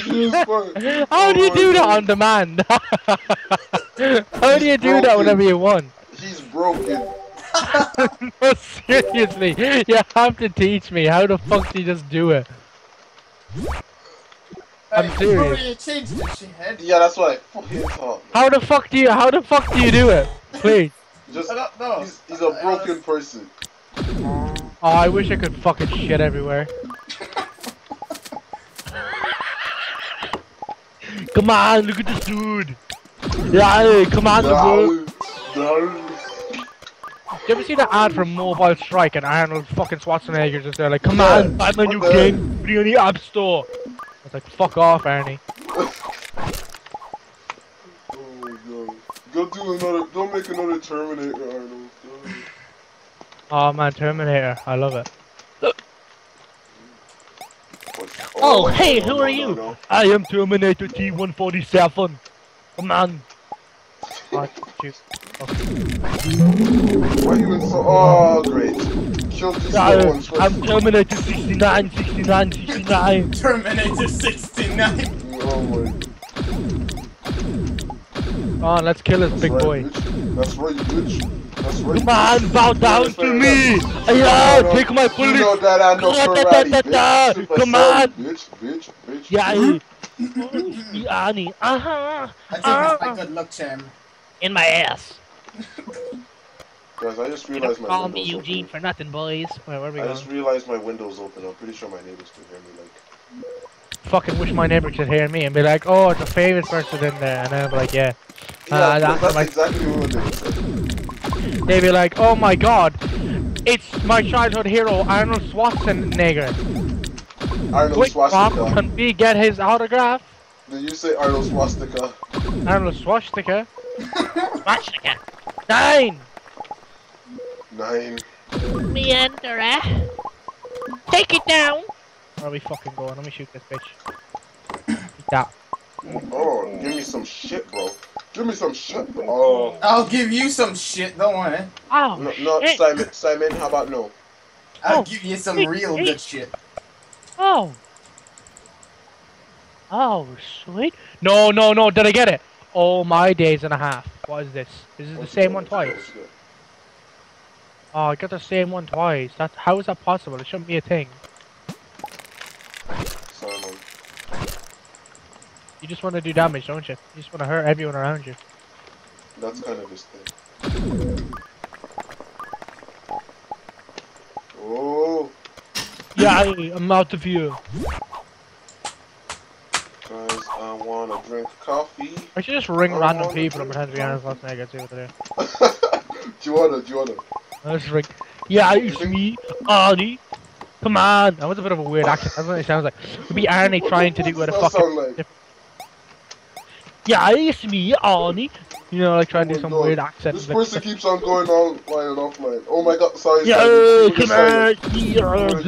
How oh do you do that god. on demand? How He's do you do broken. that whenever you want? He's broken. No, seriously, you have to teach me. How the fuck do you just do it? I'm serious. Yeah, that's what I fucking thought. How the fuck do you, how the fuck do you do it? Please. Just, I don't know. He's, he's a broken person. Oh, I wish I could fucking shit everywhere. Come on, look at this dude. Yeah, come on, no, no. You ever see the ad from Mobile Strike and Arnold fucking Schwarzenegger just there like, come yeah. on, buy my new game, free on the App Store. It's like, fuck off, Arnie. Oh my god. Go do another, don't make another Terminator, Arnold. Oh man, Terminator, I love it. Look. Oh, oh hey, no, who no, are no, you? No. I am Terminator T one forty-seven. Come on. Oh, shoot. Why are you in so- Oh, great. No, I'm Terminator sixty-nine, sixty-nine, sixty-nine. Terminator sixty-nine. Oh, come on, let's kill this That's big right, boy. Bitch. That's right, bitch. That's right. Come on, bow down That's to me. Yeah, no, no, take my bullet. You know that I know karate, bitch. Come on, bitch, bitch, bitch. Yeah, Yanni. Uh huh. I think that's my good luck charm. In my ass. Guys, I just realized my call me Eugene open. for nothing, boys. Where, where are we I going? just realized my window's open. I'm pretty sure my neighbors can hear me. Like, fucking wish my neighbor could hear me and be like, "Oh, it's a famous person in there," and I'm like, "Yeah." yeah uh, that's, that's exactly what they said. They'd be like, oh my god, it's my childhood hero, Arnold Schwarzenegger. Arnold Quick, Schwarzenegger. Rob, can we get his autograph? Did you say Arnold Schwarzenegger? Arnold Schwarzenegger? Schwarzenegger. Nine! Nine. Meander, eh? Take it down! Where are we fucking going? Let me shoot this bitch. That. Oh, give me some shit, bro. Give me some shit, bro. Oh. I'll give you some shit, don't worry. Oh, no, no, Simon, Simon, how about no? I'll oh, give you some sweet, real sweet. good shit. Oh. Oh, sweet. No, no, no, did I get it? Oh, my days and a half. What is this? This is What's the same good? one twice. Oh, I got the same one twice. That's, how is that possible? It shouldn't be a thing. Simon. You just want to do damage, don't you? You just want to hurt everyone around you. That's kind of his thing. Oh! Yeah, I'm out of here. Cause I wanna drink coffee. I should just ring I random people and pretend to be honest last night. I see what they do. Do you wanna? Do you wanna? I just ring. Yeah, it's me, Arnie. Come on. That was a bit of a weird accent. That's what it sounds like. It'd be Arnie trying to do what a fucking. Like? Yeah, it's me, Arnie. You know, like trying oh to do some god. weird accent. This person keeps on going online and offline. Oh my god, sorry. Yeah, come on. Beautiful.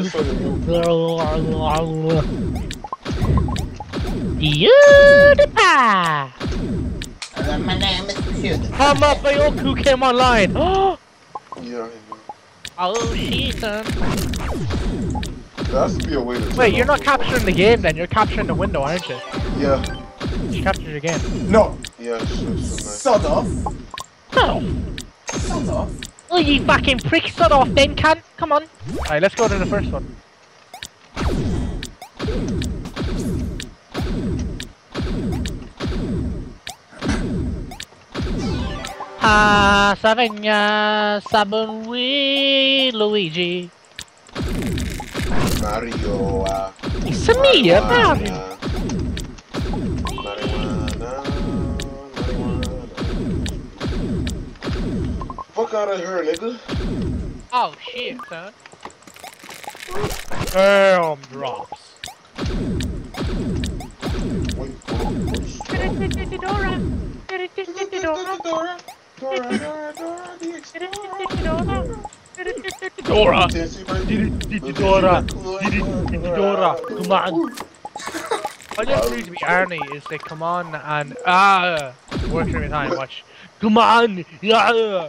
My name is Beautiful. How about my own who came online? Yeah, I know. Oh, she's done. That has to be a way to Wait, you're not capturing the game then, you're capturing the window, aren't you? Yeah. You captured again. No! Yeah, sure, sod off! No! Sod off! Oh, you fucking prick, sod off then, cunt! Come on! Alright, let's go to the first one. Ah, Savagna, Sabon, Luigi. Mario, uh, it's a me, uh, Mario! Mario. Fuck out of here, nigga. Oh shit, son. Damn drops. Wait, Dora. Dora. Dora. Dora. Dora. Come on. What just proves to be irony is they come on and ah works every time, watch. Come on! Yeah.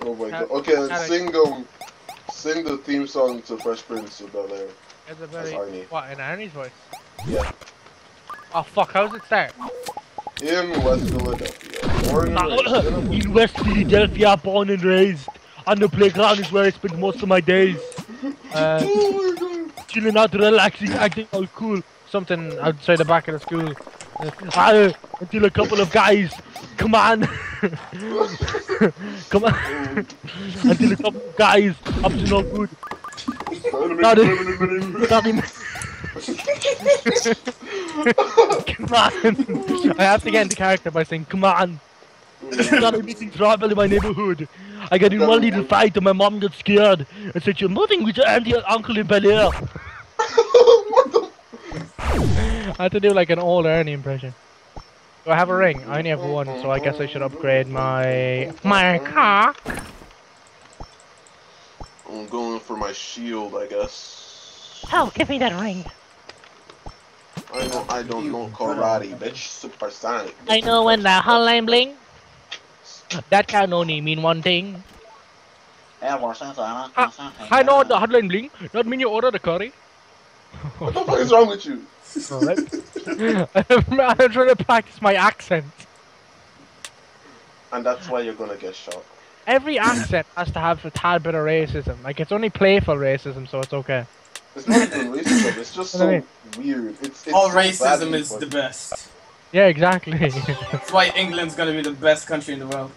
Oh my god. Okay, let's sing, um, sing the theme song to Fresh Prince of Bel-Air. That's a very... Arnie. What, in Arnie's voice? Yeah. Oh fuck, how's it start? In West Philadelphia. Born and raised. In West Philadelphia, born and raised. On the playground is where I spend most of my days. Uh, oh my god. Chilling out, relaxing, acting all cool. Something outside the back of the school. Uh, until a couple of guys come on come on until a couple of guys up to no good. Not in, not in. Come on, I have to get into character by saying come on. Not in meeting trouble in my neighborhood. I got in one little fight and my mom got scared and said you're moving with your auntie and uncle in Bel-Air. I had to do like an old Ernie impression. Do I have a ring? I only have one, so I guess I should upgrade my... My car! I'm going for my shield, I guess. Oh, give me that ring! I don't, I don't know karate, bitch. Supersonic. Bitch. I know when the hotline bling. That can only mean one thing. I, I know the hotline bling. That mean you order the curry. What the fuck is wrong with you? I'm trying to practice my accent. And that's why you're gonna get shot. Every accent has to have a tad bit of racism. Like, it's only playful racism, so it's okay. It's not even racism, it's just so I mean? weird. It's, it's All so racism is the best. Yeah, exactly. That's why England's gonna be the best country in the world.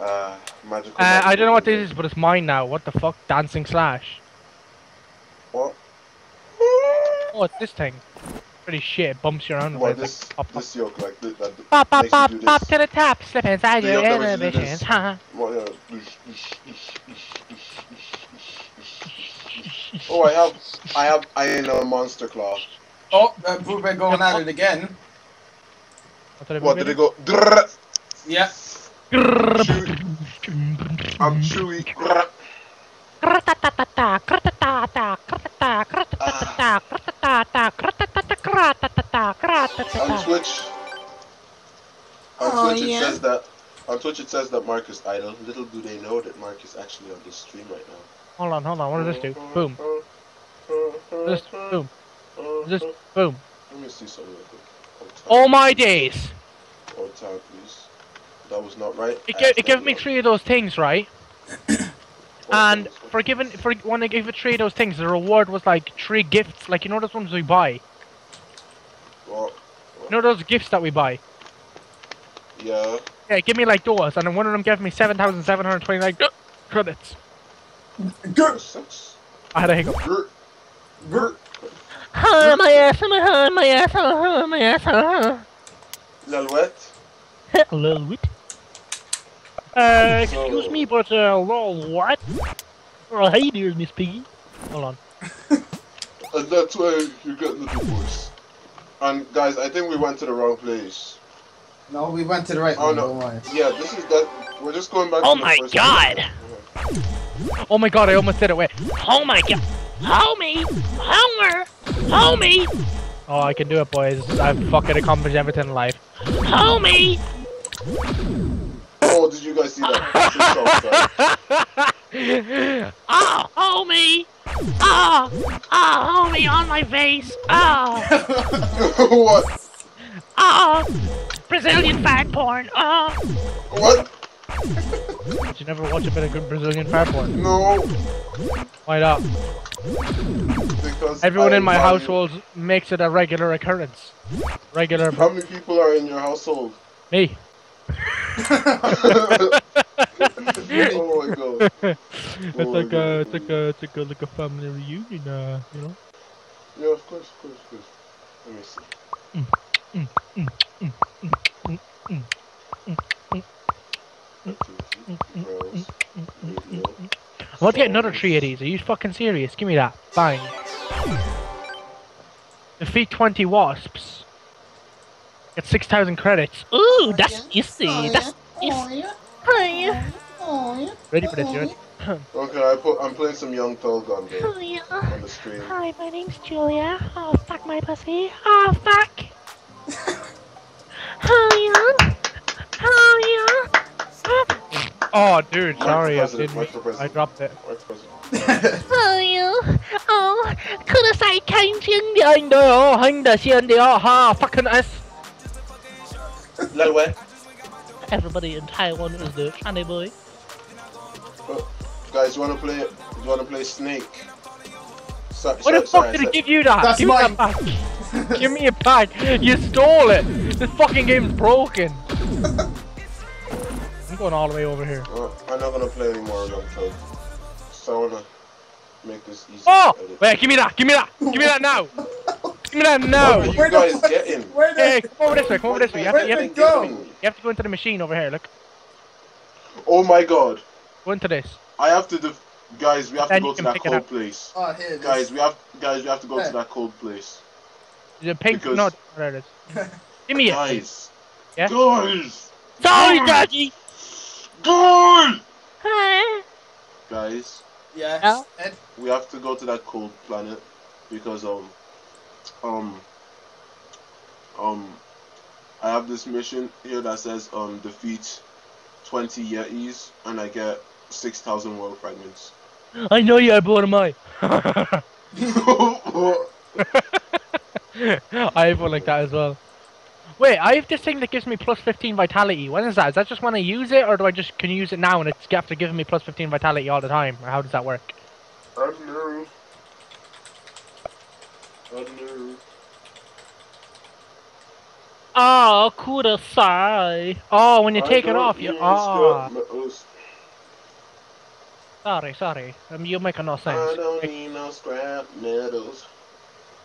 Uh, magical. Uh, magical I don't know what this is, but it's mine now. What the fuck? Dancing Slash. What? Oh, it's this thing. pretty shit, it bumps you around. Why like, this, like, pop, pop. This yoke like that, that pop, pop, pop, do this. Pop to the top, slip inside the your inhibitions, huh? Well, yeah. Oh, I have, I have, I ain't a monster claw. Oh, uh, Booba going at it again. What, what did it go? Yeah. Chewy. I'm chewy. On Twitch, on oh, Twitch it yeah. says that on Twitch it says that Mark is idle. Little do they know that Mark is actually on this stream right now. Hold on, hold on. What does this do? Boom. This boom. This boom. Let me see something real quick. Oh my days! Hold time, please. That was not right. It, gi it gave me three of those things, right? And for giving, for when I gave it three of those things, the reward was like three gifts. Like, you know those ones we buy? What? What? You know those gifts that we buy? Yeah. Yeah, give me like those, and then one of them gave me seven thousand seven hundred twenty-nine credits. I had a hiccup. Oh, my ass, my ass, my ass, my ass. Lil wet. Lil wet. Uh, excuse me, but uh, lol, what? Well, hey, dears, Miss Piggy. Hold on. And that's why you got the divorce. And guys, I think we went to the wrong place. No, we went to the right one. Oh no! Way. Yeah, this is that. We're just going back. Oh to my the first god! Place. Oh my god! I almost said it. Wait. Oh my god! Homie! Homer! Homie! Oh, I can do it, boys. I've fucking accomplished everything in life. Homie! Oh, did you guys see that? Ah, oh, homie! Ah, oh, ah, oh, homie on my face! Ah! Oh. What? Ah, oh, Brazilian fag porn! Ah! Oh. What? Did you never watch a bit of good Brazilian fag porn? No. Why not? Because everyone I in my household you. makes it a regular occurrence. Regular. How many people are in your household? Me. Oh my god. It's oh like god. a, it's like a, it's like a, like a family reunion, uh, you know. Yeah, of course, of course, of course. Let me see. Mm, mm, mm, mm, mm, mm, mm, mm, mm, mm, mm, mm. Let's get another three of these. Are you fucking serious? Give me that. Bang. Defeat twenty wasps. Get six thousand credits. Ooh, that's easy. That's easy. Ready for this, Jared? Okay, I put, I'm playing some young Thug on the, oh, yeah. on the stream. Hi, my name's Julia. Oh, fuck my pussy. Oh, fuck. Oh, yeah. Oh, yeah. Oh, dude, sorry, I didn't. I dropped it. Oh, you. Oh, couldn't say came in behind the oh, hang the shin the oh, ha, fucking ass. Lower. Everybody in Taiwan is the funny boy. Oh, guys, you wanna play? You wanna play Snake? So, what so, the fuck did it give you that? That's give mine. me that back. Give me it back. You stole it. This fucking game's broken. Going all the way over here. Uh, I'm not gonna play anymore, so I wanna make this easy. Oh! Wait, give me that! Give me that! Give me that now! Give me that now! What are you where guys the, getting? Where hey, the, come over this way, come over this way. You have, to, you, have to, go? you have to go into the machine over here, look. Oh my god. Go into this. I have to do... Guys, we have then to go to that cold place. Oh, here it is. Guys, we have, guys, we have to go yeah. to that cold place. The pink... Because... No, there it is. Give me it. Guys. Yeah? Guys! Sorry, Daddy! Goal! Hi. Guys, yes. Oh. We have to go to that cold planet because um um um I have this mission here that says um defeat twenty yetis and I get six thousand world fragments. I know you. I bought a mine. I have one like that as well. Wait, I have this thing that gives me plus fifteen vitality. When is that? Is that just when I use it, or do I just can use it now and it's after giving me plus fifteen vitality all the time? Or how does that work? I don't know. I don't know. Oh, kudasai. Oh, when you I take it off, you. Ah. Oh. Sorry, sorry. Um, you make no sense. I don't need no scrap metals.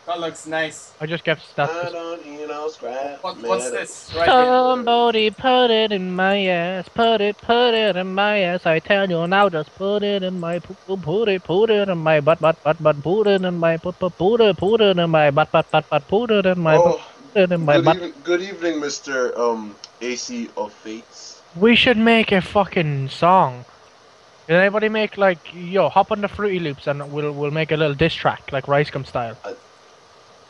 That looks nice. I just kept stuff. I don't eat no scrap. What, what's this? Right Somebody here. Put it in my ass. Put it, put it in my ass. I tell you now, just put it in my poop. Put it, put it in my butt, butt, butt, butt. Put it in my poop, put it, put it in my butt, butt, butt, butt. Put it in my oh, put it in my good butt. Even, good evening, Mister Um A C of Fates. We should make a fucking song. Did anybody make like yo hop on the Fruity Loops and we'll we'll make a little diss track like Rice Gum style. I,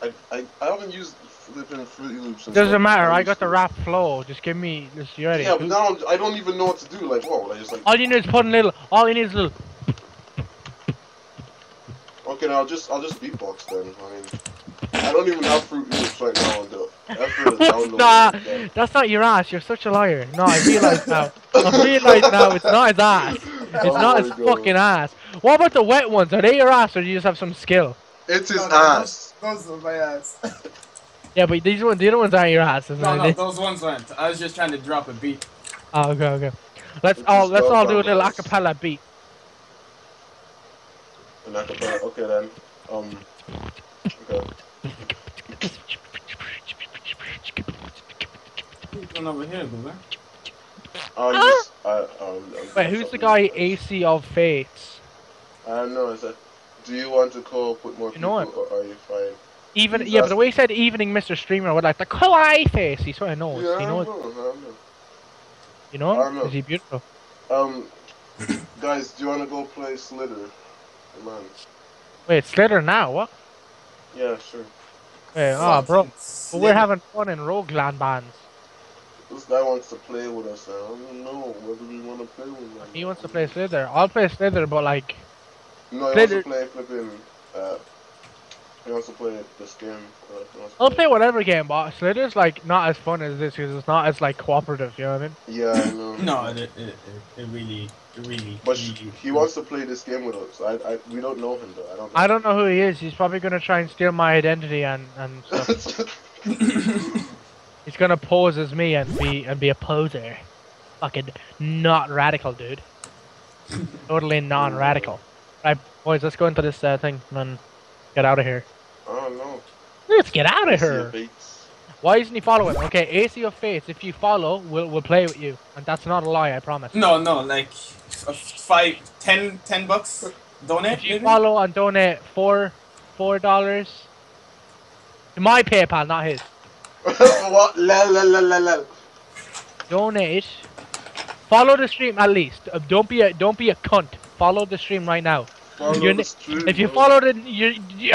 I, I, I haven't used flipping Fruity Loops. Doesn't stuff. matter. I, I got the rap flow. Just give me this. You ready? Yeah, but now I don't even know what to do. Like what? I just like. All you need is putting little. All you need is little. Okay, now I'll just I'll just beatbox then. I mean, I don't even have Fruity Loops right now. The effort is nah, that's not your ass. You're such a liar. No, I realize now. I realize now. It's not his ass. It's oh not his God. fucking ass. What about the wet ones? Are they your ass or do you just have some skill? It's his no, no, ass. Those, those are my ass. Yeah, but these ones, the other ones aren't your ass, isn't no, it? No, no, those ones aren't. I was just trying to drop a beat. Oh, okay, okay. Let's all let's all do a little ass. acapella beat. An acapella, okay then. Um, okay. What's going on over here, brother? Um, ah. uh, um, Wait, who's the guy like A C of Fates? I don't know, is that... Do you want to co-op with more you people, or are you fine? Even, He's yeah, but the way he said evening Mister Streamer, would like the kawaii face, he's what I know. Yeah, he knows. I don't know, I don't know. You know? I don't know. Is he beautiful? Um, guys, do you want to go play Slither? Come on. Wait, Slither now, what? Yeah, sure. Wait, ah, oh, bro, but we're having fun in Rogueland bands. This guy wants to play with us. I don't know whether we want to play with him. He wants to play Slither. I'll play Slither, but like. No, he Slither. wants to play flipping. Uh, he wants to play this game. Uh, I'll play, play whatever game, but Slither's like not as fun as this because it's not as like cooperative. You know what I mean? Yeah, I know. No, it, it it it really it really. But really, he wants to play this game with us. I I we don't know him though. I don't. Know I don't know who he is. He's probably gonna try and steal my identity and and stuff. He's gonna pose as me and be and be a poser. Fucking not radical, dude. Totally non-radical. Alright, boys, let's go into this uh, thing and then get out of here. Oh no. Let's get out of here. Why isn't he following? Okay, A C of Fates. If you follow, we'll we'll play with you, and that's not a lie, I promise. No, no, like uh, five, ten, ten bucks. Donate. If you maybe? follow and donate four, four dollars. To my PayPal, not his. What? La, la, la, la, la. Donate. Follow the stream at least. Uh, don't be a don't be a cunt. Follow the stream right now. Follow the stream, if you bro. follow the you, you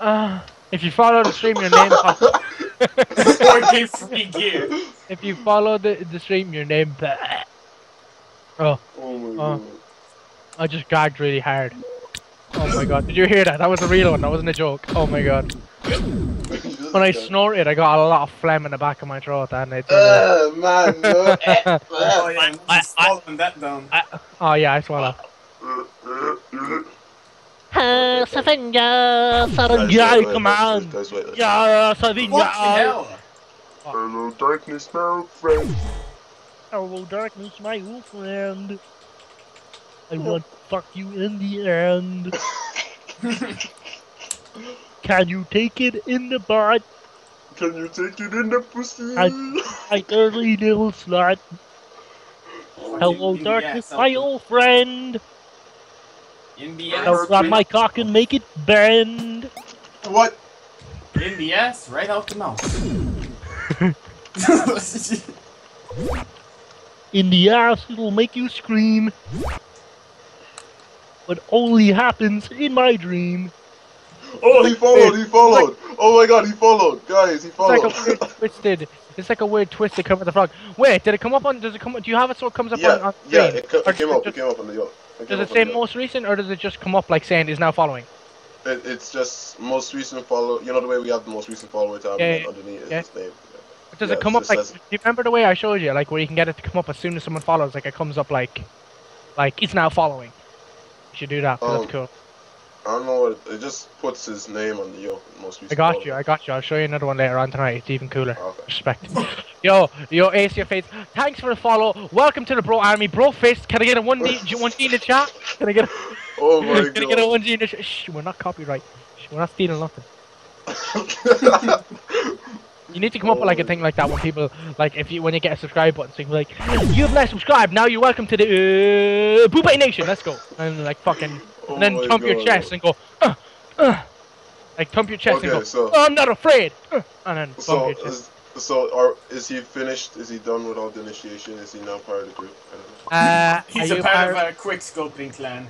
uh, if you follow the stream, your name pops up. four K free gear. If you follow the the stream, your name. Oh. Oh my uh, god. I just gagged really hard. Oh my god! Did you hear that? That was a real one. That wasn't a joke. Oh my god. When I snorted, I got a lot of phlegm in the back of my throat, and it. Oh uh, man, no. Oh yeah, I, I, I, that down. I, oh yeah, I swallow. Come on. Yeah, hello, darkness, my friend. Hello, darkness, my old friend. I want to fuck you in the end. Can you take it in the butt? Can you take it in the pussy? I, I dirty little slut. Oh, hello, darkness, my old friend. In the ass. I'll grab my cock and make it bend. What? In the ass, right out the mouth. In the ass, it'll make you scream. But only happens in my dream. Oh, he followed, he followed. Like, oh my god, he followed. Guys, he followed. It's like a weird twisted. It's like a weird twisted cover the frog. Wait, did it come up on, does it come up, do you have it so it comes up yeah, on, on Yeah, it, co it came up, it just, came up on the yacht. Does it say most recent or does it just come up like saying is now following? It, it's just most recent follow, you know the way we have the most recent follower tab yeah, and underneath is yeah. his name. But does yeah, it come up like, do you remember the way I showed you, like where you can get it to come up as soon as someone follows, like it comes up like, like it's now following. You should do that, um, that's cool. I don't know, it, it just puts his name on the yo, most recent I got follower. you, I got you, I'll show you another one later on tonight, it's even cooler. Okay. Respect. yo, yo, Ace Your Fates, thanks for the follow, welcome to the Bro Army, Bro Fist, can I get a one D in the chat? Can I get a, oh my can God. I get a one D in the chat? Shh, we're not copyright, Shh, we're not stealing nothing. You need to come up with like a thing like that when people like if you when you get a subscribe button, so you can be like, you've now subscribed, now you're welcome to the uh, Poopay Nation. Let's go and like fucking oh and then thump God. your chest and go, uh, uh, like thump your chest okay, and go. So, oh, I'm not afraid. Uh, and then thump so your chest. Is, so are, is he finished? Is he done with all the initiation? Is he now part of the group? I don't know. Uh, He's a part of our quick scoping clan.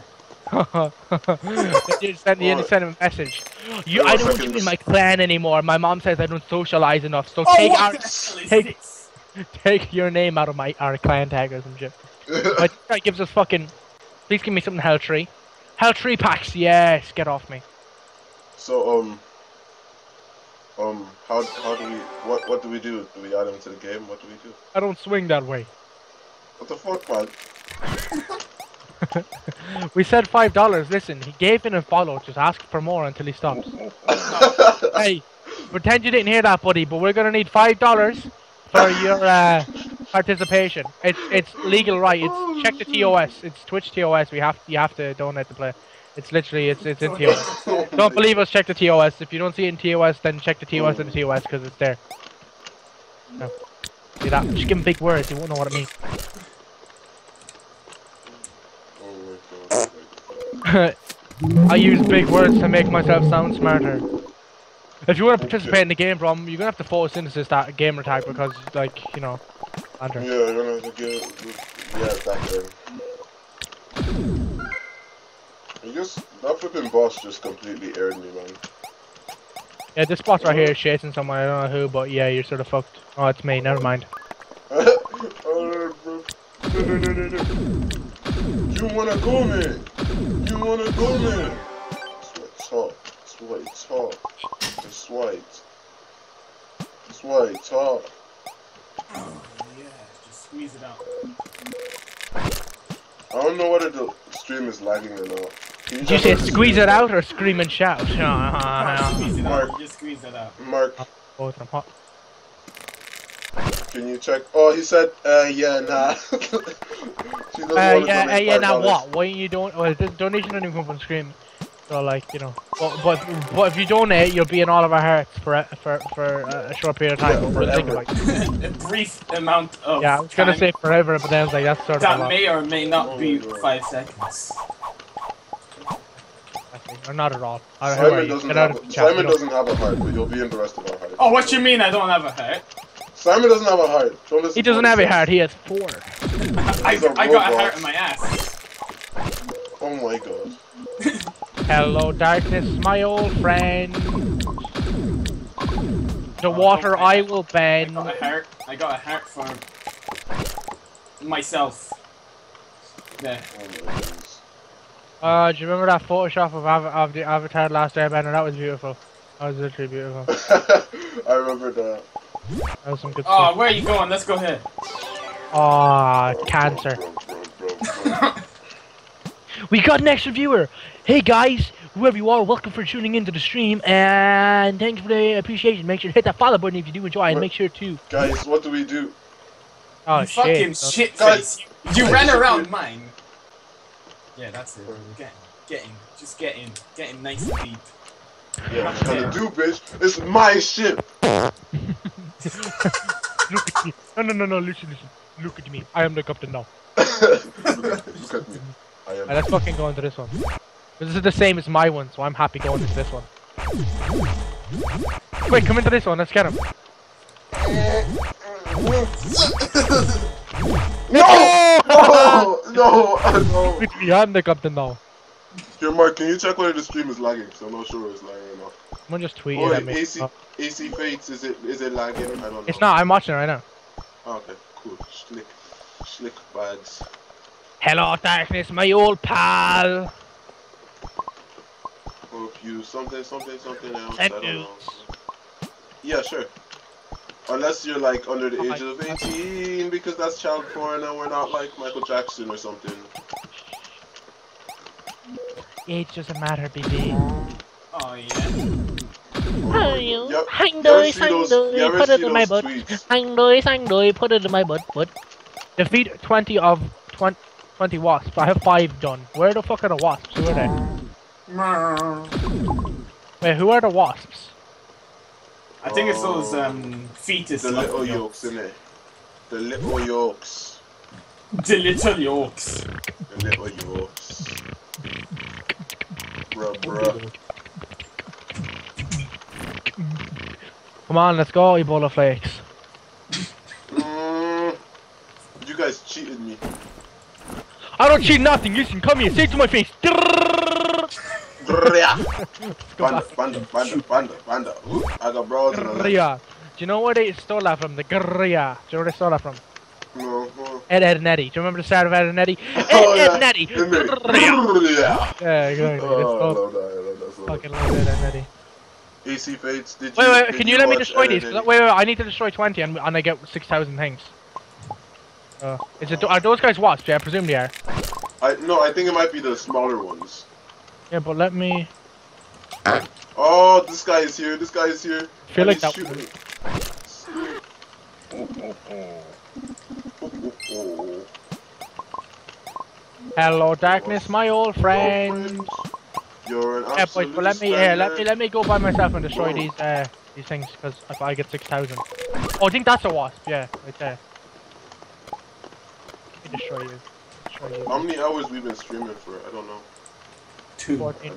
Dude, send me, send him a message. You, I don't live in my clan anymore. My mom says I don't socialize enough. So oh, take our, take, take your name out of my our clan tag or some shit. But this guy gives us fucking. Please give me something hell tree, hell tree packs. Yes, get off me. So um, um, how how do we what what do we do? Do we add him to the game? What do we do? I don't swing that way. What the fuck, man? We said five dollars. Listen, he gave in a follow. Just ask for more until he stops. Hey, pretend you didn't hear that, buddy. But we're gonna need five dollars for your uh, participation. It's it's legal, right? It's check the T O S. It's Twitch T O S. We have you have to donate to play. It's literally it's it's in T O S. Don't believe us? Check the T O S. If you don't see it in T O S, then check the T O S and the T O S because it's there. No, see that? Just give him big words. He won't know what it means. I use big words to make myself sound smarter. If you want to participate in the game, bro, you're gonna have to photosynthesis that gamer tag because, like, you know, under. Yeah, you're gonna have to get yeah, that game. I guess that flipping boss just completely aired me, man. Yeah, this boss right here is chasing someone. I don't know who, but yeah, you're sort of fucked. Oh, it's me. Never mind. You wanna go, man? You wanna go, man? That's why it's hot. That's why it's hot. That's why it's hot. That's why it's hot. Oh, yeah, just squeeze it out. I don't know whether the stream is lagging or not. You Did you say squeeze it out or scream and shout? Squeeze it out. Just squeeze it out. Mark. Oh, I'm hot. Can you check? Oh, he said, uh, yeah, nah. She uh, yeah, uh, yeah, now what? Why you don't? Well, the donation doesn't even come from Scream. So, like, you know. But, but, but if you donate, you'll be in all of our hearts for for for a short period of time. Yeah, we'll think about a brief amount of. Yeah, I was gonna say forever, but then I was like, that's sort that of. That may or may not oh, be God. five seconds. Or not at all. Right, Simon, doesn't have, a, Simon doesn't have a heart, but you'll be in the rest of our hearts. Oh, what you mean? I don't have a heart. Simon doesn't have a heart. Don't he doesn't have a heart, he has four. I, I got a heart in my ass. Oh my god. Hello darkness, my old friend. The water oh, I, I will bend. I got a heart. I got a heart for myself. There. Uh, do you remember that Photoshop of, av of the Avatar Last Airbender? That was beautiful. That was literally beautiful. I remember that. That was some good stuff. Oh, where are you going? Let's go ahead. Ah, oh, cancer. We got an extra viewer. Hey guys, whoever you are, welcome for tuning into the stream, and thanks for the appreciation. Make sure to hit that follow button if you do enjoy, and make sure to. Guys, what do we do? Oh you shit! Fucking shit face! You, you ran around mine. Yeah, that's it. Get, get in, just get in, get in nice and deep. Yeah, what you gonna do, bitch? It's my shit. Look at me. No, no, no, no. Listen, listen. Look at me. I am the captain now. Look at me. I am. Right, let's fucking go into this one. This is the same as my one, so I'm happy going into this one. Wait, come into this one. Let's get him. No! No! No! No! Look at me. I'm the captain now. Here, Mark, can you check whether the stream is lagging? Because I'm not sure it's lagging or not. Someone just tweeted oh, at me. A C, oh. A C Fates, is it, is it lagging? I don't know. It's not, I'm watching it right now. Oh, okay, cool. Slick. Slick bags. Hello, darkness, my old pal. Oh, if you something, something, something else. I don't know. Yeah, sure. Unless you're like under the oh age of eighteen, God. Because that's child porn and we're not like Michael Jackson or something. Age doesn't matter, baby. Oh yeah. How are you? Yep. Hang doy, hang doy, put it in my butt. Hang doy, hang doy, put it in my butt. What? Defeat twenty of twenty, twenty wasps. I have five done. Where the fuck are the wasps? Who are they? Wait, who are the wasps? I think it's those um, fetus. The little yolks, isn't it? The little yolks. The little yolks. The little yolks. Bruh, bruh. Come on, let's go, Ebola flakes. Mm, you guys cheated me. I don't cheat nothing. Listen, come here, say it to my face. Panda, panda, panda, panda, panda. Ooh, I got bras on the left. Do you know where they stole that from? The Gria. Do you know where they stole that from? No. Ed, Ed and Eddie. Do you remember the sound of Ed and Eddie? Ed, oh, Ed, yeah. Ed and Eddie. Yeah, exactly. Oh, I love that. I love that song. Fucking love Ed and Eddie. A C fades. Did you? Wait, wait. Did can you, you let me destroy these? Wait, wait, wait. I need to destroy twenty, and and I get six thousand things. Uh, is it? Are those guys wasps? Yeah, I presume they are. I no. I think it might be the smaller ones. Yeah, but let me. Oh, this guy is here. This guy is here. I feel like that. Oh, oh, oh. Oh, oh, oh. Hello, darkness, my old friend. You're an absolute yeah, but let me, uh, let me, let me go by myself and destroy oh. these, uh, these things, because if I get six thousand. Oh, I think that's a wasp. Yeah, right there. Let me destroy you. Destroy you. How many hours we've been streaming for? I don't know. Two. fourteen.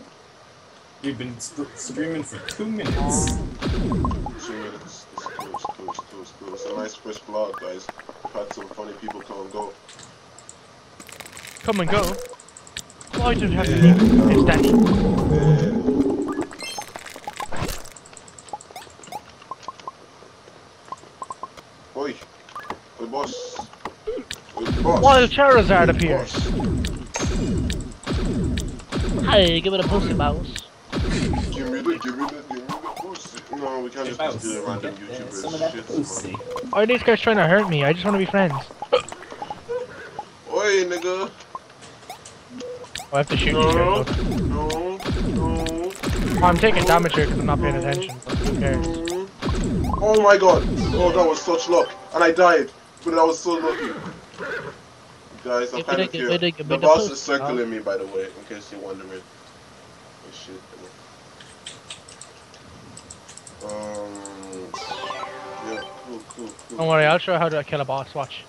We've been st streaming for two minutes. Two minutes. It's cool, it's cool, it's cool. It's a nice first vlog, guys. We've had some funny people come and go. Come and go? Why do you have to leave? It's Danny. Oi. Oi, boss. Oi, boss. Wild Charizard appears. Hey, give it a pussy mouse. Give me the, give me the, give me the pussy. No, we can't just, just do a random YouTuber shit. Why are these guys trying to hurt me? I just want to be friends. Oi, nigga. Oh, I have to shoot no, these guys. No, no, no. Oh, I'm taking damage here because I'm not paying attention. But who cares? Oh my god. Oh, that was such luck. And I died. But that was so lucky. Guys, I'm kind of here. The boss is circling oh. me, by the way, in case you're wondering. Oh, shit. Um, yeah, cool, cool, cool. Don't worry, I'll show you how to kill a boss. Watch.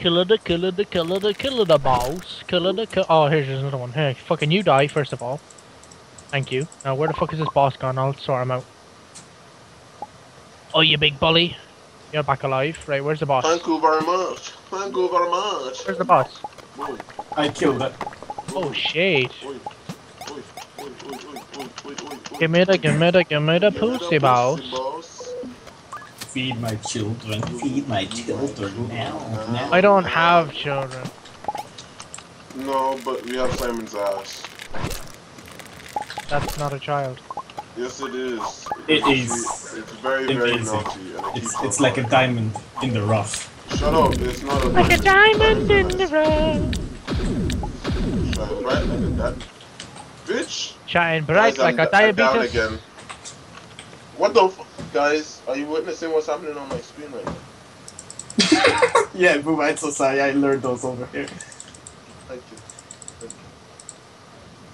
Killer the killer the killer the killer the boss. Killer the killer. Oh, here's another one. Hey, fucking you die, first of all. Thank you. Now, where the fuck is this boss gone? I'll sort him out. Oh, you big bully. You're back alive. Right, where's the boss? Thank you very much. Thank you very much. Where's the boss? Boy. I killed it. Oh, shit. Boy. Boy. Boy. Boy. Boy. Boy. Boy. Boy. Give me the, give me the, give me the pussy boss. Feed my children. Feed my children now. now. I don't have children. No, but we have Simon's ass. That's not a child. Yes, it is. It, it is. is. It's very, it very naughty. It it's it's like a diamond in the rough. Shut up, it's not a Like a diamond in the rough. Shine bright like that. Bitch! Shine bright like a diabetes. Again. What the f- Guys, are you witnessing what's happening on my screen right now? Yeah, boo, I'm so sorry. I learned those over here. Thank you.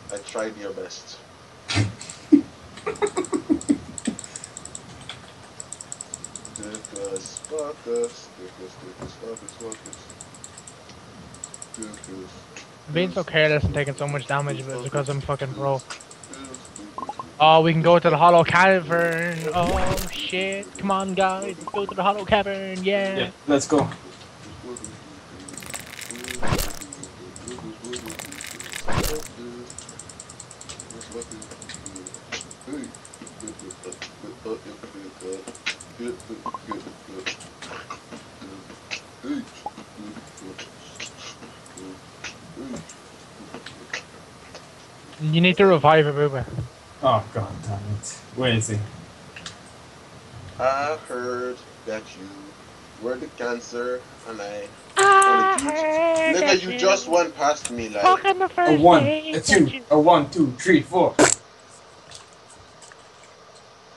Thank you. I tried your best. Dickers, fuckers, dickers, dickers, fuckers, fuckers. Dickers. I'm being so careless and taking so much damage, but it's because I'm fucking broke. Oh, we can go to the hollow cavern. Oh shit! Come on, guys, let's go to the hollow cavern. Yeah. Yeah. Let's go. You need to revive a booba. Oh god damn it. Where is he? I heard that you were the cancer and I... I heard Nigga, that you, you just went past me like... A one, a two, you... a one, two, three, four.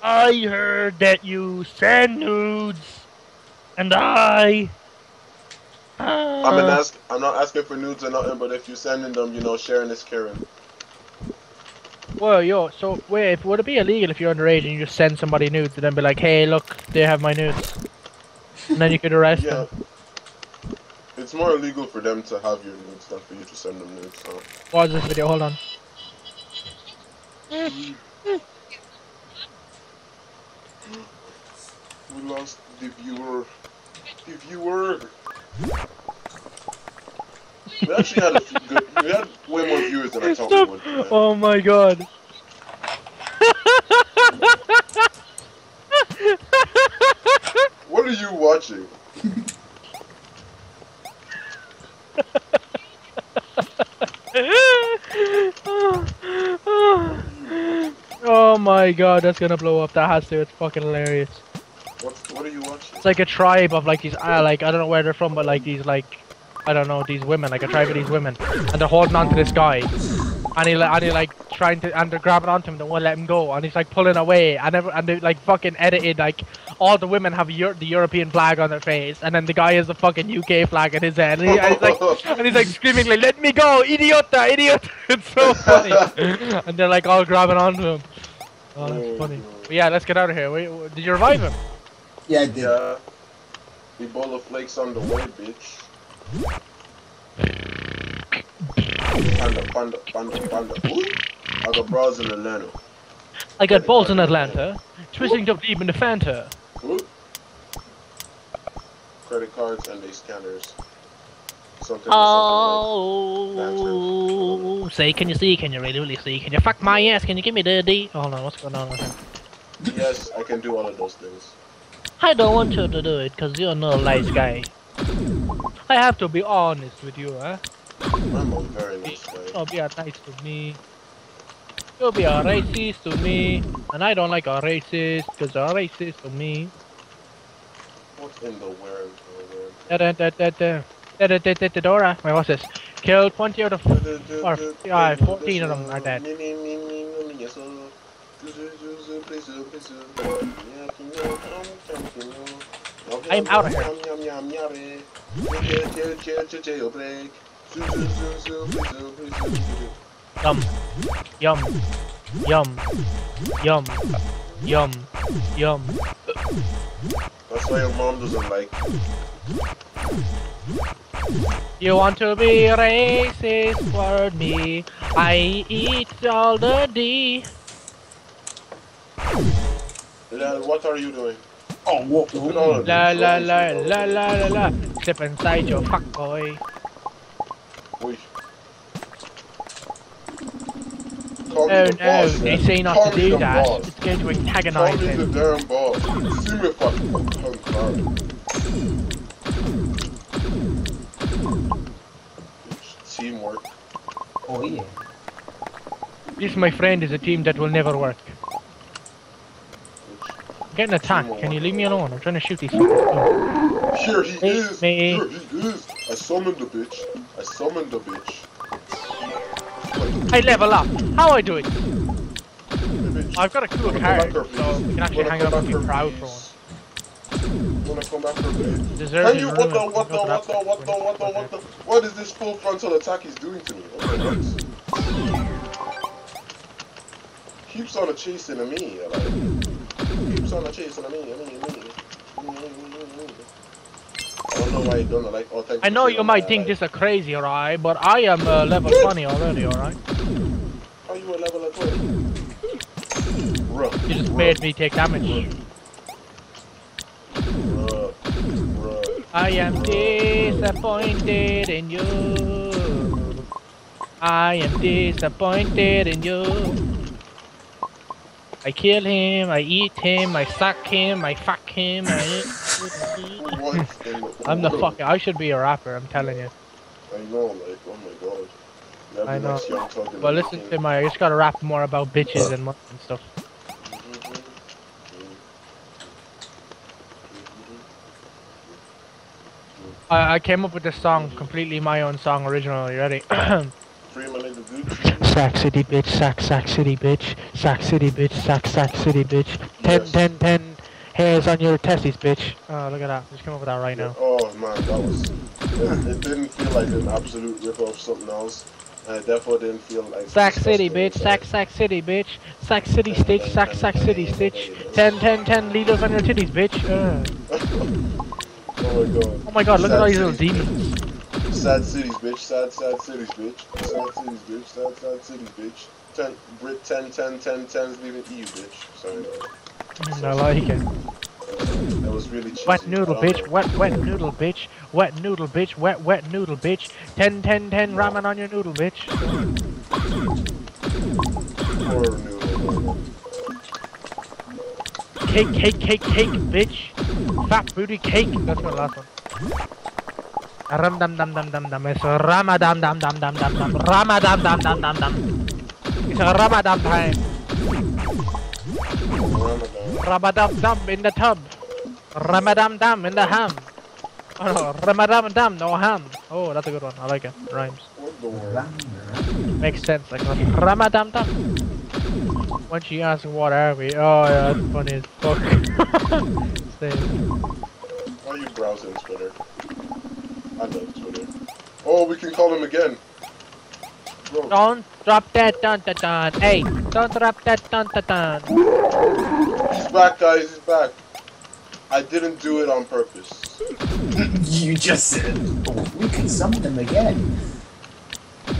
I heard that you send nudes, and I... Uh... I'm, an ask I'm not asking for nudes or nothing, but if you're sending them, you know, sharing is caring. Well, yo, so wait, would it be illegal if you're underage and you just send somebody nudes and then be like, hey, look, they have my nudes? And then you could arrest yeah. them. It's more illegal for them to have your nudes than for you to send them nudes, so... Watch this video, hold on. We lost the viewer. The viewer! We actually had a few good... We had way more viewers than I thought we would. Oh my god. What are you watching? Oh my god, that's gonna blow up. That has to. It's fucking hilarious. What, what are you watching? It's like a tribe of like these, uh, like I don't know where they're from, but like these, like I don't know, these women, like a tribe of these women, and they're holding on to this guy, and he, and he like trying to, and they're grabbing onto him, they won't let him go, and he's like pulling away, and every, and they like fucking edited, like all the women have Euro the European flag on their face, and then the guy has the fucking U K flag at his head, and, he, and he's like, and he's like screaming like, let me go, idiota, idiota, it's so funny, and they're like all grabbing onto him. Oh, that's funny. But yeah, let's get out of here. Wait, did you revive him? Yeah, I did. Yeah. The bowl of flakes on the way, bitch. Panda, panda, panda, panda. Ooh. I got bras in Atlanta. I got balls in Atlanta. Twisting up deep in the Fanta. Ooh. Credit cards and they scanners. Something oh, like say, can you see? Can you really, really see? Can you fuck my ass? Can you give me the D? Hold on, what's going on? Yes, I can do all of those things. I don't want you to do it because you're not a nice guy. I have to be honest with you, huh? I'm a very nice guy. You'll be nice to me. You'll be a racist to me. And I don't like a racist because you're racist to me. What's in the world? Da da da da da. Dora, wait, what's this? Kill twenty out of or uh, fourteen of them are dead. I'm out of here. Yum, yum, yum, yum, yum, yum. That's why your mom doesn't like you. Want to be racist for me? I eat all the D. La, what are you doing? Oh, what? La la la la la la la. Slip inside your fuck boy. Wait. Oh no, no, they say not to do that. It's going to antagonize him. Damn boss. Super fucking. Teamwork. Oh yeah. This, my friend, is a team that will never work. I'm getting attacked. Can you leave me alone? I'm trying to shoot these. Here he is. Here he is. I summoned the bitch. I summoned the bitch. I level up. How I do it? I've got a cool card, so we can actually hang out and be proud for one. When I come back for a bit. Can you what the what the what the what the what the what the what is this full frontal attack he's doing to me? Okay, nice. Keeps on a chasing at me, like keeps on a chasing at me, I mean, I mean. I don't know why you don't like all types. I know you might think this is crazy, alright, but I am uh, level twenty already, alright? Are you a level at twenty? You just made me take damage. I am disappointed in you. I am disappointed in you. I kill him, I eat him, I suck him, I fuck him, I eat. I'm the fucking, I should be a rapper, I'm telling you. I know, like, oh my god. That'd I know, nice but listen to my, I just gotta rap more about bitches and and stuff. I came up with this song, completely my own song, original. You ready? Sack City bitch, sack, sack city bitch, sack city bitch, sack, sack city bitch. Ten, yes. ten, ten hairs on your testes, bitch. Oh, look at that! Just came up with that right yeah. now. Oh man, that was. It, it didn't feel like an absolute rip off something else. I therefore didn't feel like... Sack City, bitch. Sack, Sack City, bitch. Sack City, stitch. Sack, Sack City, stitch. ten, ten, ten liters on your titties, bitch. Oh my god. Oh my god, look at all these little demons. Sad cities, bitch. Sad, sad cities, bitch. Sad cities, bitch. Sad, sad cities, bitch. Ten, Brit, ten, ten, ten, ten's leaving E U, bitch. Sorry, no. I like it. That was really cheesy. Wet noodle, bitch. Wet, wet noodle, bitch. Wet noodle, bitch. Wet, wet noodle, bitch. Ten, ten, ten ramen on your noodle, bitch. Horror noodle. Cake, cake, cake, cake, bitch. Fat booty cake. That's my last one. Ram dam dam dam dam dam. It's a Ramadan dam dam dam dam dam. Ramadan dam dam dam dam. It's a Ramadan time. Ramadan dam in the tub. Ramadan dam in the ham. Oh no, Ramadan dam no ham. Oh, that's a good one. I like it. Rhymes. Makes sense. Like Ramadan dam. When she asks what are we, oh yeah, that's funny as fuck. Why are you browsing Twitter? I love Twitter. Oh, we can call him again. Bro. Don't drop that dun dun dun. Hey, don't drop that dun dun dun. He's back, guys. He's back. I didn't do it on purpose. You just said we can summon him again. I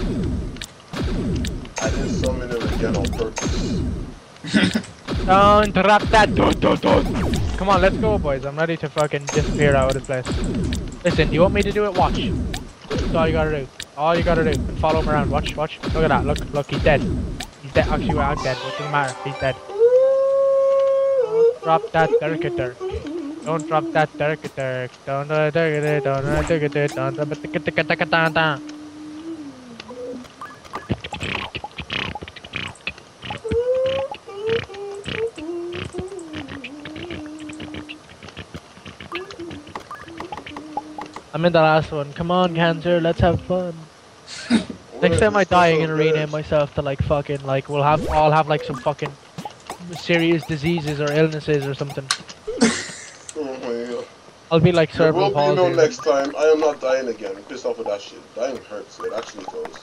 didn't summon him again on purpose. Don't drop that dun dun dun. Come on, let's go, boys. I'm ready to fucking disappear out of this place. Listen, you want me to do it? Watch. That's all you gotta do. All you gotta do. And follow him around. Watch, watch. Look at that. Look, look. He's dead. He's dead. Actually, I'm dead. It doesn't matter. He's dead. Don't drop that derricator. Don't drop that derricator. Don't drop that derricator. Don't drop that I'm in the last one. Come on, Cancer, let's have fun. Next time I die, I'm gonna rename myself to like fucking like we'll have all have like some fucking serious diseases or illnesses or something. Oh my god. I'll be like cerebral palsy. There will be no next time. I am not dying again. I'm pissed off with that shit. Dying hurts. It actually does.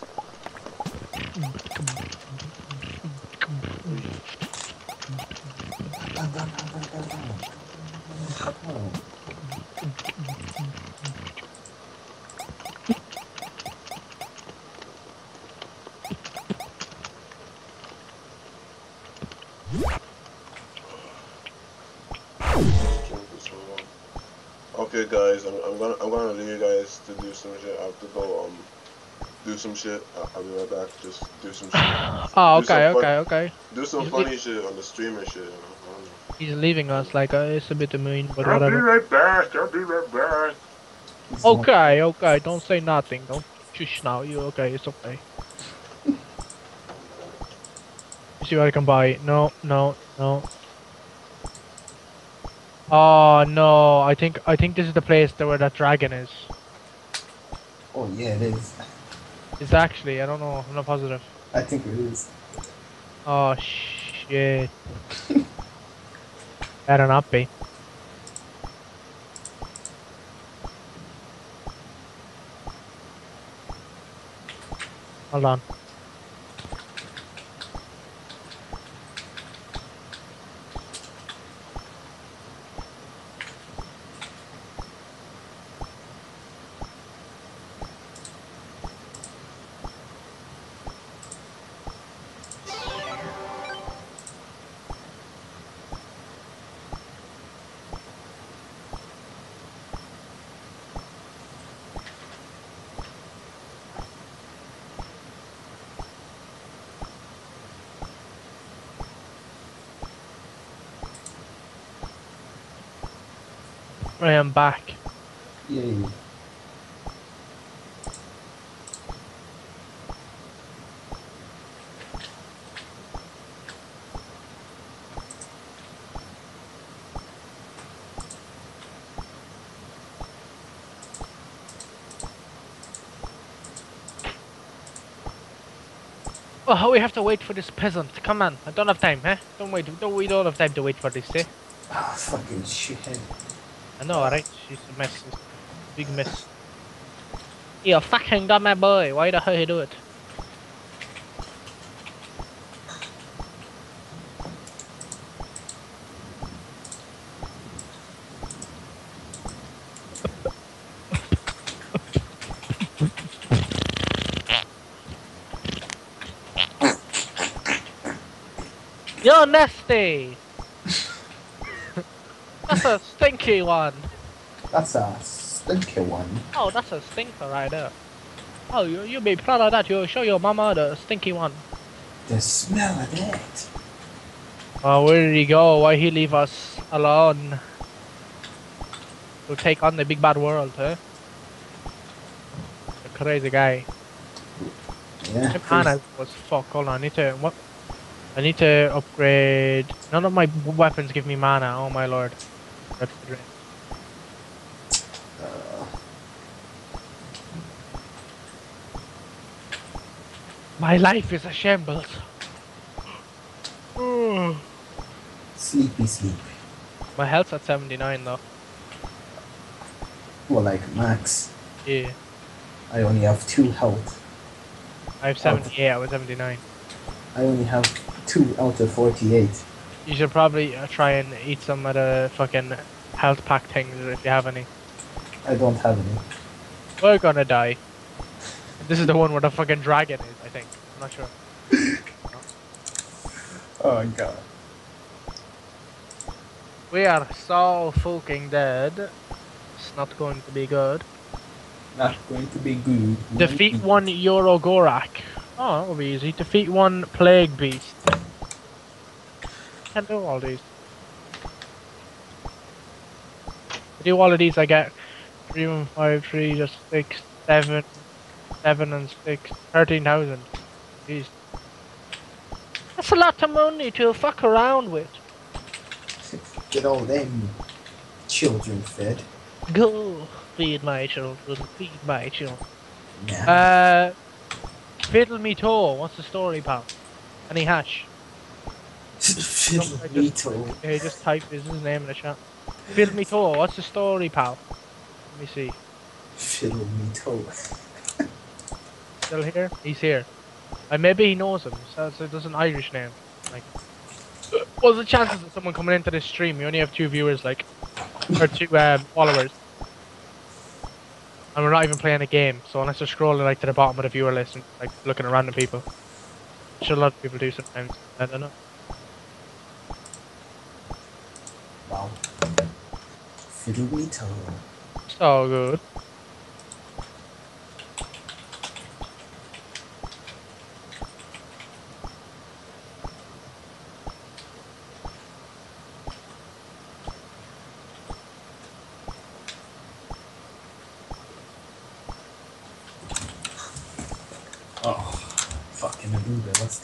Okay, guys, I'm, I'm gonna I'm gonna leave you guys to do some shit. I have to go um do some shit. I, I'll be right back. Just do some shit. Oh, do okay, okay, okay. Do some He's funny shit on the stream and shit. You know? He's leaving us like uh, it's a bit mean, but I'll whatever. I'll be right back. I'll be right back. Okay, okay. Don't say nothing. Don't shush now. You okay? It's okay. See what I can buy. No, no, no. Oh no, I think I think this is the place that where that dragon is. Oh yeah, it is. It's actually, I don't know, I'm not positive. I think it is. Oh shit. Better not be. Hold on. I am back. Yay. Oh, we have to wait for this peasant. Come on, I don't have time, eh? Don't wait. Don't we don't have time to wait for this, eh? Ah, oh, fucking shithead. I know, right? She's a mess. Big mess. You fucking got my boy. Why the hell you do it? You're nasty! That's a stinky one! That's a stinky one. Oh, that's a stinker right there. Oh, you, you'll be proud of that. You'll show your mama the stinky one. The smell of it. Oh, where did he go? Why he leave us alone? To take on the big bad world, huh? The crazy guy. Yeah. Hannah was fuck. Hold on, I need to. What? I need to upgrade. None of my weapons give me mana. Oh my lord. That's the dream. My life is a shambles. Mm. Sleepy sleep. My health's at seventy-nine though. Well, like max. Yeah. I only have two health. I have seventy-eight, I was seventy-nine. I only have two out of forty-eight. You should probably uh, try and eat some of the fucking health pack things if you have any. I don't have any. We're gonna die. This is the one where the fucking dragon is, I think. I'm not sure. Oh god. We are so fucking dead. It's not going to be good. Not going to be good. Defeat one Eurogorak. Oh, that will be easy. Defeat one Plague Beast. Can't do all these. If I do all of these, I get three, one, five, three, just six, seven. Seven and six, thirteen thousand. Jeez, that's a lot of money to fuck around with. Get all them children fed. Go feed my children, feed my children. Yeah. Uh, fiddle me toe. What's the story, pal? Any hash? Fiddle just, me toe. Yeah, just type his name in the chat. Fiddle me toe. What's the story, pal? Let me see. Fiddle me toe. Still here? He's here. And maybe he knows him. So, so there's an Irish name. Like, what's the chances of someone coming into this stream? You only have two viewers, like, or two um, followers, and we're not even playing a game. So unless they're scrolling like to the bottom of the viewer list and like looking at random people, which a lot of people do sometimes. I don't know. Wow. Fiddle me toe. So good.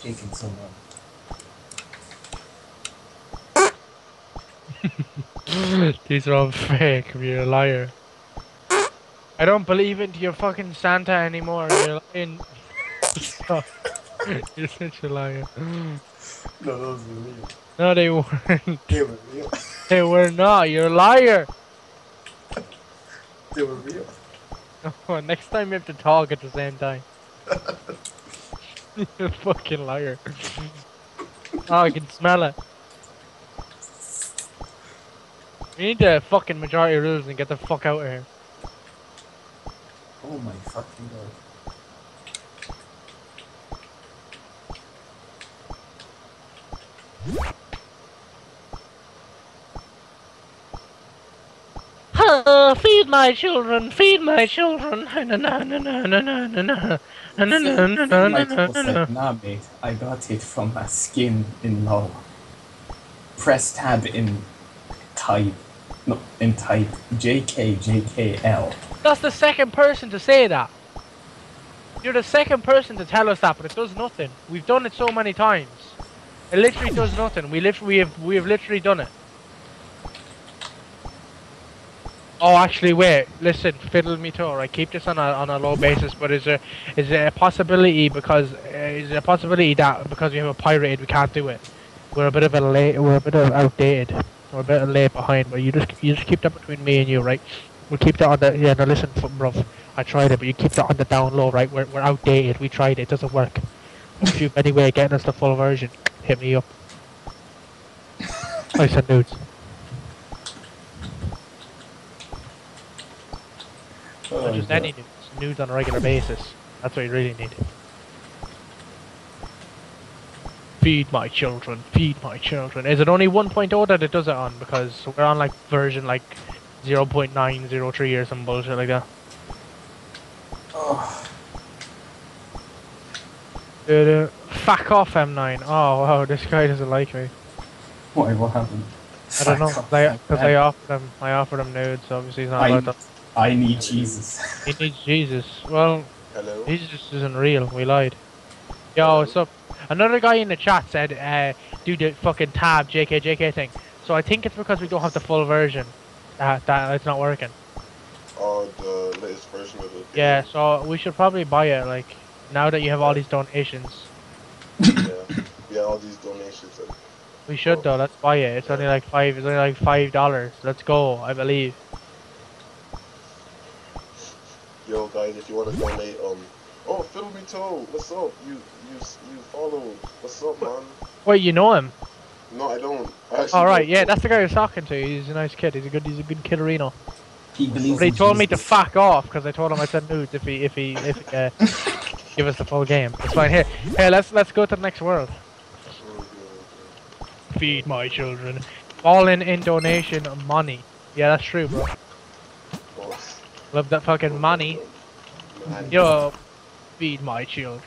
Taking someone. These are all fake. You're a liar. I don't believe into your fucking Santa anymore. You're lying. Stop. You're such a liar. No, those were real. No, they weren't. They were real. They were not. You're a liar. They were real. Oh, next time you have to talk at the same time. You're a fucking liar. Oh, I can smell it. We need the fucking majority rules and get the fuck out of here. Oh my fucking god. Uh, feed my children, feed my children. No, no, no, no, no, no, no, no, no, no, no, no, no, no, no, no. I got it from a skin in low. Press tab in type, no, in type J K J K L. That's the second person to say that. You're the second person to tell us that, but it does nothing. We've done it so many times. It literally does nothing. We literally, we have, we have literally done it. Oh, actually, wait. Listen, fiddle me toe. I right? keep this on a on a low basis, but is there is there a possibility because uh, is there a possibility that because we have a pirated we can't do it? We're a bit of a late. We're a bit of outdated. We're a bit of late behind. But you just you just keep that between me and you, right? We we'll keep that on the yeah. No, listen, bruv. I tried it, but you keep that on the down low, right? We're we're outdated. We tried it. It doesn't work. If you've any way of getting us the full version, hit me up. I said nudes. Oh, so just God. Any nudes, nudes on a regular basis. That's what you really need. If feed my children, feed my children. Is it only one point oh that it does it on? Because we're on like version like zero point nine zero three or some bullshit like that. Oh. Uh, fuck off, M nine. Oh wow, this guy doesn't like me. What? What happened? I don't know. Because I offered him, I offered him nudes. Obviously, he's not allowed to. I need Jesus. He needs Jesus. Well, hello. Jesus isn't real. We lied. Yo, hello. What's up? Another guy in the chat said, uh, "Do the fucking tab J K J K thing." So I think it's because we don't have the full version. That that it's not working. Oh, the latest version of it. Yeah. So we should probably buy it. Like now that you have all these donations. Yeah. Yeah. All these donations. Like, we should though. Let's buy it. It's only like five. It's only like five dollars. Let's go. I believe. Yo guys, if you want to donate, um, oh, Fiddle Me Toe, what's up? You, you, you follow. What's up, man? Wait, you know him? No, I don't. All right, yeah, that's the guy I was talking to. He's a nice kid. He's a good. He's a good kid, Reno. He believes. But he told me to fuck off because I told him I said nudes if he, if he, if uh, give us the full game. It's fine. Here, here, let's let's go to the next world. Feed my children. All in in donation money. Yeah, that's true, bro. Love that fucking money. Yo, feed my children.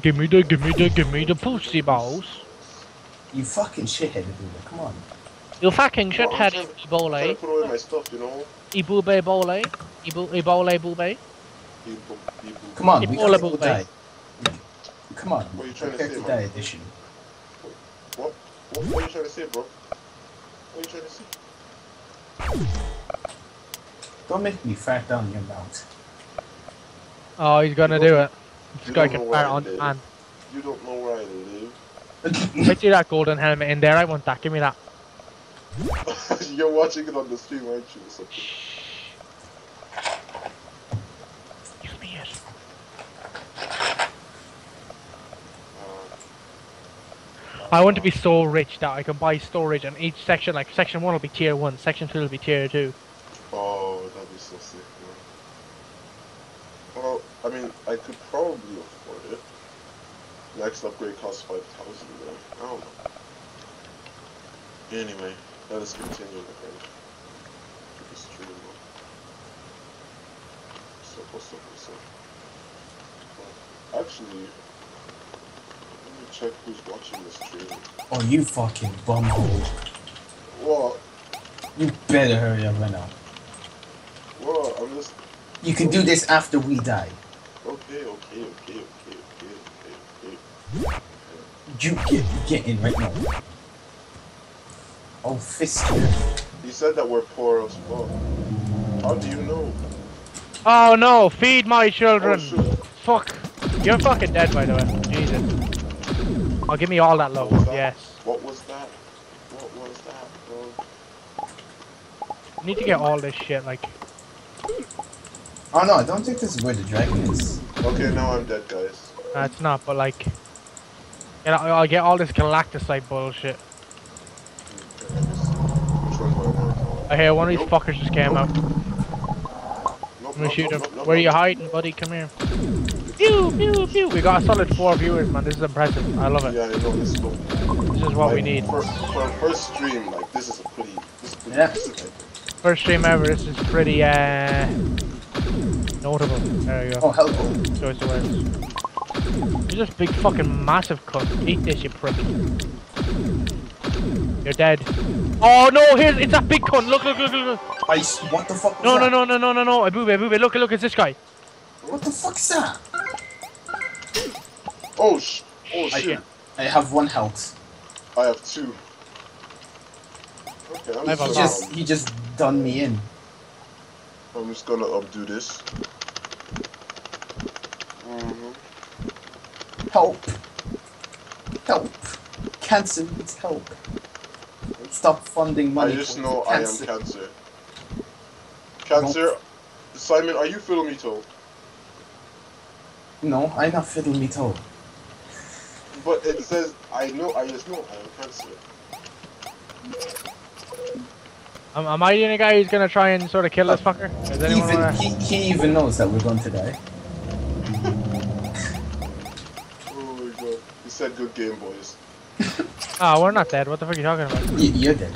Give me the, give me the, give me the pussy balls. You fucking shithead, Ibube, come on. You fucking shithead, Ibole. I'm trying to put away my stuff, you know. Ibube, Ibole. Ibole, Ibube. Come on, we got it all day. Come on, we got it all day edition. What? What are you trying to say, bro? What are you trying to say? Don't make me fart down your mouth. Oh, he's gonna do it. This guy can fart on man. You don't know where I live. I see that golden helmet in there. I want that. Give me that. You're watching it on the stream, aren't you? Or something. Give me it. I want to be so rich that I can buy storage, and each section, like section one, will be tier one. Section two will be tier two. Oh, that'd be so sick, man. Well, I mean, I could probably afford it. Next upgrade costs five thousand, man. I don't know. Anyway, let us continue the game. It's true, man. So, what's up, what's up? Actually, let me check who's watching this stream. Oh, you fucking bumhole. What? You better hurry up right now. Well, I'm just... You can do this after we die. Okay, okay, okay, okay, okay, okay, okay. You get, get in right now. Oh, Fister. You said that we're poor as fuck. How do you know? Oh no, feed my children. Oh, fuck. You're fucking dead, by the way. Jesus. Oh, give me all that love. Yes. What was that? What was that, bro? I need to get all this shit, like... Oh no, I don't think this is where the dragon is. Okay, now I'm dead, guys. Uh, it's not, but like... You know, I'll get all this galacticite bullshit. I hear one of these fuckers just came out. Let me shoot him. Where are you hiding, buddy? Come here. Pew, pew, pew! We got a solid four viewers, man. This is impressive. I love it. Yeah, I know this is cool. This is what like, we need. For, for our first stream, like, this is a pretty... This is pretty yeah. Specific. First stream ever, this is pretty, uh, notable. There we go. Oh, helpful. So it's the worst. You're just big fucking massive cunt. Eat this, you prick. You're dead. Oh no, here's, it's that big cunt. Look, look, look, look, look. I, what the fuck was no, that? No, no, no, no, no, no. Ibube, Ibube, look, look, it's this guy. What the fuck's that? Oh, sh oh shit. I, I have one health. I have two. Okay, I'm just, just, he just done me in. I'm just gonna updo this. Mm-hmm. Help! Help! Cancer needs help. Stop funding money. I just know I am cancer. Cancer, nope. Simon, are you Fiddle Me Toe? No, I'm not Fiddle Me Toe. But it says I know. I just know I am cancer. Um, am I the only guy who's gonna try and sort of kill this fucker? Does anyone even, wanna... he, he even knows that we're going to die. Oh my god. He said good game, boys. Ah, oh, we're not dead. What the fuck are you talking about? Y you're dead.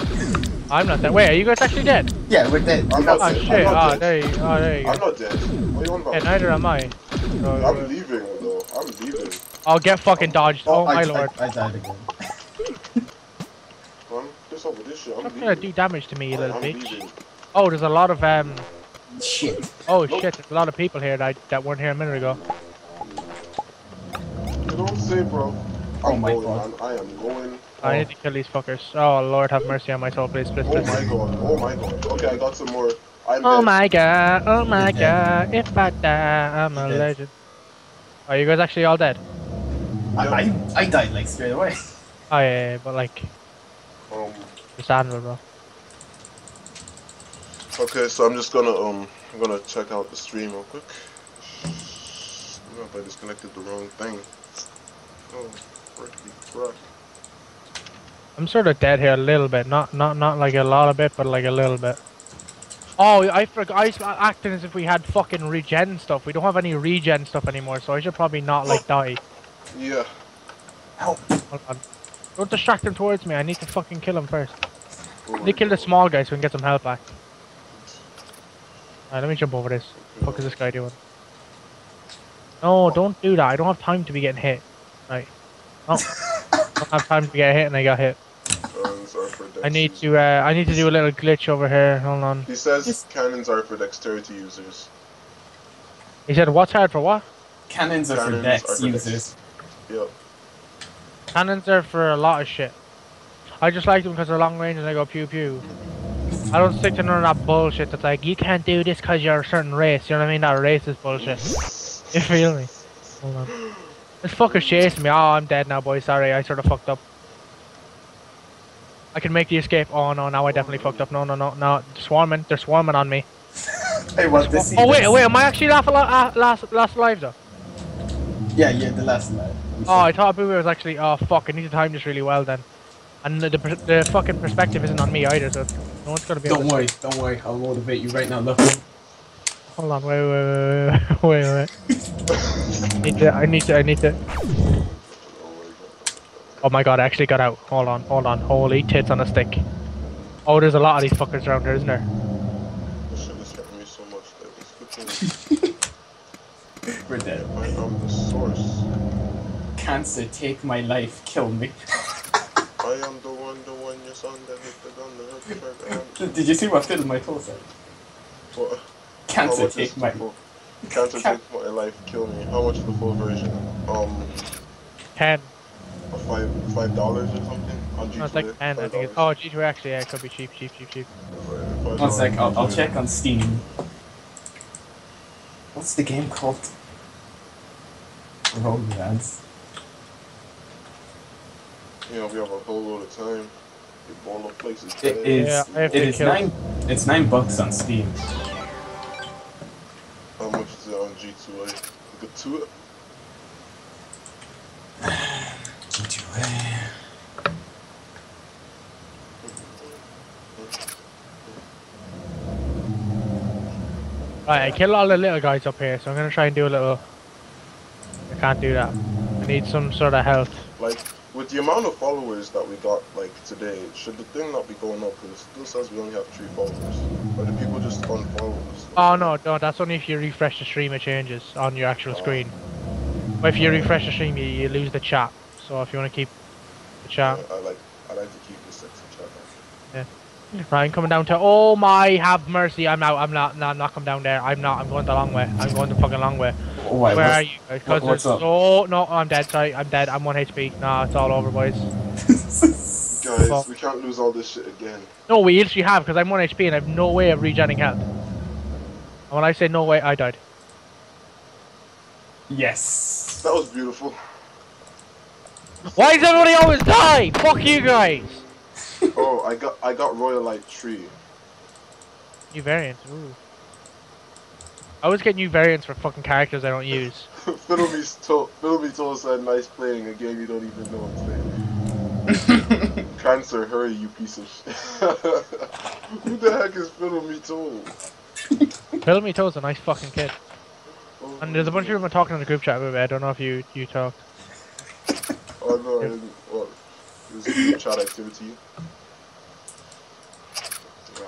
I'm not dead. Wait, are you guys actually dead? Yeah, we're dead. I'm not oh, dead. Shit. I'm not oh, dead. There you, oh, there you go. I'm not dead. What do you want about yeah, me? Neither am I. So, I'm uh, leaving, though. I'm leaving. I'll get fucking dodged. Oh, oh my I, lord. I, I died again. I'm just over this shit. I'm Stop gonna do damage to me, you little I'm bitch. Leaving. Oh, there's a lot of, um... shit. Oh, nope. Shit. There's a lot of people here that, that weren't here a minute ago. You don't say, bro. Oh, I'm my going, god. Man. I am going. I oh. need to kill these fuckers. Oh, Lord, have mercy on my soul, please. please, please. Oh, my god. Oh, my god. Okay, I got some more. I'm oh, dead. my god. Oh, my god. If I die, I'm a legend. Are you guys actually all dead? I, I, I died, like, straight away. Oh, yeah, yeah but, like... Um... It's animal, bro. Okay, so I'm just gonna, um... I'm gonna check out the stream real quick. I don't know if I disconnected the wrong thing. Oh, freaking crap. I'm sort of dead here a little bit, not not not like a lot of bit, but like a little bit. Oh, I forgot. I was acting as if we had fucking regen stuff. We don't have any regen stuff anymore, so I should probably not like die. Yeah. Help! Hold on. Don't distract him towards me. I need to fucking kill him first. Oh I need to kill God. the small guy so we can get some health back. Alright, let me jump over this. What the fuck is this guy doing? No, don't do that. I don't have time to be getting hit. Right. Oh, don't have time to get hit, and I got hit. Cannons are for I need to. Uh, I need to do a little glitch over here. Hold on. He says Just... cannons are for dexterity users. He said what's hard for what? Cannons are cannons for dex users. Yep. Cannons are for a lot of shit. I just like them because they're long range and they go pew pew. I don't stick to none of that bullshit that's like you can't do this because you're a certain race. You know what I mean? That racist bullshit. You feel me? Hold on. This fucker's chasing me. Oh, I'm dead now, boy. Sorry, I sort of fucked up. I can make the escape. Oh, no, now I definitely fucked up. No, no, no, no. They're swarming. They're swarming on me. I want to see oh, wait, wait. Am I actually last, last, last alive, though? Yeah, yeah, the last alive. Oh, I thought Boo-Boo was actually... Oh, fuck. I need to time this really well, then. And the, the, the fucking perspective isn't on me either, so no one's going to be Don't worry. Play. Don't worry. I'll motivate you right now, look. Hold on, wait, wait, wait, wait, wait, wait. Need to, I need to, I need to. Oh my god, I actually got out. Hold on, hold on. Holy tits on a stick. Oh, there's a lot of these fuckers around here, isn't there? This shit is hurting me so much that it's We're dead. I'm the source. Cancer, take my life, kill me. I am the one, the one your son that hit the gun, the hurt the gun. Did you see what did my toe said? What? Cancer oh, take my full, cancer Can take my life, kill me. How much is the full version? Um, ten. A five, five dollars or something. On G two A, no, it's like ten. I think it's, oh, G two A actually, yeah, it could be cheap, cheap, cheap, cheap. Right, One sec, I'll, I'll check on Steam. What's the game called? Roguelands. You know, we have a whole lot of time. The ball of places. It is. Yeah, it is nine. It's nine bucks on Steam. How much is it on G two A? Good to it. G two A. Right, I killed all the little guys up here, so I'm gonna try and do a little. I can't do that. I need some sort of health. Like with the amount of followers that we got, like today, should the thing not be going up? Because it still says we only have three followers. But if people just unfollow us. Oh no, no, that's only if you refresh the stream it changes on your actual oh. screen. But if you refresh the stream you, you lose the chat. So if you want to keep the chat. Yeah, I like I like to keep the sexy chat actually. Yeah. Ryan coming down to oh my have mercy, I'm out, I'm not no, I'm not coming down there. I'm not I'm going the long way. I'm going the fucking long way. Oh, wait, Where are you? Because what, there's up? so no I'm dead, sorry, I'm dead, I'm one H P. Nah, it's all over boys. Guys, oh. we can't lose all this shit again. No, we literally have, because I'm one H P and I have no way of regenning health. And when I say no way, I died. Yes. That was beautiful. Why does everybody always die? Fuck you guys! Oh, I got I got Royalite tree. New variants, ooh. I always get new variants for fucking characters I don't use. Fiddle me to Fiddle me to said nice playing a game you don't even know what's playing. Cancer, hurry, you piece of shit. Who the heck is Fiddle Me Toe? Fiddle Me Toe's a nice fucking kid. Oh, and there's a bunch of people talking in the group chat about it. I don't know if you, you talked. Oh no, I didn't. What? This is a good shot activity. Damn.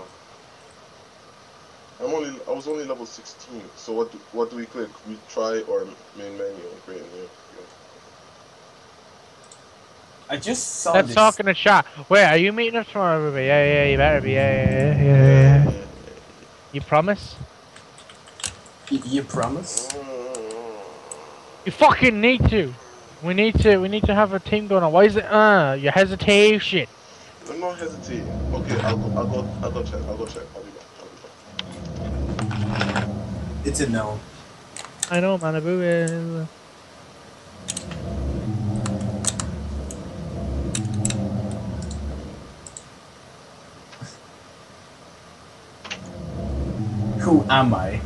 I'm only, I was only level sixteen, so what do, what do we click? We try our main menu and create a new. Yeah. I just saw That's this. That's talking to Sha. Wait, are you meeting us tomorrow, everybody? Yeah, yeah, you better be. Yeah, yeah, yeah, yeah. yeah. You promise? You, you promise? You fucking need to. We need to. We need to have a team going on. Why is it? Uh, you hesitate shit. I'm not hesitating. Okay, I'll go. I'll go. I'll go check. I'll go check. I'll be back. I'll be back. It's a no. I know, man. Manabu is. Who am I?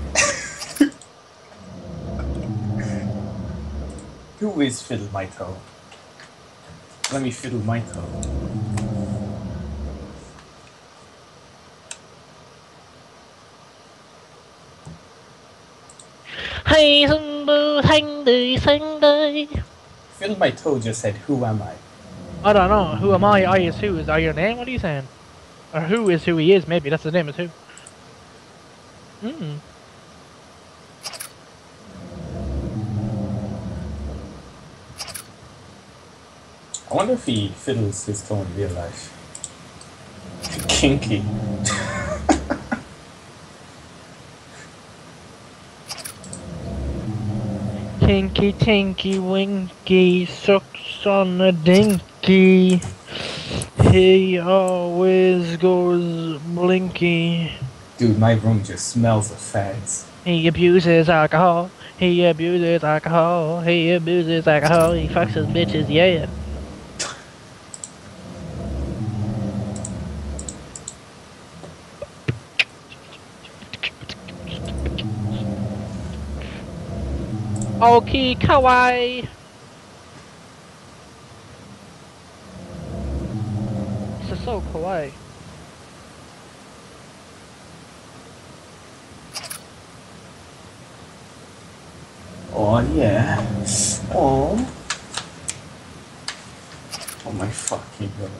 Who is fiddle my toe? Let me fiddle my toe. Hey, fiddle my toe just said, who am I? I don't know. Who am I? I is who. Is that your name? What are you saying? Or who is who he is, maybe. That's his name, is who. Mm. I wonder if he fiddles his toe in real life. Kinky. Tinky tinky winky sucks on a dinky. He always goes blinky. Dude, my room just smells of fags. He abuses alcohol, he abuses alcohol, he abuses alcohol, he fucks his bitches, yeah. Okay, kawaii. This is so kawaii. Oh yeah. Oh. Oh my fucking god.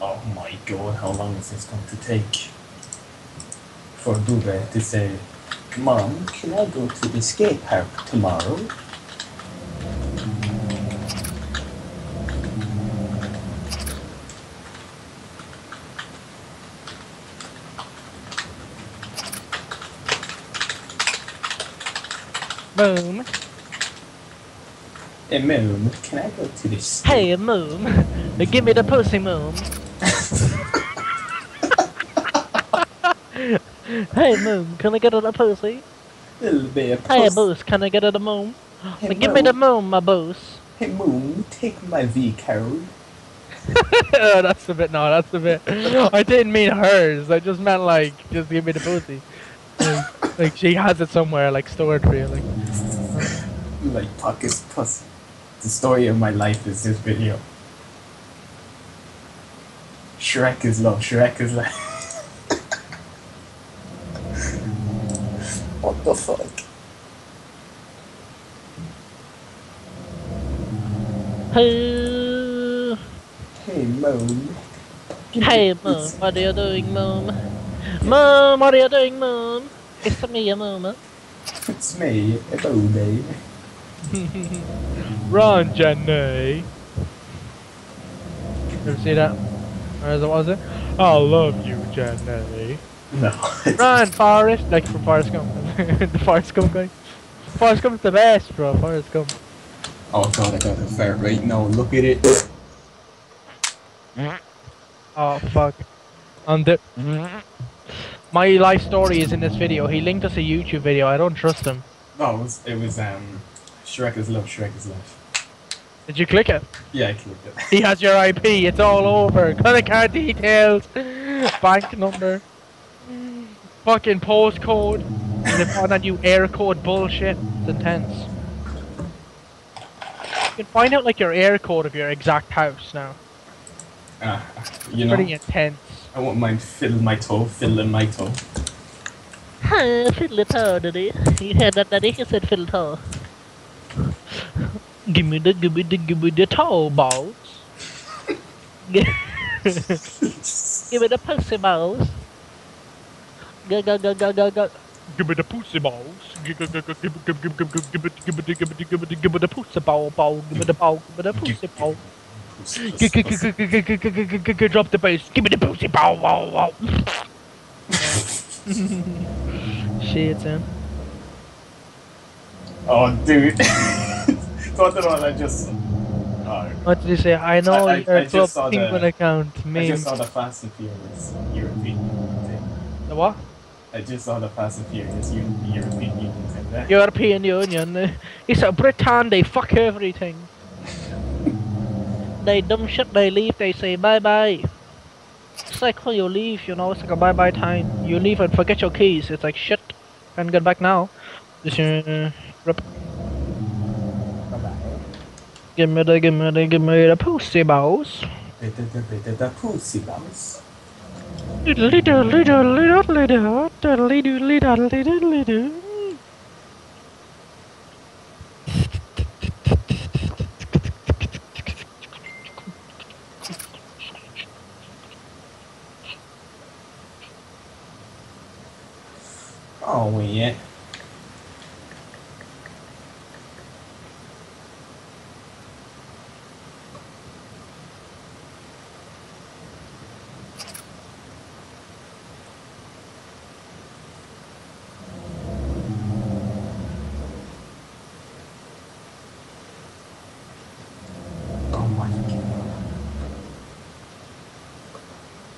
Oh my god, how long is this going to take? For Dube to say, Mom, can I go to the skate park tomorrow? Moom. Hey Moom, can I go to this? Hey Moom, give me the pussy Moom. Hey Moom, can I get to the pussy? It'll be a pussy. Hey Boos, can I get to the Moom? Hey, give Moom. me the Moom, my Boos. Hey Moom, take my V code. Oh, that's a bit, no, that's a bit. I didn't mean hers, I just meant like, just give me the pussy. Like, like she has it somewhere, like stored for you, like. Like Puckett's pussy. The story of my life is this video. Shrek is love. Shrek is like. What the fuck? Hey. Hey, Mom. Hey, Mom. What are you doing, Mom? Mom, what are you doing, Mom? It's me, a Mom. It's me, a baby. Run, Jenny. Ever see that? Or as it was it? I love you, Jenny. No. Run, Forrest. Like from Forrest Gump. The Forrest Gump guy. Forrest Gump's the best, bro. Forrest Gump. Oh god, I got a fart right now. Look at it. Oh fuck. I'm the. My life story is in this video. He linked us a YouTube video. I don't trust him. No, it was, it was um. Shrek is love, Shrek is love. Did you click it? Yeah, I clicked it. He has your I P, it's all over. Credit card details, bank number, fucking postcode, and they found that new air code bullshit. It's intense. You can find out like your air code of your exact house now. Uh, you know, pretty intense. I won't mind fiddling my toe, fiddling my toe. Hey, fiddle toe, daddy. You heard that, daddy? He said fiddle toe. Give me the, give me the, give me the toe balls. Give me the pussy balls. Go, go, go, go, go, go. Give me the pussy balls. Give me the pussy ball, ball. Give me the ball, give me the pussy ball. Drop the bass. Give me the pussy ball, wow, wow. Shit, man. Oh, dude. What did I just? Oh. What did you say? I know I, I, your I Club Penguin the, account. Meme. I just saw the Fast and Furious European Union thing. The what? I just saw the Fast and Furious European Union thing. There. European Union. It's a Britain. They fuck everything. They dumb shit. They leave. They say bye bye. It's like how you leave. You know, it's like a bye bye time. You leave and forget your keys. It's like shit. Can't get back now. This uh, rip. Give me the, give me the, give me the pussy balls. Bit of the, bit of the pussy balls. Little, little, little, little, little, little, little, little, little. Oh, yeah.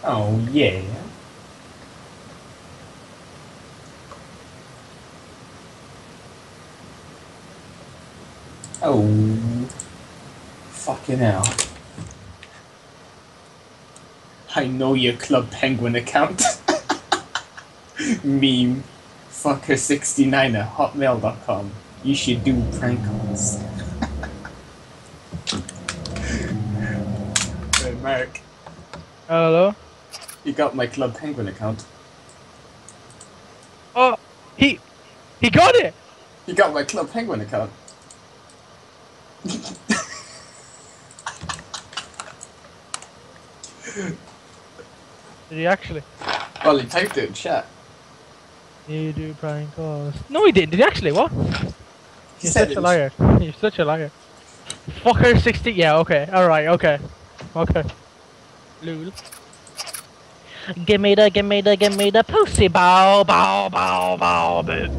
Oh, yeah. Oh, fucking hell. I know your Club Penguin account. Meme. Fucker sixty-nine at hotmail dot com. You should do prank calls. Hey, Mark. Hello? You got my Club Penguin account. Oh, he, he got it. He got my Club Penguin account. Did he actually? Well, he typed it in chat. You do prank calls. No, he didn't. Did he actually? What? He You're such a liar. You're such a liar. Fucker sixty. Yeah. Okay. All right. Okay. Okay. Lul. Give me the, give me the, give me the pussy bow, bow, bow, bow, bit.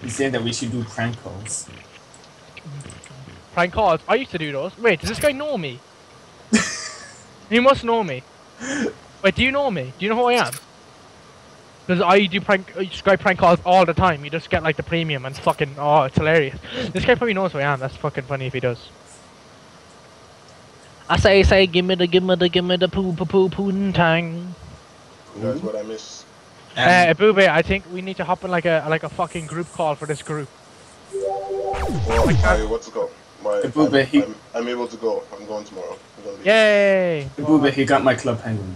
You said that we should do prank calls. Prank calls? I used to do those. Wait, does this guy know me? You must know me. Wait, do you know me? Do you know who I am? Because I do prank, I just guy prank calls all the time. You just get like the premium and fucking, oh, it's hilarious. This guy probably knows who I am. That's fucking funny if he does. I say, say, give me the, give me the, give me the poo, poo, poo, poo, tang. That's what I miss. Um, uh, Boobie, I think we need to hop in like a, like a fucking group call for this group. Well, like I, what's it called? My, I'm, Boobie, he... I'm, I'm able to go. I'm going tomorrow. I'm going to be Yay! Well, Boobie, he got my Club Penguin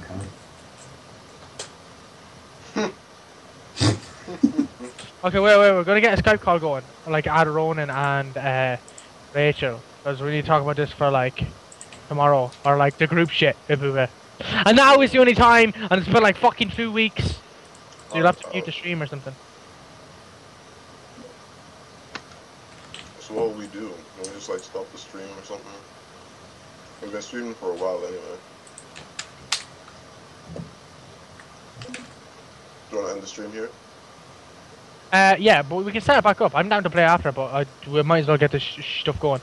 account. Okay, wait, wait, we're gonna get a Skype call going. Like, add Ronan and, uh, Rachel. Because we need to talk about this for, like... tomorrow, or like the group shit everywhere. And now is the only time, and it's been like fucking two weeks. So oh, you'll have to mute oh. the stream or something. So what will we do? Will we just like stop the stream or something? We've been streaming for a while anyway. Do you want to end the stream here? Uh, yeah, but we can set it back up. I'm down to play after, but I, we might as well get this sh stuff going.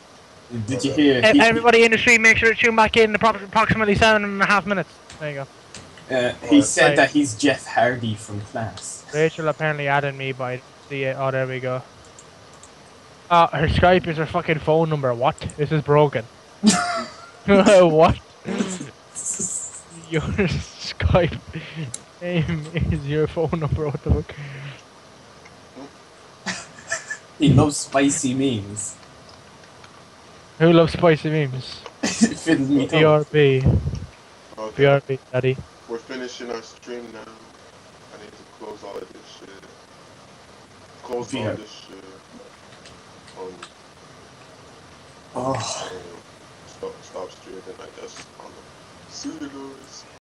Did you hear? He, Everybody he, in the stream, make sure to tune back in approximately seven and a half minutes. There you go. Uh, he right. said right. that he's Jeff Hardy from Class. Rachel apparently added me by the... Oh, there we go. Uh, her Skype is her fucking phone number. What? This is broken. What? Your Skype name is your phone number. What the fuck? He loves spicy memes. Who loves spicy memes? fifteen B R B. Okay. B R B, daddy. We're finishing our stream now. I need to close all of this shit. Close yeah. all of this shit. Um, oh. Stop, stop streaming, I guess. See you guys.